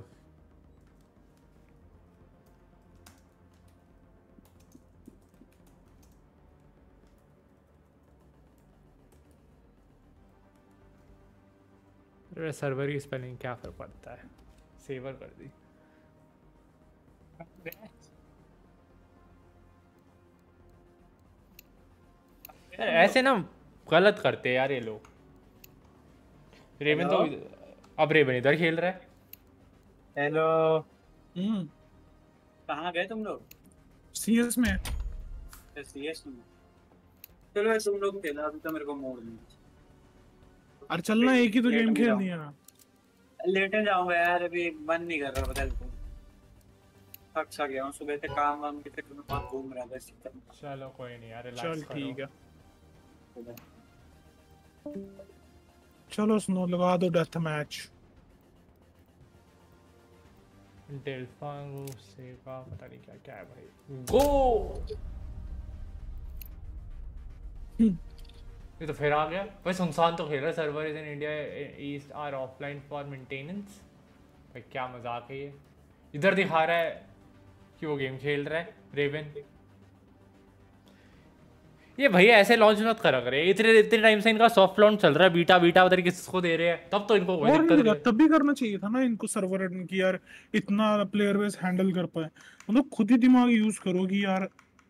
सर्वर की स्पेलिंग क्या फर्क पड़ता है, सेवर कर दी। ऐसे ना गलत करते हैं यार ये लोग। रेवन तो अब रेवन इधर खेल रहा है। हेलो कहाँ गए तुम लोग? सीएस में। सीएस में चलो तुम लोग खेला, अभी तो मेरे को मूड नहीं। अरे चलना एक ही तो गेम खेलनी है। लेटे जाऊंगा यार, अभी मन नहीं कर रहा, पता नहीं थक सा गया हूं सुबह से, काम वाम के चक्कर में बहुत घूम रहा था। चलो कोई नहीं यार, रिलैक्स करो। ठीक है चलो स्नो लगा दो डेथ मैच। डेल्फांगो से का पता नहीं क्या क्या है भाई। गो ये तो फिर आ गया भाई। सुनसान तो खेल रहा है। Server in India East are offline for maintenance. भाई क्या मजाक है ये। इधर दिखा रहा है कि वो गेम खेल रहा है रेवन। ये भैया ऐसे लॉन्च मत करा करे। इतने इतने टाइम से इनका सॉफ्ट लॉन्च चल रहा है, बीटा बीटा पता नहीं किसको दे रहे हैं। तब तो इनको कोई दिक्कत नहीं, तब भी करना चाहिए था ना इनको सर्वर एडमिन की यार। इतना प्लेयर बेस हैंडल कर पाए, मतलब खुद ही दिमाग यूज करो कि यार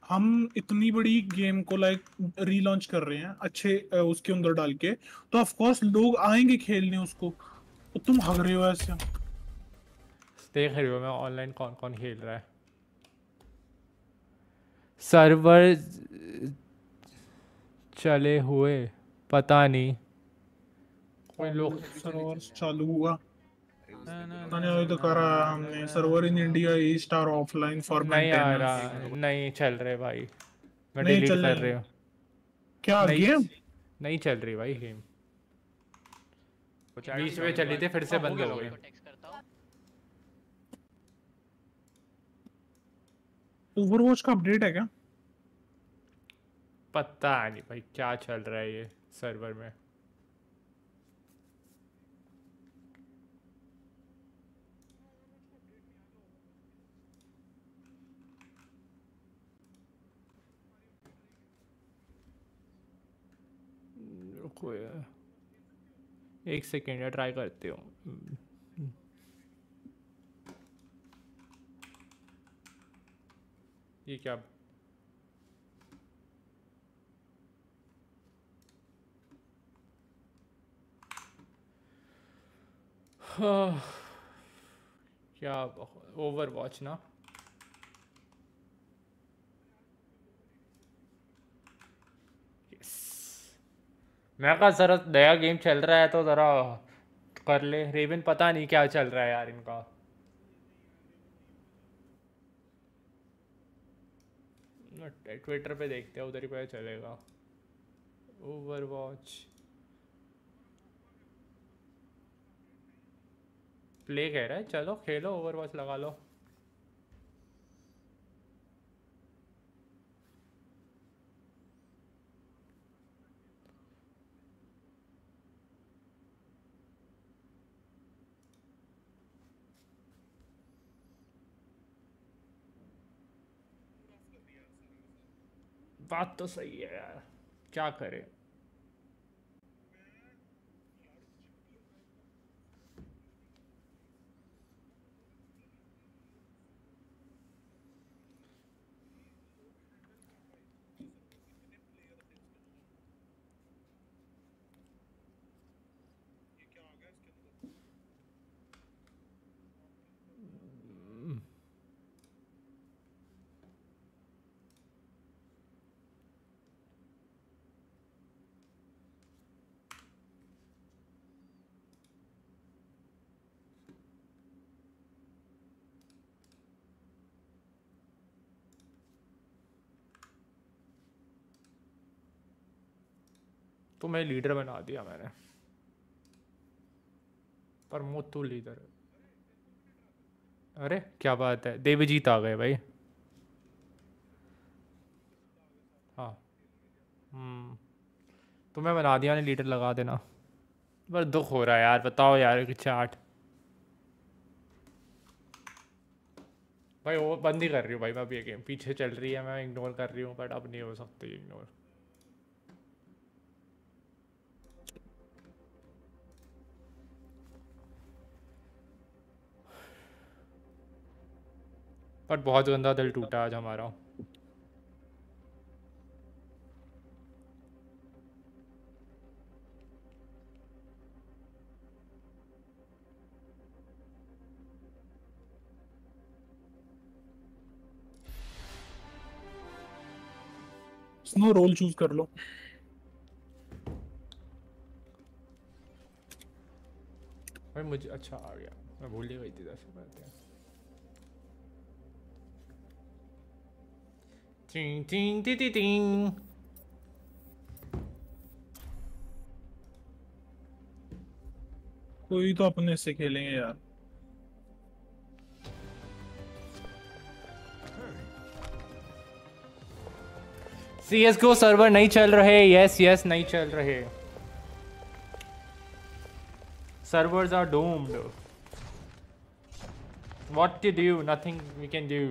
हम इतनी बड़ी गेम को लाइक रीलॉन्च कर रहे हैं अच्छे उसके अंदर डाल के, तो ऑफ कोर्स लोग आएंगे खेलने उसको। तो तुम हग रहे हो ऐसे। देख रहे हो मैं ऑनलाइन कौन कौन खेल रहा है। सर्वर चले हुए पता नहीं, कोई लोग सर्वर चालू हुआ नहीं तो करा हमने। Server in India East are offline for maintenance. नहीं चल रहे भाई, मैं डिलीट कर रहे हूं। क्या गेम नहीं चल रही भाई? गेम बीच में चली थी फिर से बंद हो गई। ओवरवॉच का अपडेट है क्या? पता नहीं भाई क्या चल रहा है ये सर्वर में। रुको यार एक सेकेंड, या ट्राई करते हो। ये क्या क्या ओवरवॉच ना? यस मैं कहा जरा नया गेम चल रहा है तो जरा कर ले। रेवन पता नहीं क्या चल रहा है यार इनका। ट्विटर पे देखते हैं, उधर ही पता चलेगा। ओवरवॉच प्ले कह रहा है, चलो खेलो ओवरवॉच लगा लो। बात तो सही है यार, क्या करें। तो मैं लीडर बना दिया मैंने, पर मोतू लीडर। अरे क्या बात है, देवजीत आ गए भाई। हाँ तो मैं बना दिया ने लीडर लगा देना। बस दुख हो रहा है यार, बताओ यार कि चाट भाई वो बंद ही कर रही हूँ भाई मैं अभी। ये गेम पीछे चल रही है, मैं इग्नोर कर रही हूँ, बट अब नहीं हो सकती इग्नोर। बट बहुत गंदा दिल टूटा आज हमारा। स्नो रोल चूज कर लो। भाई मुझे अच्छा आ गया, मैं भूल ही गई थी। 10 मिनट टिंग टिंग टी टी टिंग। कोई तो अपने से खेलेंगे यार। CSGO सर्वर नहीं चल रहे। यस नहीं चल रहे। Servers are doomed. What to do, nothing we can do.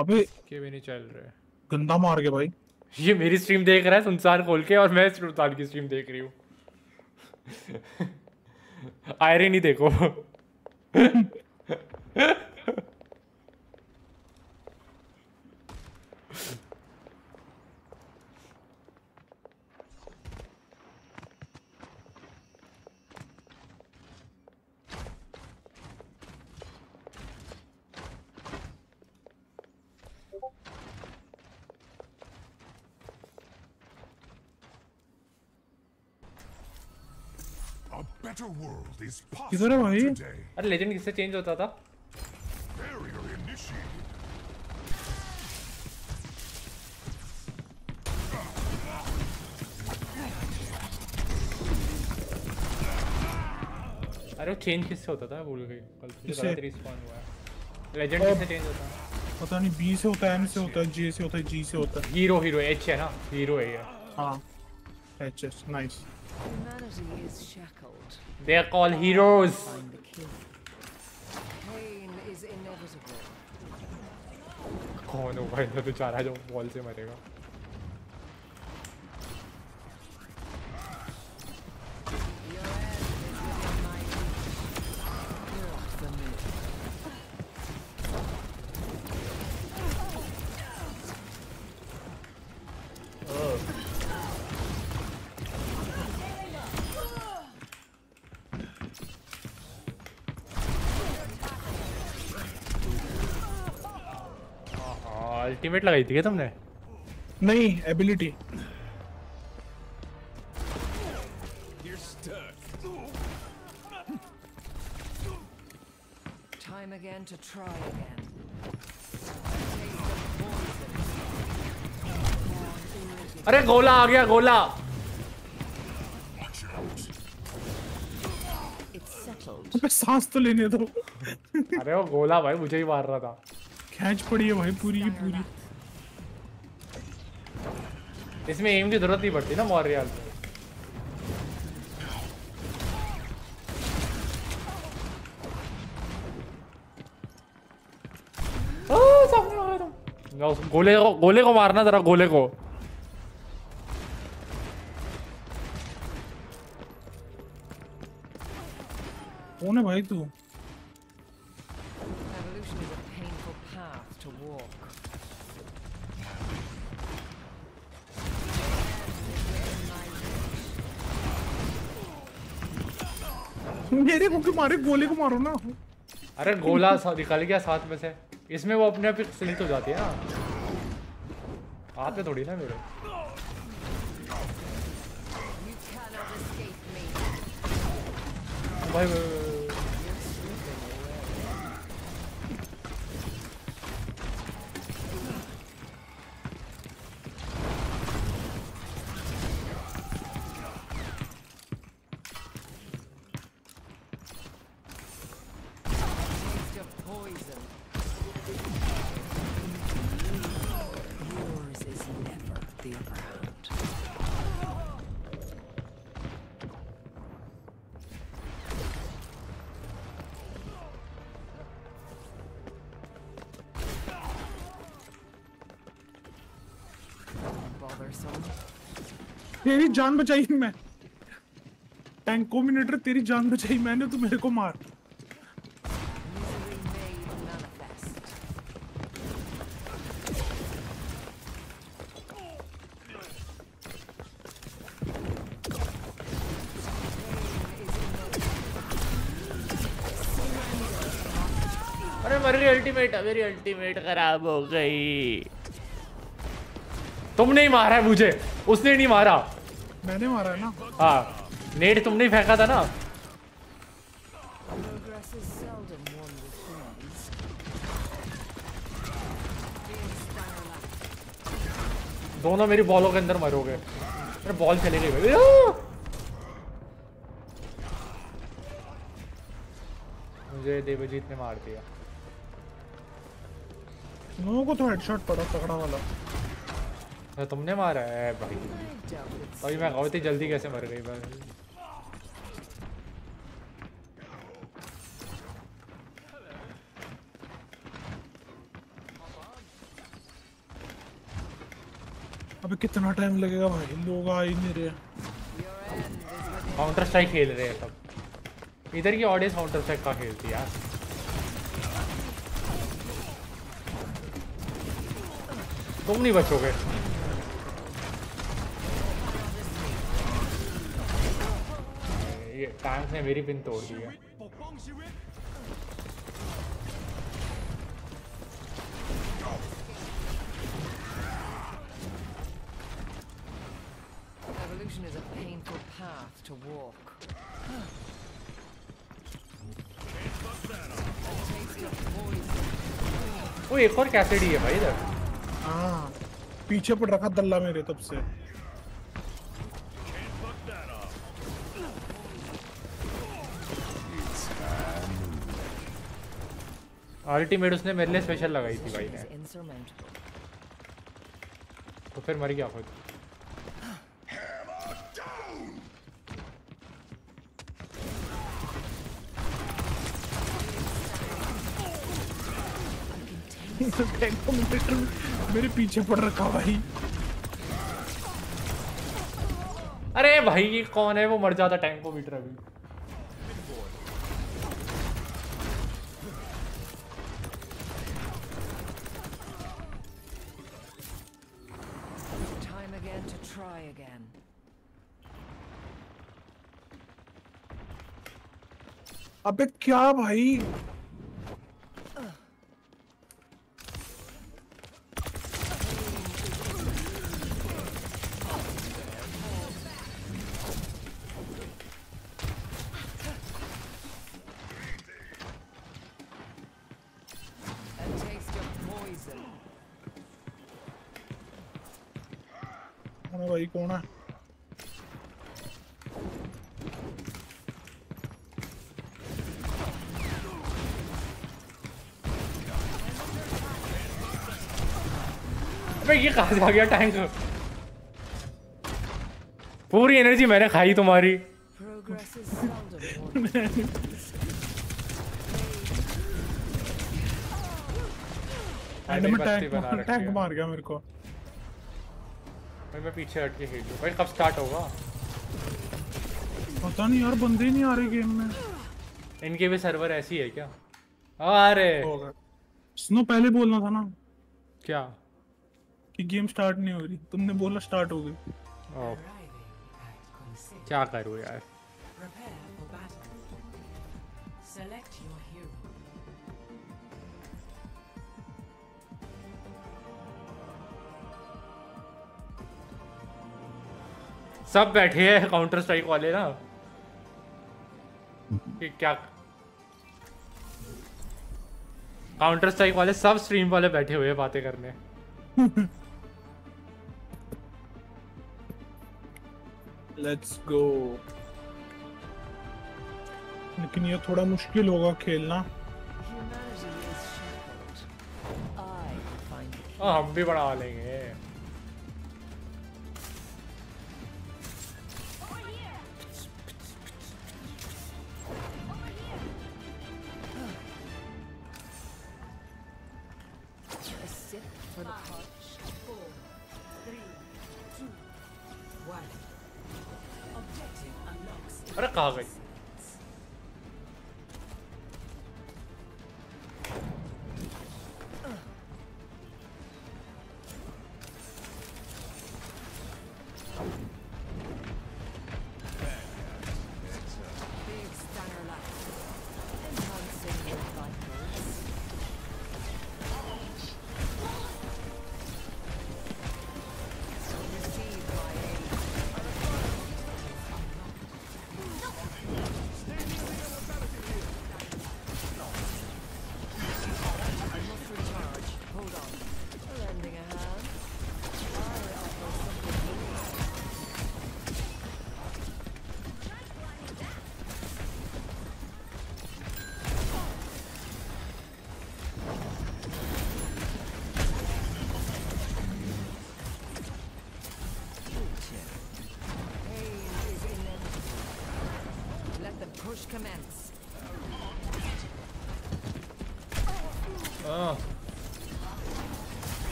अबे के भी नहीं चल रहे, गंदा मार के भाई। ये मेरी स्ट्रीम देख रहा है सुनसान खोल के, और मैं सुनसान की स्ट्रीम देख रही हूँ। आयरे नहीं देखो। किधर है भाई? अरे लेजेंड किससे चेंज होता था? अरे वो चेंज किससे होता था? भूल गई, कल से रिस्पॉन्ड हुआ है। लेजेंड किससे चेंज होता है? पता नहीं। बी से होता है, एम से होता है, जे से होता है, जी से होता है। हीरो हीरो एच है ना? हीरो है ये। हां H S nice. Humanity is shackled. They are called heroes. Pain is inevitable. कौन होगा इधर बेचारा जो बॉल से मरेगा? अल्टीमेट लगाई थी क्या तुमने? नहीं, ability. Time again to try again. अरे गोला आ गया, गोला। अबे सांस तो लेने दो। अरे वो गोला भाई मुझे ही मार रहा था। कैच पड़ी है भाई पूरी की पूरी। इसमें एम की जरूरत नहीं पड़ती ना मॉरियल पे। गोले को मारना जरा, गोले को। कौन है भाई तू? मेरे को क्यों मारे? गोले को मारो ना। अरे गोला निकल गया साथ में से। इसमें वो अपने आप ही स्लिप हो जाती है ना। हाथ में थोड़ी ना मेरे। भाई तेरी जान बचाई मैं, टैंकोमिनेटर तेरी जान बचाई मैंने, तू मेरे को मार। अरे मेरी अल्टीमेट खराब हो गई। तुमने ही मारा है मुझे, उसने नहीं मारा। मैंने मारा है ना। हाँ, नेट तुमने ही फेंका था ना। दोनों मेरी बॉलों के अंदर मरोगे। अरे बॉल चली गई भाई। मुझे देवजीत ने मार दिया। लोगों को तो हेडशॉट पड़ा तगड़ा वाला। तुमने मारा है भाई। अभी मैं बहुत ही जल्दी कैसे मर गई भाई। अबे कितना टाइम लगेगा भाई, लोग आ ही नहीं रहे। काउंटर स्ट्राइक खेल रहे हैं सब। इधर की ऑडियंस काउंटर स्ट्राइक का खेलती है यार। तुम नहीं बचोगे। ये टैंक ने मेरी पिन तोड़ दी है। Evolution is a painful path to walk. वो एक और कैसेडी है भाई इधर। हाँ, पीछे पड़ रखा दल्ला मेरे तब से। अल्टीमेट उसने मेरे लिए स्पेशल लगाई थी भाई ने, तो फिर मर गया खुद। मेरे पीछे पड़ रखा भाई। अरे भाई ये कौन है, वो मर जाता टैंकोमीटर अभी। अबे क्या भाई, भाई कौन है? ये कहाँ जा गया टैंक? पूरी एनर्जी मैंने खाई तुम्हारी। टैंक मार गया मेरे को। मैं पीछे हट के खेलूं भाई। कब स्टार्ट होगा पता नहीं यार, बंदे ही नहीं आ रहे गेम में। इनके भी सर्वर ऐसी है क्या? अरे स्नो पहले बोलना था ना क्या कि गेम स्टार्ट नहीं हो रही, तुमने बोला स्टार्ट हो गई। क्या करूं यार। सब बैठे हैं काउंटर स्ट्राइक वाले ना, कि क्या काउंटर स्ट्राइक वाले सब स्ट्रीम वाले बैठे हुए बातें करने। Let's go. लेकिन ये थोड़ा मुश्किल होगा खेलना। हम भी बढ़ा लेंगे। अरे कहाँ गई?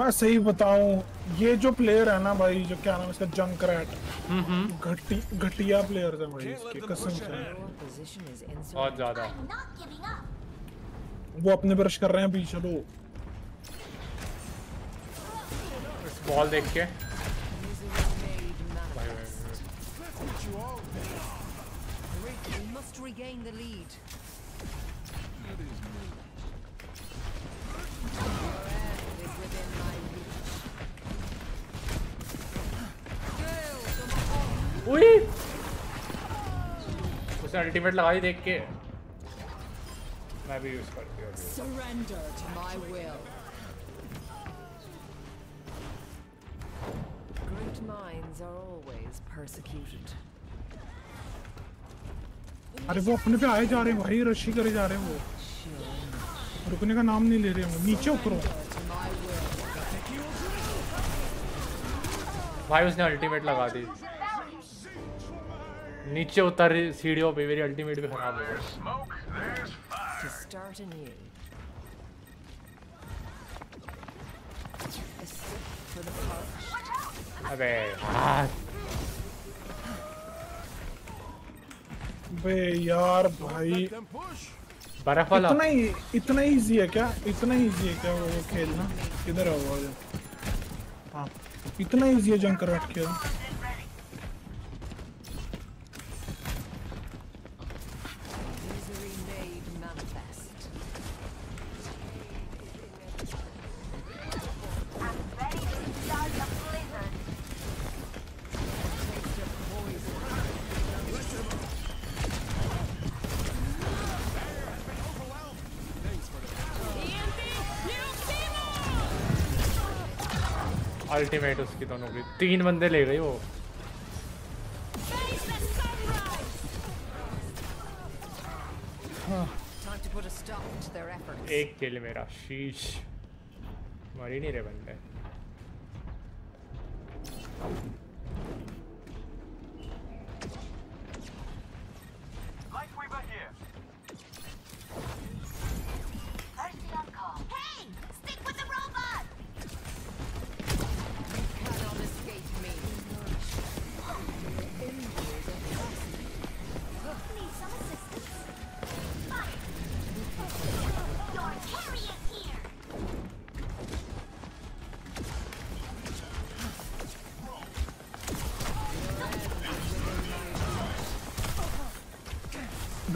मैं सही बताऊं, ये जो प्लेयर है ना भाई, जो क्या नाम है इसका, जंक रैट, घटिया प्लेयर है भाई इसके, कसम से बहुत ज्यादा। वो अपने ब्रश कर रहे हैं अभी। चलो इस बॉल देख के उसने अल्टीमेट लगाई देख के, मैं भी यूज करती हूँ। Surrender to my will. Great minds are always persecuted. अरे वो अपने पे आए जा रहे हैं भाई, रशी करे जा रहे हैं वो, रुकने का नाम नहीं ले रहे हैं। नीचे उतरो भाई, उसने अल्टीमेट लगा दी। नीचे उतर सीढ़ियों पे, मेरी अल्टीमेट भी खराब हो गई। अबे बे यार भाई, बर्फ वाला इतना इजी है क्या? इतना इजी है क्या वो खेलना? किधर होगा? हाँ, इतना इजी है जंक रैट खेलना। अल्टीमेट उसकी दोनों की, 3 बंदे ले गए वो। एक किल मेरा, शीश, मर ही नहीं रहे बंदे।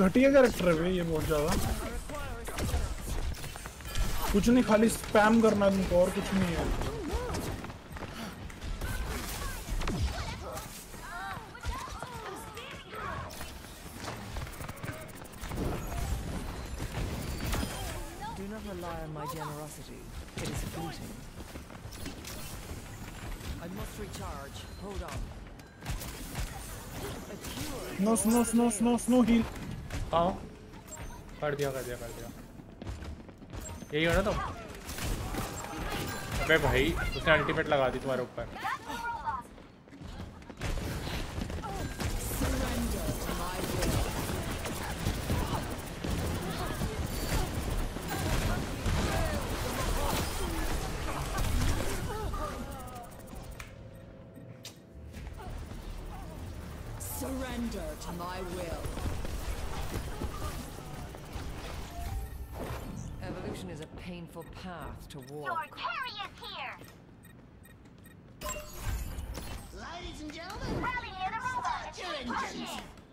घटिया कैरेक्टर है भाई ये बहुत ज्यादा। कुछ नहीं, खाली स्पैम करना तुमको और कुछ नहीं है। नो हील आओ, कर दिया यही हो ना तुम तो? अबे भाई उसने अल्टीमेट लगा दी तुम्हारे ऊपर।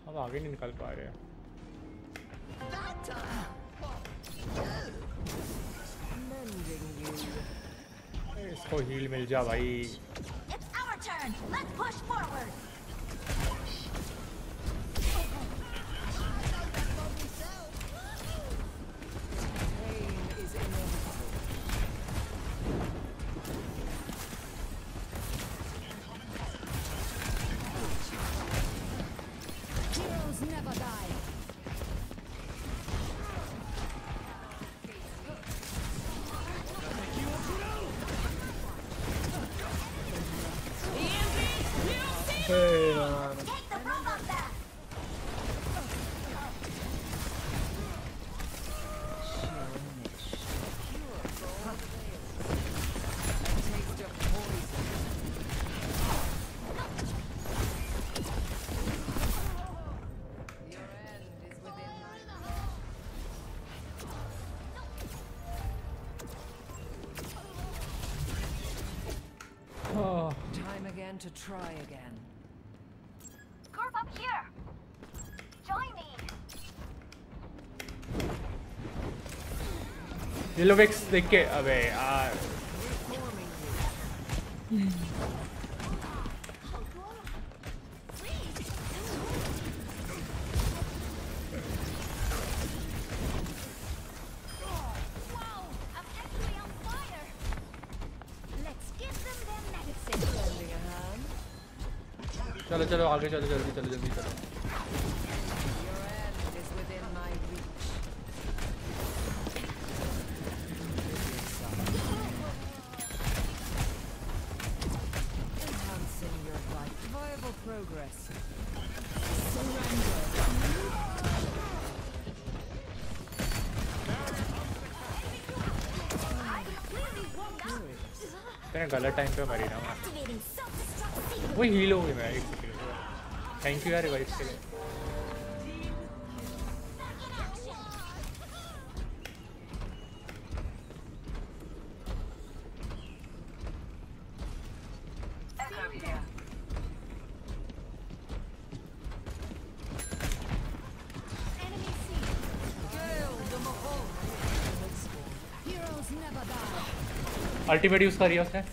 अब आगे नहीं निकल पा रहे हैं। इसको हील मिल जा भाई। To try again. Corp up here. Join me. ये लोग एक्स देख के अबे यार चलो आगे चलो जल्दी चलो। तेरे गलत टाइम पे मरी ना वो हील हो गई मैं। थैंक यू यार रिवाइव के लिए। अल्टीमेट यूज करिए उसने।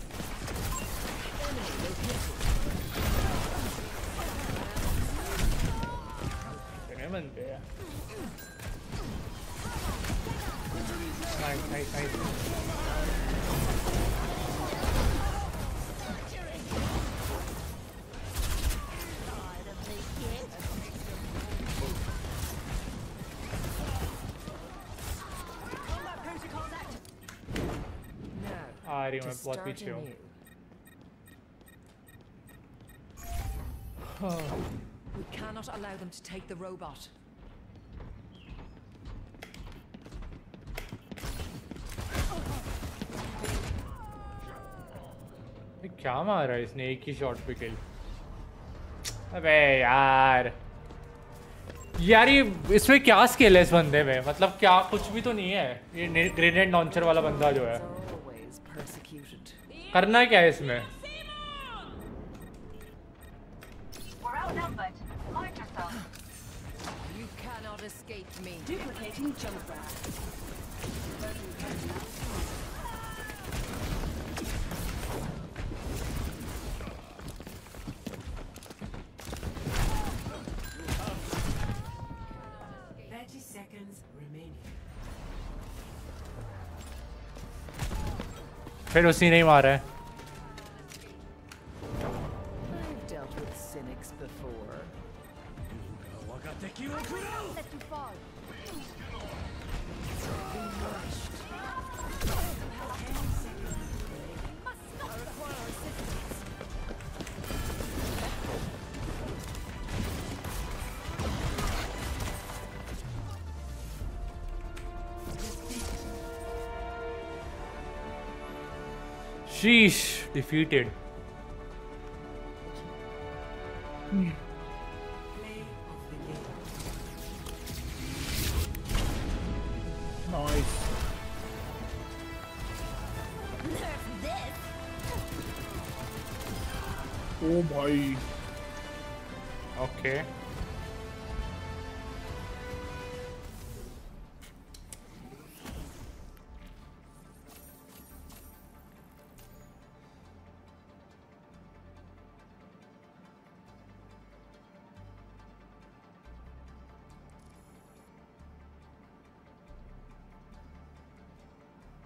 मैं बहुत पीछे हूँ। We cannot allow them to take the robot. क्या मारा है इसने एक ही शॉट पे किल। अबे यार ये इसमें क्या स्किल है इस बंदे में, मतलब क्या कुछ भी तो नहीं है। ये ग्रेनेड लॉन्चर वाला बंदा जो है करना क्या है इसमें। escaped me. Duplicating jump pad. फिर उसी नहीं मारा है। Sheesh, defeated. Nice. Oh my. Okay.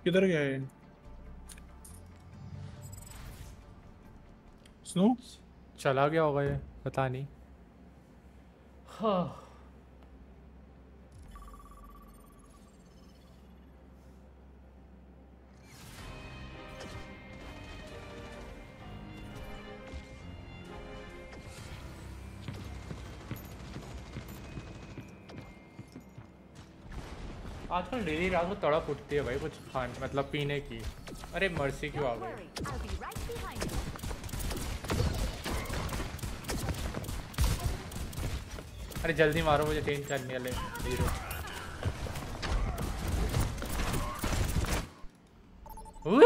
किधर गया है? स्नो चला गया होगा ये, पता नहीं। हाँ आजकल डेली रात को तड़प उठती है भाई कुछ खान मतलब पीने की। अरे मर्सी क्यों आ गई? अरे जल्दी मारो मुझे चेंज करने वाले हीरो।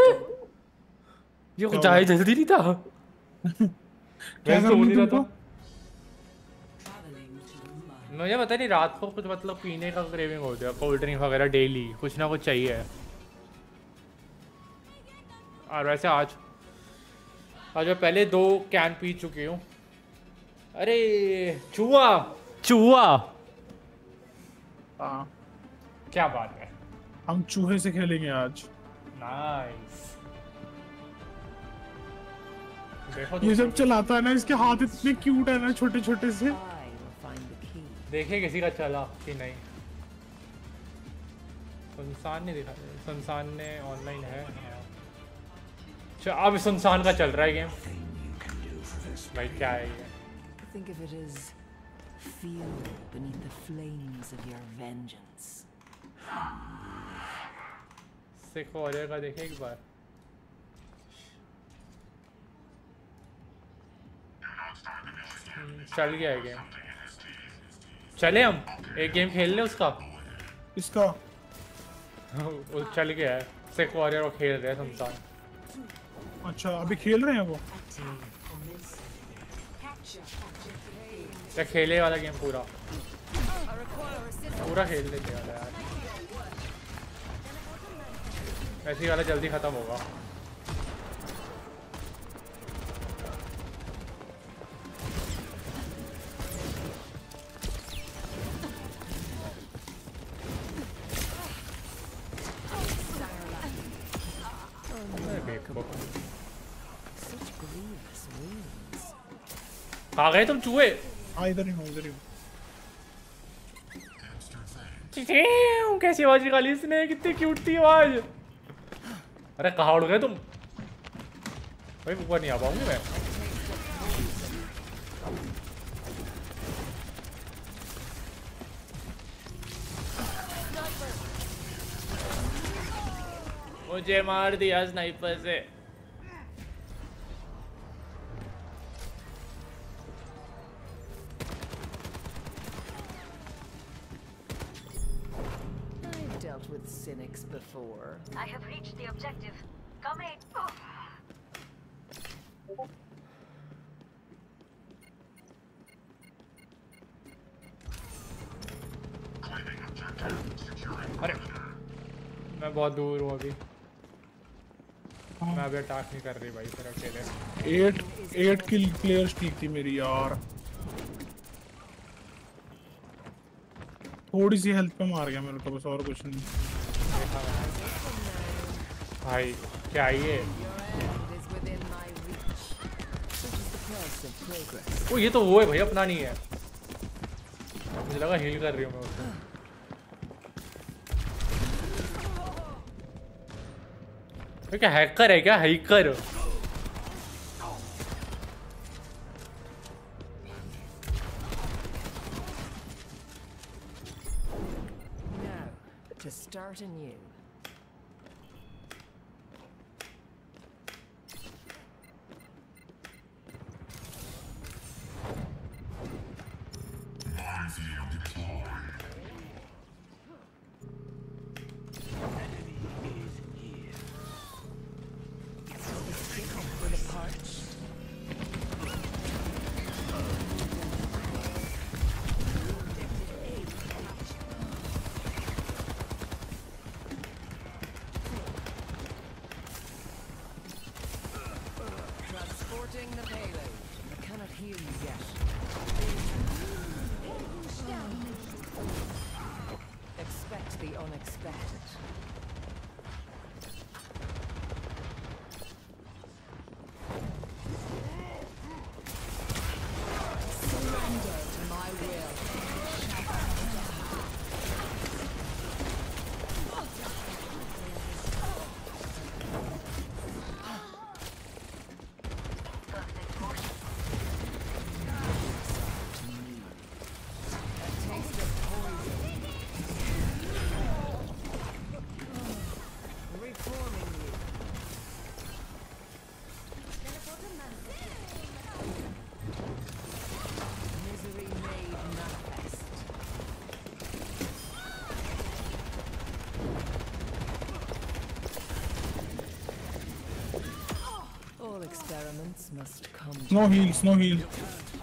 ये कुछ आया जल्दी नहीं था। क्या नहीं था मुझे पता नहीं, रात को कुछ मतलब पीने का क्रेविंग होता है, कोल्ड ड्रिंक वगैरह डेली कुछ ना कुछ चाहिए। और वैसे आज मैं पहले 2 कैन पी चुकी हूँ। अरे चूहा चूहा, क्या बात है, हम चूहे से खेलेंगे आज। नाइस। देखो ये सब चलाता है ना, इसके हाथ इतने क्यूट है ना, छोटे छोटे से। देखे किसी का चला कि नहीं। सुनसान ने दिखा, सुनसान ने ऑनलाइन है। अच्छा अब सुनसान का चल रहा है गेम। भाई क्या है ये? Think of it as feel beneath the flames of your vengeance. देखो और का देखे एक बार। चल गया है गेम। चले हम एक गेम खेल ले उसका, इसका वो चल गया है। सेक वॉरियर वो खेल रहे हैं समसान। अच्छा अभी खेल रहे हैं वो? क्या खेले वाला गेम पूरा पूरा खेल लेते वाला यार। ऐसी वाला जल्दी खत्म होगा। आ गए तुम चूहे? इधर इधर ही। कैसी आवाज निकाली इसने, कितनी क्यूट थी आवाज। अरे कहाँ उड़ गए तुम भाई? ऊपर नहीं आ पाऊंगी मैं। मुझे मार दिया स्नाइपर से। Before. I have reached the objective. Come in. Oh. अरे मैं बहुत दूर हूँ अभी, मैं अभी अटैक नहीं कर रही भाई फिर अकेले। 8 किल प्लेयर्स ठीक थी मेरी यार, थोड़ी सी हेल्थ पे मार गया मेरे को बस और कुछ नहीं। भाई क्या ये ओ ये तो वो है भाई अपना नहीं है, मुझे लगा हील कर रही हूँ मैं उसमें। तो क्या हैकर है क्या? Hacker must come. No heals, no heal.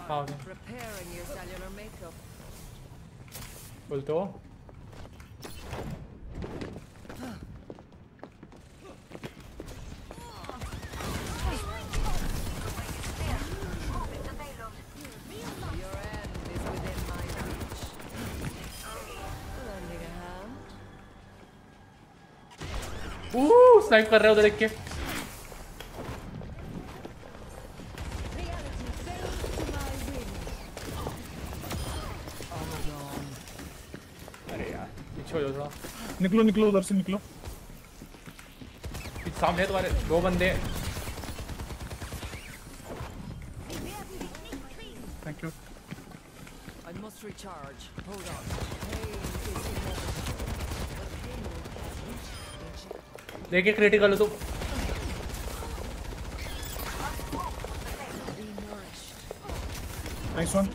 How? Preparing your cellular makeup. Volto. Snipe कर रहा है उधर देख के। निकलो निकलो उधर से निकलो, सामने तुम्हारे दो बंदे। Thank you. देखिए क्रिटिकल हो तुम। Nice one.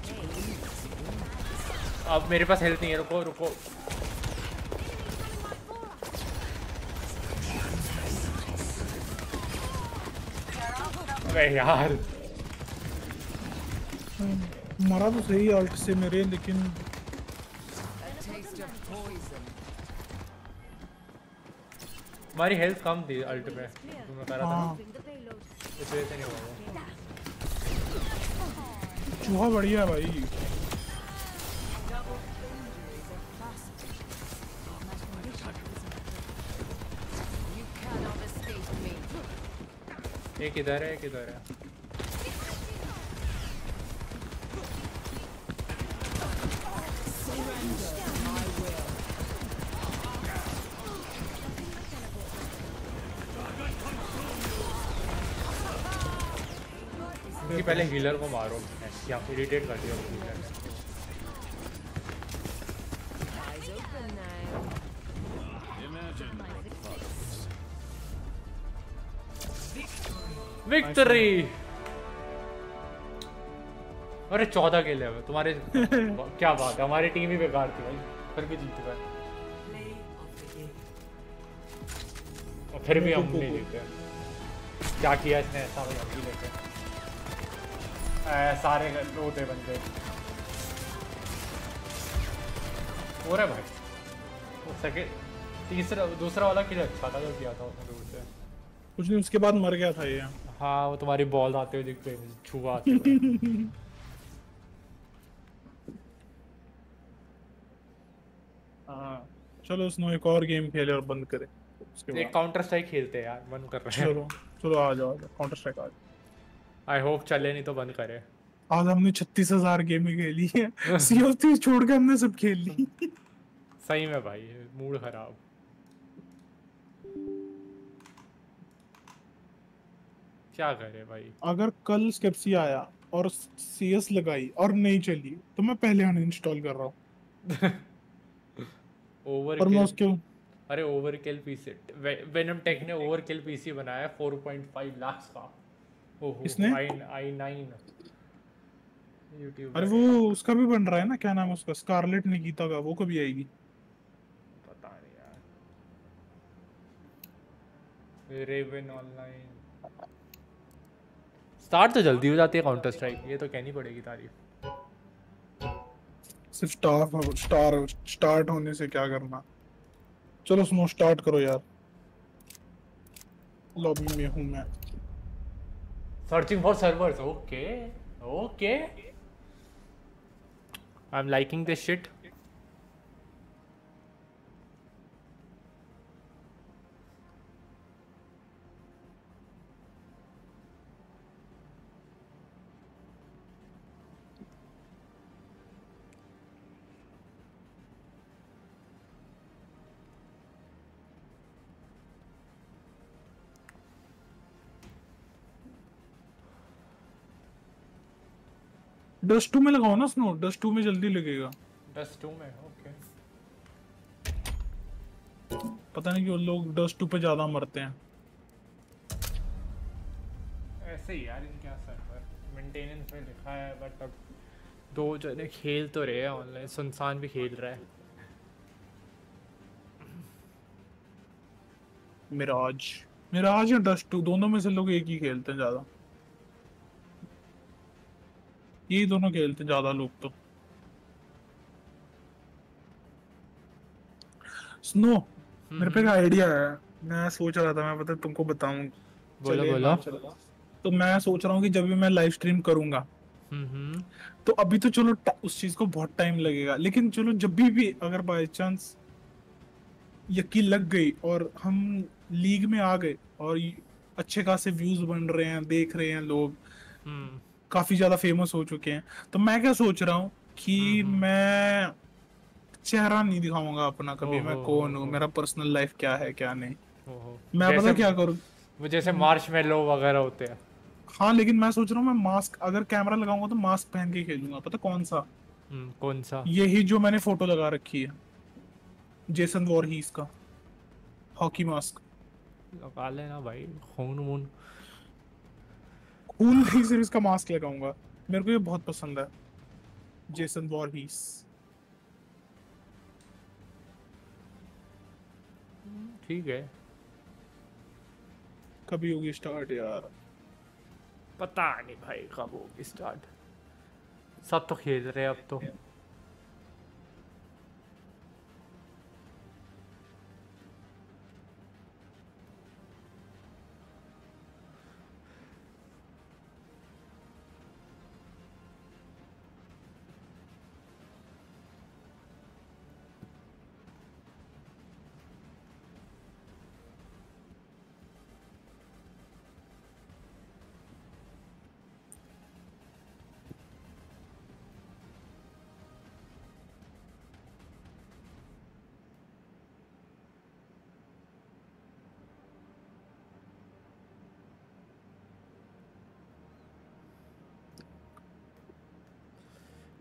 अब मेरे पास हेल्थ नहीं है, रुको रुको। यार मरा तो सही ऑल्ट से मेरे, लेकिन हमारी हेल्थ कम थी ऑल्ट पे, तुमने करा था इस वजह से नहीं हुआ। चूहा बढ़िया भाई, एक इधर है एक इधर है। इनकी पहले हीलर को मारो, क्या इरिटेट कर दिया हीलर ने। विक्ट्री। अरे 14 किल है तुम्हारे क्या बात है, हमारी टीम ही बेकार थी भाई, फिर भी जीत गए। और फिर भी हम नहीं जीते, क्या किया इसने ऐसा भाई। हम लेके सारे रोटे बंदे हो रहे भाई, दूसरा वाला किल अच्छा था जो किया था उसने दूर से। कुछ नहीं उसके बाद मर गया था ये। हाँ वो तुम्हारी बॉल आते हुए दिखते छुआ आते हुए। चलो स्नो एक और गेम खेले और बंद करे। एक काउंटर स्ट्राइक खेलते हैं यार, बंद कर रहे हैं। चलो चलो आ जाओ काउंटर स्ट्राइक आज। आई होप चले नहीं तो बंद करे। आज हमने 36,000 गेमें खेली है। सी ऑफ थीव्स छोड़ के हमने सब खेल ली। सही में भाई मूड खराब। क्या करे भाई, अगर कल स्कैप्सी आया और सीएस लगाई और नहीं चली तो मैं पहले अनइंस्टॉल कर रहा हूँ। ओवरकिल। अरे ओवरकिल पीसी वेनम टेक ने ओवरकिल पीसी बनाया 4.5 लाख का। ओहो इसने i9 YouTube। अरे वो उसका भी बन रहा है ना, क्या नाम है उसका, स्कारलेट निकिता का, वो कभी आएगी पता नहीं यार। रेवन ऑनलाइन स्टार्ट तो जल्दी हो जाती है काउंटर स्ट्राइक, ये तो कहनी पड़ेगी तारीफ। सिर्फ स्टार्ट होने से क्या करना। चलो स्नो स्टार्ट करो यार, लॉबी में हूं मैं। Searching for servers. Okay okay I am liking this shit. Dust 2 में लगाओ ना स्नो, डस्ट 2 में जल्दी लगेगा। डस्ट 2 में ओके। पता नहीं क्यों लोग डस्ट 2 पे ज्यादा मरते हैं। ऐसे ही यार इनका सर्वर मेंटेनेंस में लिखा है बट अब दो जने खेल तो रहे हैं ऑनलाइन, सुनसान भी खेल रहा है। मिराज मिराज या डस्ट 2 दोनों में से लोग एक ही खेलते हैं ज्यादा, ये दोनों खेलते ज्यादा लोग तो। स्नो मेरे पे एक आइडिया है, मैं सोच रहा था, मैं पता तुमको बताऊं। बोलो बोलो। तो मैं सोच रहा हूँ कि जब भी मैं लाइव स्ट्रीम करूंगा तो अभी तो चलो उस चीज को बहुत टाइम लगेगा, लेकिन चलो जब भी अगर बाय चांस यकीन लग गई और हम लीग में आ गए और अच्छे खासे व्यूज बन रहे हैं, देख रहे हैं लोग, काफी ज्यादा फेमस हो चुके हैं, तो मैं क्या सोच रहा हूँ कि मैं चेहरा नहीं दिखाऊंगा अपना कभी, मैं कौन हूँ, मेरा पर्सनल लाइफ क्या है क्या नहीं। मैं पता क्या करूँ, वो जैसे मार्शमेलो वगैरह होते हैं। हाँ लेकिन मैं सोच रहा हूँ मैं मास्क, अगर कैमरा लगाऊंगा तो मास्क पहन के खेलूंगा। पता कौन सा यही जो मैंने फोटो लगा रखी है जेसन वॉरहीज का, हॉकी मास्क लगा लेना भाई। कूल ही सीरीज का मास्क लगाऊंगा, मेरे को ये बहुत पसंद है जेसन वॉरहीज। ठीक है कभी होगी स्टार्ट यार, पता नहीं भाई कब होगी स्टार्ट। सब तो खेल रहे अब तो।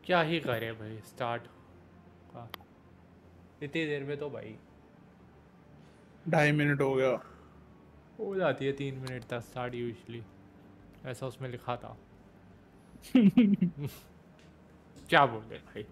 क्या ही करे भाई स्टार्ट का, इतनी देर में तो भाई 2.5 मिनट हो गया। हो जाती है 3 मिनट तक स्टार्ट यूजली, ऐसा उसमें लिखा था। क्या बोल रहे भाई,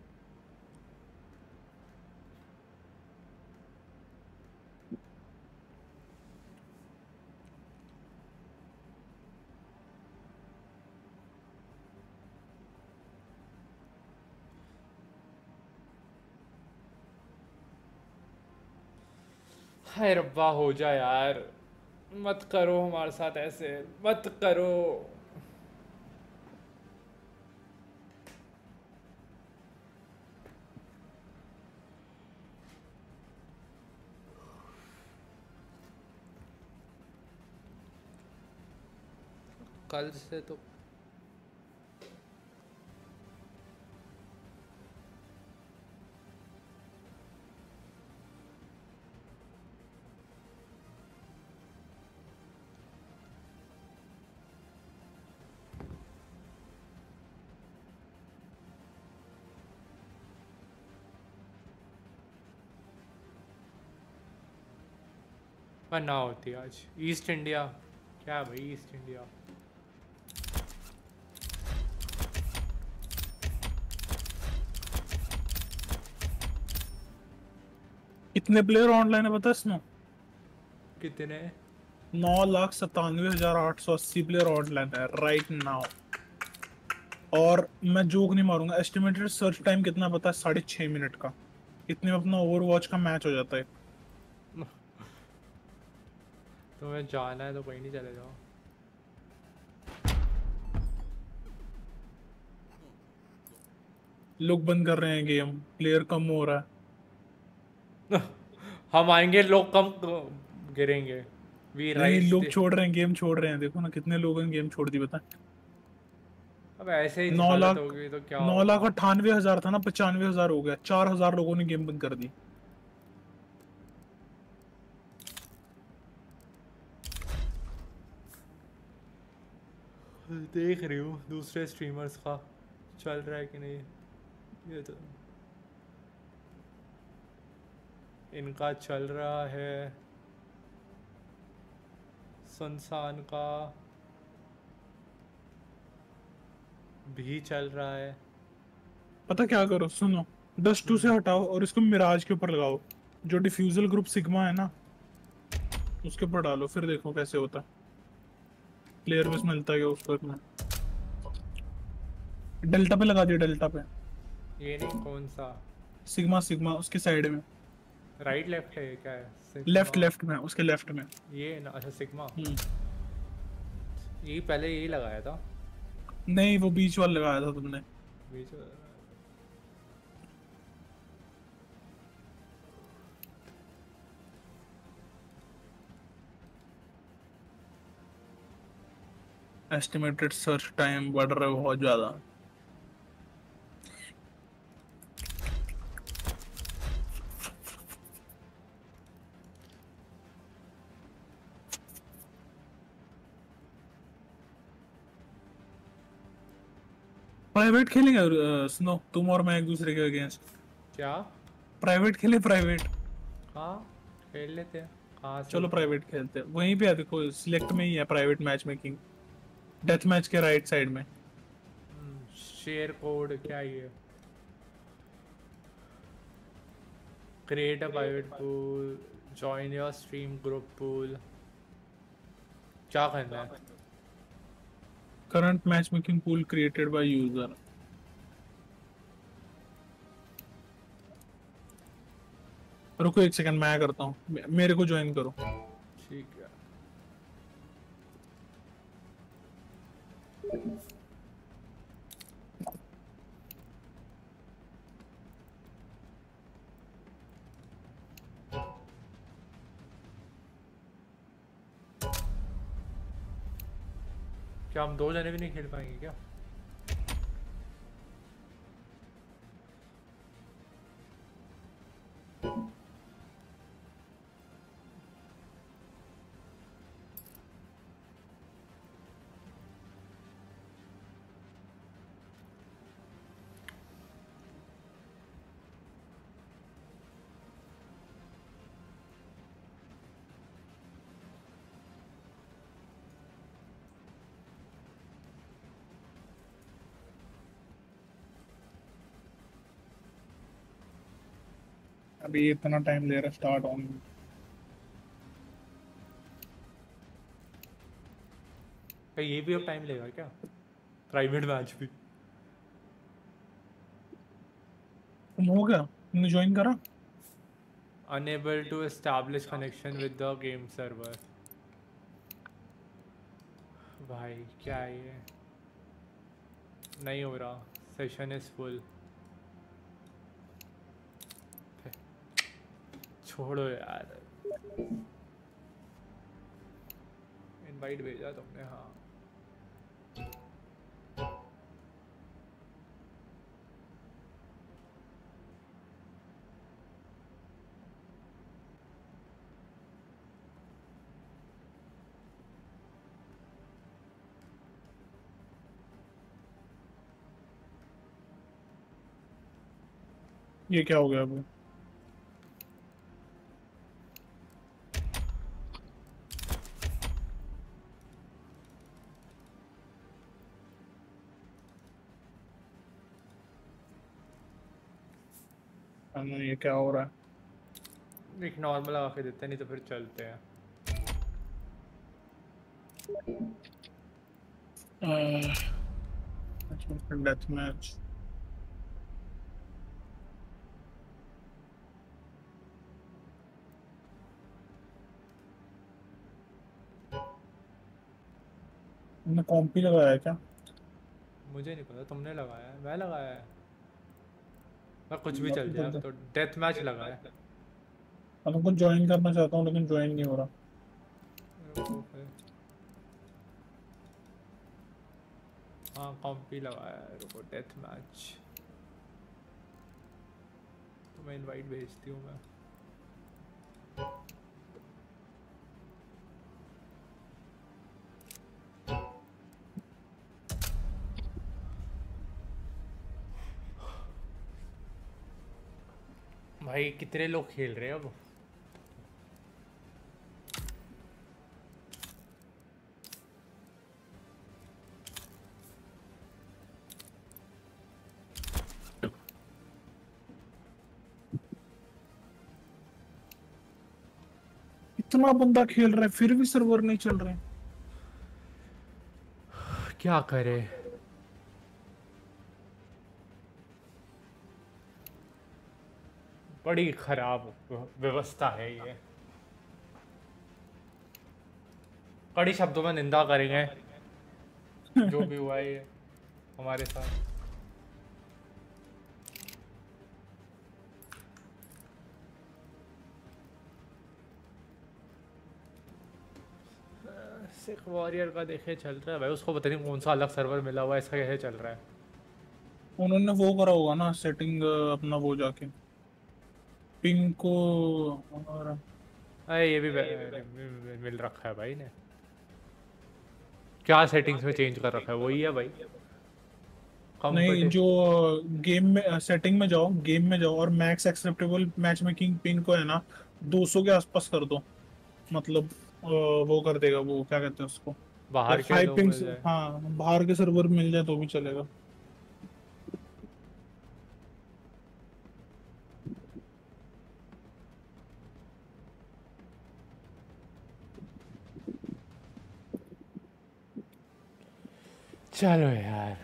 हाय रब्बा हो जा यार, मत करो हमारे साथ ऐसे, मत करो। कल से तो ना होती आज ईस्ट इंडिया, क्या भाई ईस्ट इंडिया। कितने प्लेयर ऑनलाइन है पता है स्नो? कितने? 9,97,880 प्लेयर ऑनलाइन है राइट नाउ। और मैं जोक नहीं मारूंगा, एस्टिमेटेड सर्च टाइम कितना पता है? 6.5 मिनट का। इतने में अपना ओवरवॉच का मैच हो जाता है। तुम्हें जाना है तो कहीं नहीं चले जाओ। लोग बंद कर रहे हैं गेम, प्लेयर कम हो रहा है। हम आएंगे लोग कम गिरेंगे। नहीं, लोग छोड़ रहे हैं गेम, छोड़ रहे हैं। देखो ना कितने लोगों ने गेम छोड़ दी बता। अब ऐसे ही 9,98,000 था ना, 95,000 हो गया। 4,000 लोगों ने गेम बंद कर दी। देख रही हूँ दूसरे स्ट्रीमर्स का चल रहा है कि नहीं, ये तो इनका चल रहा है, सुनसान का भी चल रहा है। पता क्या करो सुनो, 10-2 से हटाओ और इसको मिराज के ऊपर लगाओ। जो डिफ्यूजल ग्रुप सिग्मा है ना, उसके ऊपर डालो, फिर देखो कैसे होता है। प्लेयर बेस मिलता है उस पर ना। डेल्टा पे लगा दिया, डेल्टा पे। ये नहीं, कौन सा? सिग्मा, सिग्मा उसके साइड में। राइट लेफ्ट है, क्या है? लेफ्ट, लेफ्ट में, उसके लेफ्ट में ये ना। अच्छा सिग्मा, ये पहले यही लगाया था? नहीं, वो बीच वाला लगाया था तुमने। बीच वाला एस्टिमेटेड सर्च टाइम बढ़ रहा है बहुत ज़्यादा। प्राइवेट खेलेंगे स्नो, तुम और मैं एक दूसरे के अगेंस्ट। क्या प्राइवेट खेले? प्राइवेट हाँ खेल लेते हैं। चलो प्राइवेट खेलते हैं। वहीं पे देखो सिलेक्ट में ही है private match making, death match के राइट साइड में। शेयर कोड क्या ये? Create a private pool, join your stream group pool. क्या करना है? Current match making pool created by user. रुको एक सेकंड, मैं करता हूँ, मेरे को ज्वाइन करो। ठीक है, क्या हम 2 जने भी नहीं खेल पाएंगे क्या? अभी इतना टाइम ले रहा स्टार्ट ऑन। ये भी अब टाइम लेगा क्या? प्राइवेट मैच भी हो गया? तुमने ज्वाइन करा? Unable to establish connection with the game server. भाई क्या है ये? नहीं हो रहा. Session is full. छोड़ो यार. Invite भेजा तुमने हाँ. ये क्या हो गया अब? ये क्या हो रहा है? एक नॉर्मल आके देते नहीं तो फिर चलते हैं. डेथ मैच तुमने कॉम्प ही लगाया है क्या? मुझे नहीं पता तुमने लगाया है. मैं लगाया है. मैं कुछ भी चल जाए तो डेथ मैच लगाया है. मैं तुमको ज्वाइन करना चाहता हूँ लेकिन ज्वाइन नहीं हो रहा. हाँ कॉम्प ही लगाया है. रुको डेथ मैच तो मैं इनवाइट भेजती हूँ. मैं भाई कितने लोग खेल रहे हैं अब? इतना बंदा खेल रहा है फिर भी सर्वर नहीं चल रहे. क्या करे? बड़ी खराब व्यवस्था है ये. कड़ी शब्दों में निंदा करेंगे जो भी हुआ है हमारे साथ. सिख वॉरियर का देखे चल रहा है भाई. उसको पता नहीं कौन सा अलग सर्वर मिला हुआ है. इसका कैसे चल रहा है? उन्होंने वो करा होगा ना सेटिंग अपना वो जाके पिंग को. और अरे ये भी मिल रखा है भाई ने. क्या सेटिंग्स में चेंज कर रखा है? वही है भाई. नहीं जो गेम में सेटिंग में जाओ और max acceptable match making ping को है ना 200 के आसपास कर दो. मतलब वो कर देगा. वो क्या कहते हैं उसको बाहर के पिंग. हाँ बाहर के सर्वर मिल जाए तो भी चलेगा. चलो यार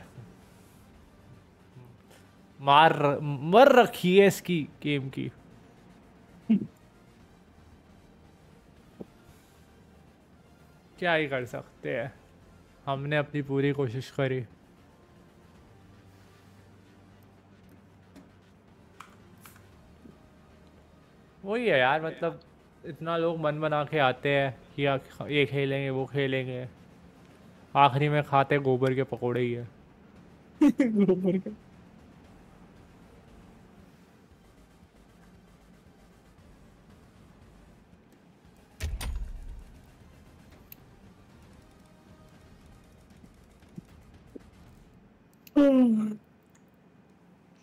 मर रखी है इसकी गेम की. क्या ही कर सकते हैं. हमने अपनी पूरी कोशिश करी. वही है यार. मतलब इतना लोग मन बना के आते हैं कि ये खेलेंगे वो खेलेंगे. आखिरी में खाते गोबर के पकोड़े ही है. गोबर के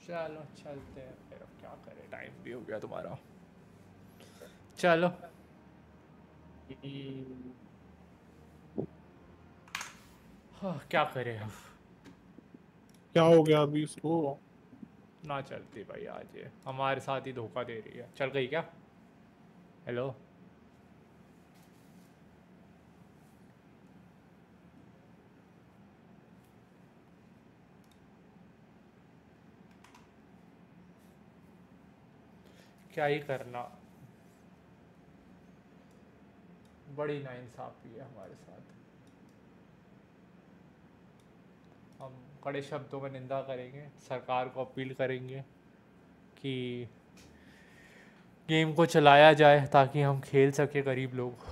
चलो चलते हैं फिर. अब क्या करें टाइम भी हो गया तुम्हारा. चलो क्या करें हम? क्या हो गया अभी इसको? ना चलती भाई आज ये हमारे साथ ही धोखा दे रही है. चल गई क्या? हेलो क्या ही करना. बड़ी नाइंसाफी है हमारे साथ। हम कड़े शब्दों में निंदा करेंगे, सरकार को अपील करेंगे कि गेम को चलाया जाए ताकि हम खेल सके गरीब लोग।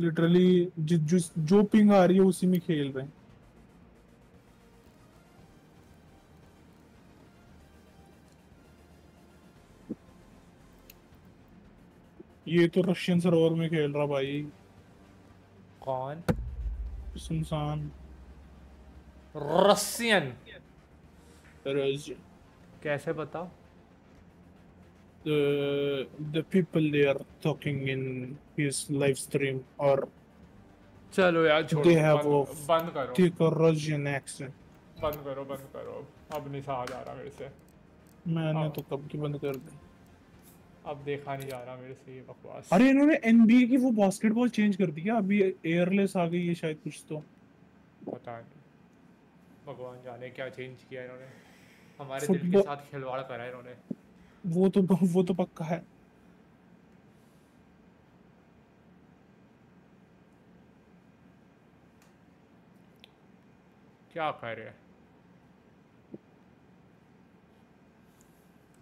लिटरली जो पिंग आ रही है उसी में खेल रहे हैं। ये तो रशियन सर्वर में खेल रहा भाई। कौन? सुनसान रशियन। कैसे बताओ? The people they are talking in his live stream or चलो यार छोड़, they have बंद करो, take a Russian accent। बंद करो, बंद करो, अब नहीं सहा जा रहा मेरे से। मैंने तो कब की बंद कर दी, अब देखा नहीं जा रहा मेरे से ये बकवास। अरे इन्होंने NBA की वो बास्केटबॉल चेंज कर दिया, अभी एयरलेस आ गई है शायद, कुछ तो पता नहीं भगवान जाने क्या चेंज किया इन्होंने, हमारे दिल के साथ खिलवाड़ करा इन्होंने। वो तो पक्का है। क्या कह रहे हैं?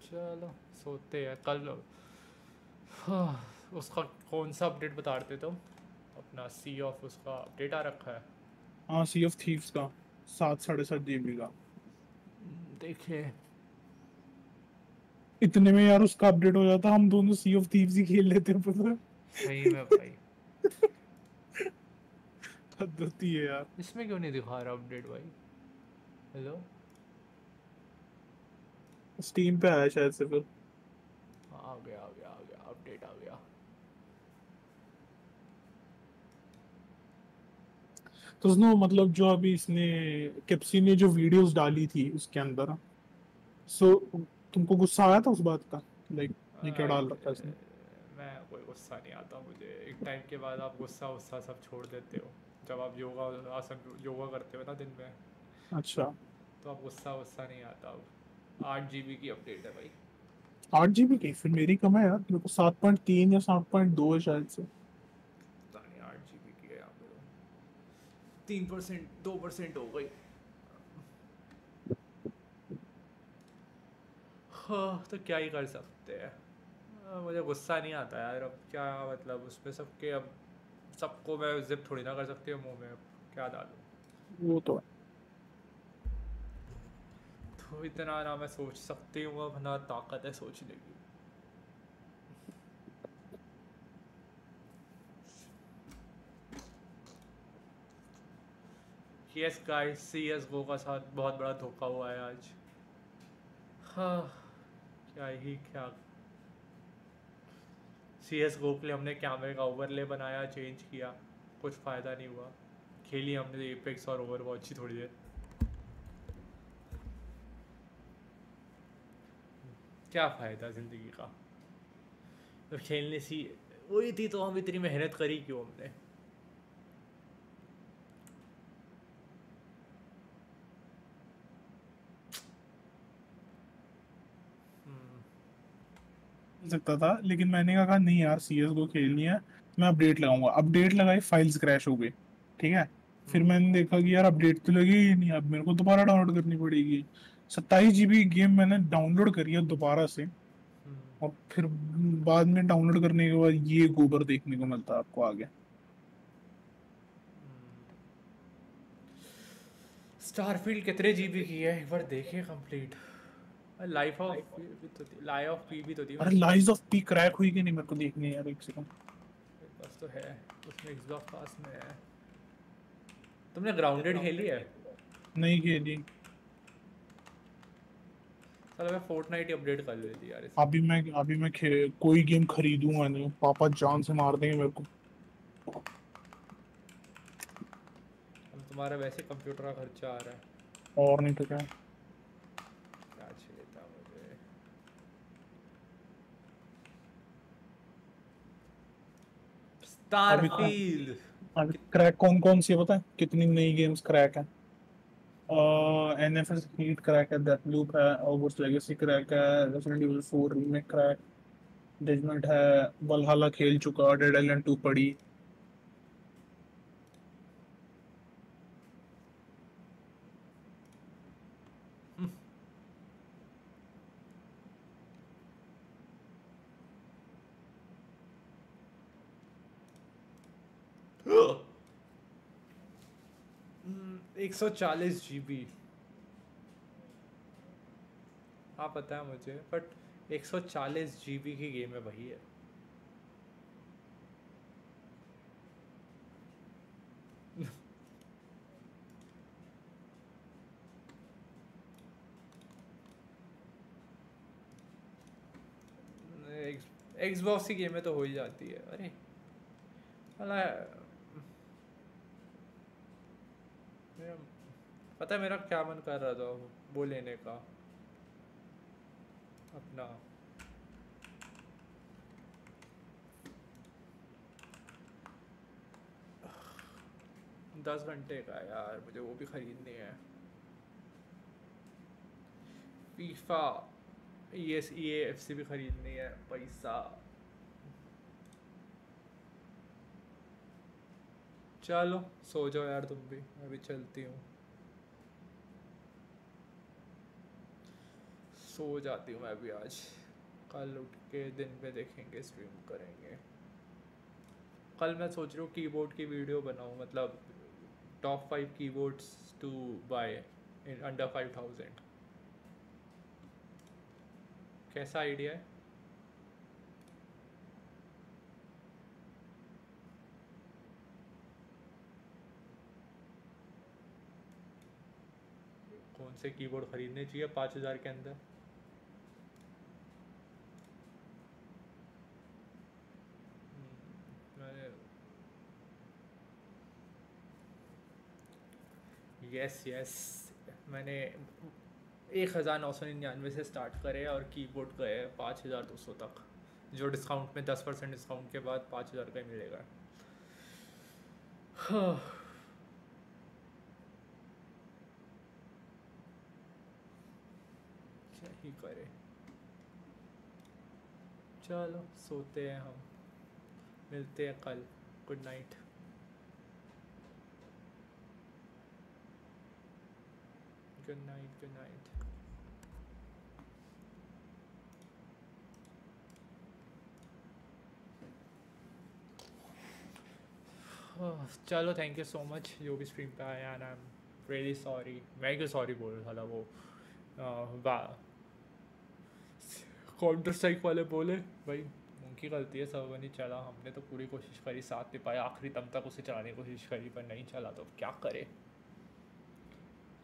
चलो सोते हैं कल। उसका कौन सा अपडेट बता रहे थे तुम? तो अपना सी ऑफ उसका अपडेट आ रखा है। हाँ, सी ऑफ थीव्स का 7-7.5 GB का। देखे इतने में यार उसका अपडेट हो जाता, हम दोनों सी ऑफ थीव्स ही खेल लेते हैं। पता सही में भाई हद होती है यार। इसमें क्यों नहीं दिखा रहा अपडेट भाई? हेलो, स्टीम पे आया शायद से। फिर आ गया अपडेट आ गया। तो उसने मतलब जो अभी इसने कैप्सी ने जो वीडियोस डाली थी उसके अंदर तुमको गुस्सा आया था उस बात का? लाइक ये क्या डाल रखा है इसने? मैं कोई गुस्सा नहीं आता मुझे। एक टाइम के बाद आप गुस्सा सब छोड़ देते हो, जब आप योगा करते हो ना दिन में। अच्छा, तो आप गुस्सा नहीं आता अब। 8 GB की अपडेट है भाई। 8 GB की? फिर मेरी कम है यार, मेरे को 7.3 या 7.2 है शायद से। 8 GB की है आप लोगों, 3% 2% हो गई। हाँ, तो क्या ही कर सकते हैं। मुझे गुस्सा नहीं आता यार अब, क्या मतलब उसमें सबके, अब सबको मैं जिप थोड़ी ना कर सकती हूँ मुँह में, क्या डालूँ। वो तो इतना ना मैं सोच सकती हूँ अब, ना ताकत है सोचने की। यस गाइस, CSGO का साथ बहुत बड़ा धोखा हुआ है आज। हाँ, क्या CSGO के लिए हमने कैमरे का ओवरले बनाया, चेंज किया, कुछ फ़ायदा नहीं हुआ। खेली हमने एपेक्स और ओवरवॉच ही थोड़ी देर। क्या फ़ायदा ज़िंदगी का जब खेलने सी वही थी, तो हम इतनी मेहनत करी क्यों हमने? सकता था, लेकिन मैंने कहा नहीं यार CSGO खेलनी है, मैं अपडेट लगाऊंगा। अपडेट लगाई, फाइल्स क्रैश हो गई, ठीक है। फिर मैंने देखा कि यार अपडेट तो लगी ही नहीं, अब मेरे को दोबारा डाउनलोड करनी पड़ेगी। 27 GB गेम मैंने डाउनलोड करी है दोबारा से, और फिर बाद में डाउनलोड करने के बाद ये गोबर देखने को मिलता आपको आगे। स्टारफील्ड कितने GB की है एक बार देखिए कंप्लीट। लाइफ ऑफ पी भी तो थी। अरे लाइफ ऑफ पी क्रैक हुई कि नहीं मेरे को देखने यार, एक सेकंड। बस तो है उसमें, एक्सबॉक्स पास में है। तुमने ग्राउंडेड खेली है? नहीं खेली। चलो मैं फोर्टनाइट अपडेट कर लेती यार। अभी मैं कोई गेम खरीदूंगा नहीं, पापा जान से मार देंगे मेरे को। अब तुम्हारा वैसे कंप्यूटर का खर्चा आ रहा है, और नहीं तो क्या। स्टारफील्ड। क्रैक कौन कौन सी है पता है? कितनी नई गेम्स क्रैक है। NFS Heat क्रैक है, डेथलूप है, ओवरवॉच लेगेसी क्रैक है, रेजिडेंट इविल 4 रीमेक क्रैक, डेजमेंट है, वल्हalla खेल चुका, डेड आइलैंड 2 पड़ी। एक 140 GB हाँ पता है मुझे, बट 140 GB की गेम है भाई है। एक्सबॉक्स की गेमें तो हो ही जाती है। अरे वाला पता है मेरा क्या मन कर रहा था वो लेने का अपना $10 का, यार मुझे वो भी खरीदनी है। फीफा ESEA FC भी खरीदनी है, पैसा। चलो सो जाओ यार तुम भी, मैं भी चलती हूँ, सो जाती हूँ मैं भी आज। कल उठ के दिन पे देखेंगे, स्ट्रीम करेंगे। कल मैं सोच रहा हूँ कीबोर्ड की वीडियो बनाऊँ, मतलब top 5 keyboards to buy in under 5000। कैसा आइडिया है? कौन से कीबोर्ड खरीदने चाहिए 5000 के अंदर? यस यस, मैंने 1999 से स्टार्ट करे और कीबोर्ड गए 5200 तक, जो डिस्काउंट में 10% डिस्काउंट के बाद 5000 का मिलेगा। हाँ। ही करे, चलो सोते हैं हम, मिलते हैं कल। Good night. Good night. Good night. चलो थैंक यू सो मच जो भी स्ट्रीम पे आया। आई एम रियली सॉरी, मैं क्यों सॉरी बोल रहा था, वो काउंटर स्ट्राइक वाले बोले भाई उनकी गलती है, सर्वर नहीं चला। हमने तो पूरी कोशिश करी, साथ में पाया, आखिरी दम तक उसे चलाने की कोशिश करी पर नहीं चला, तो क्या करे।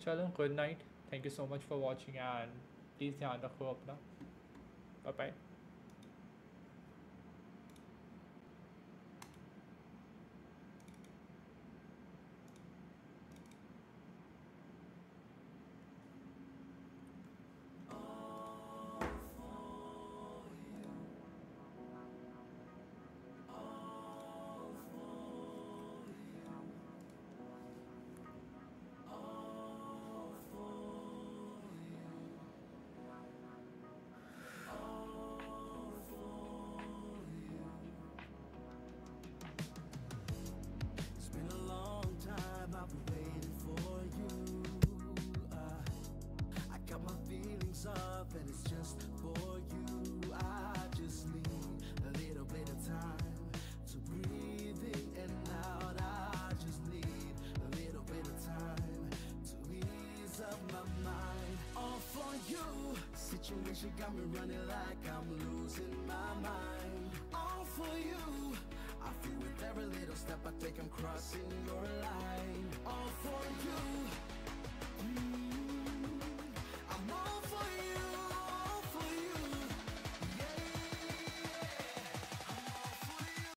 चलो good night, thank you so much for watching and please ध्यान रखो अपना। Bye bye. Situation got me running like I'm losing my mind. All for you. I feel with every little step I take I'm crossing your line. All for you.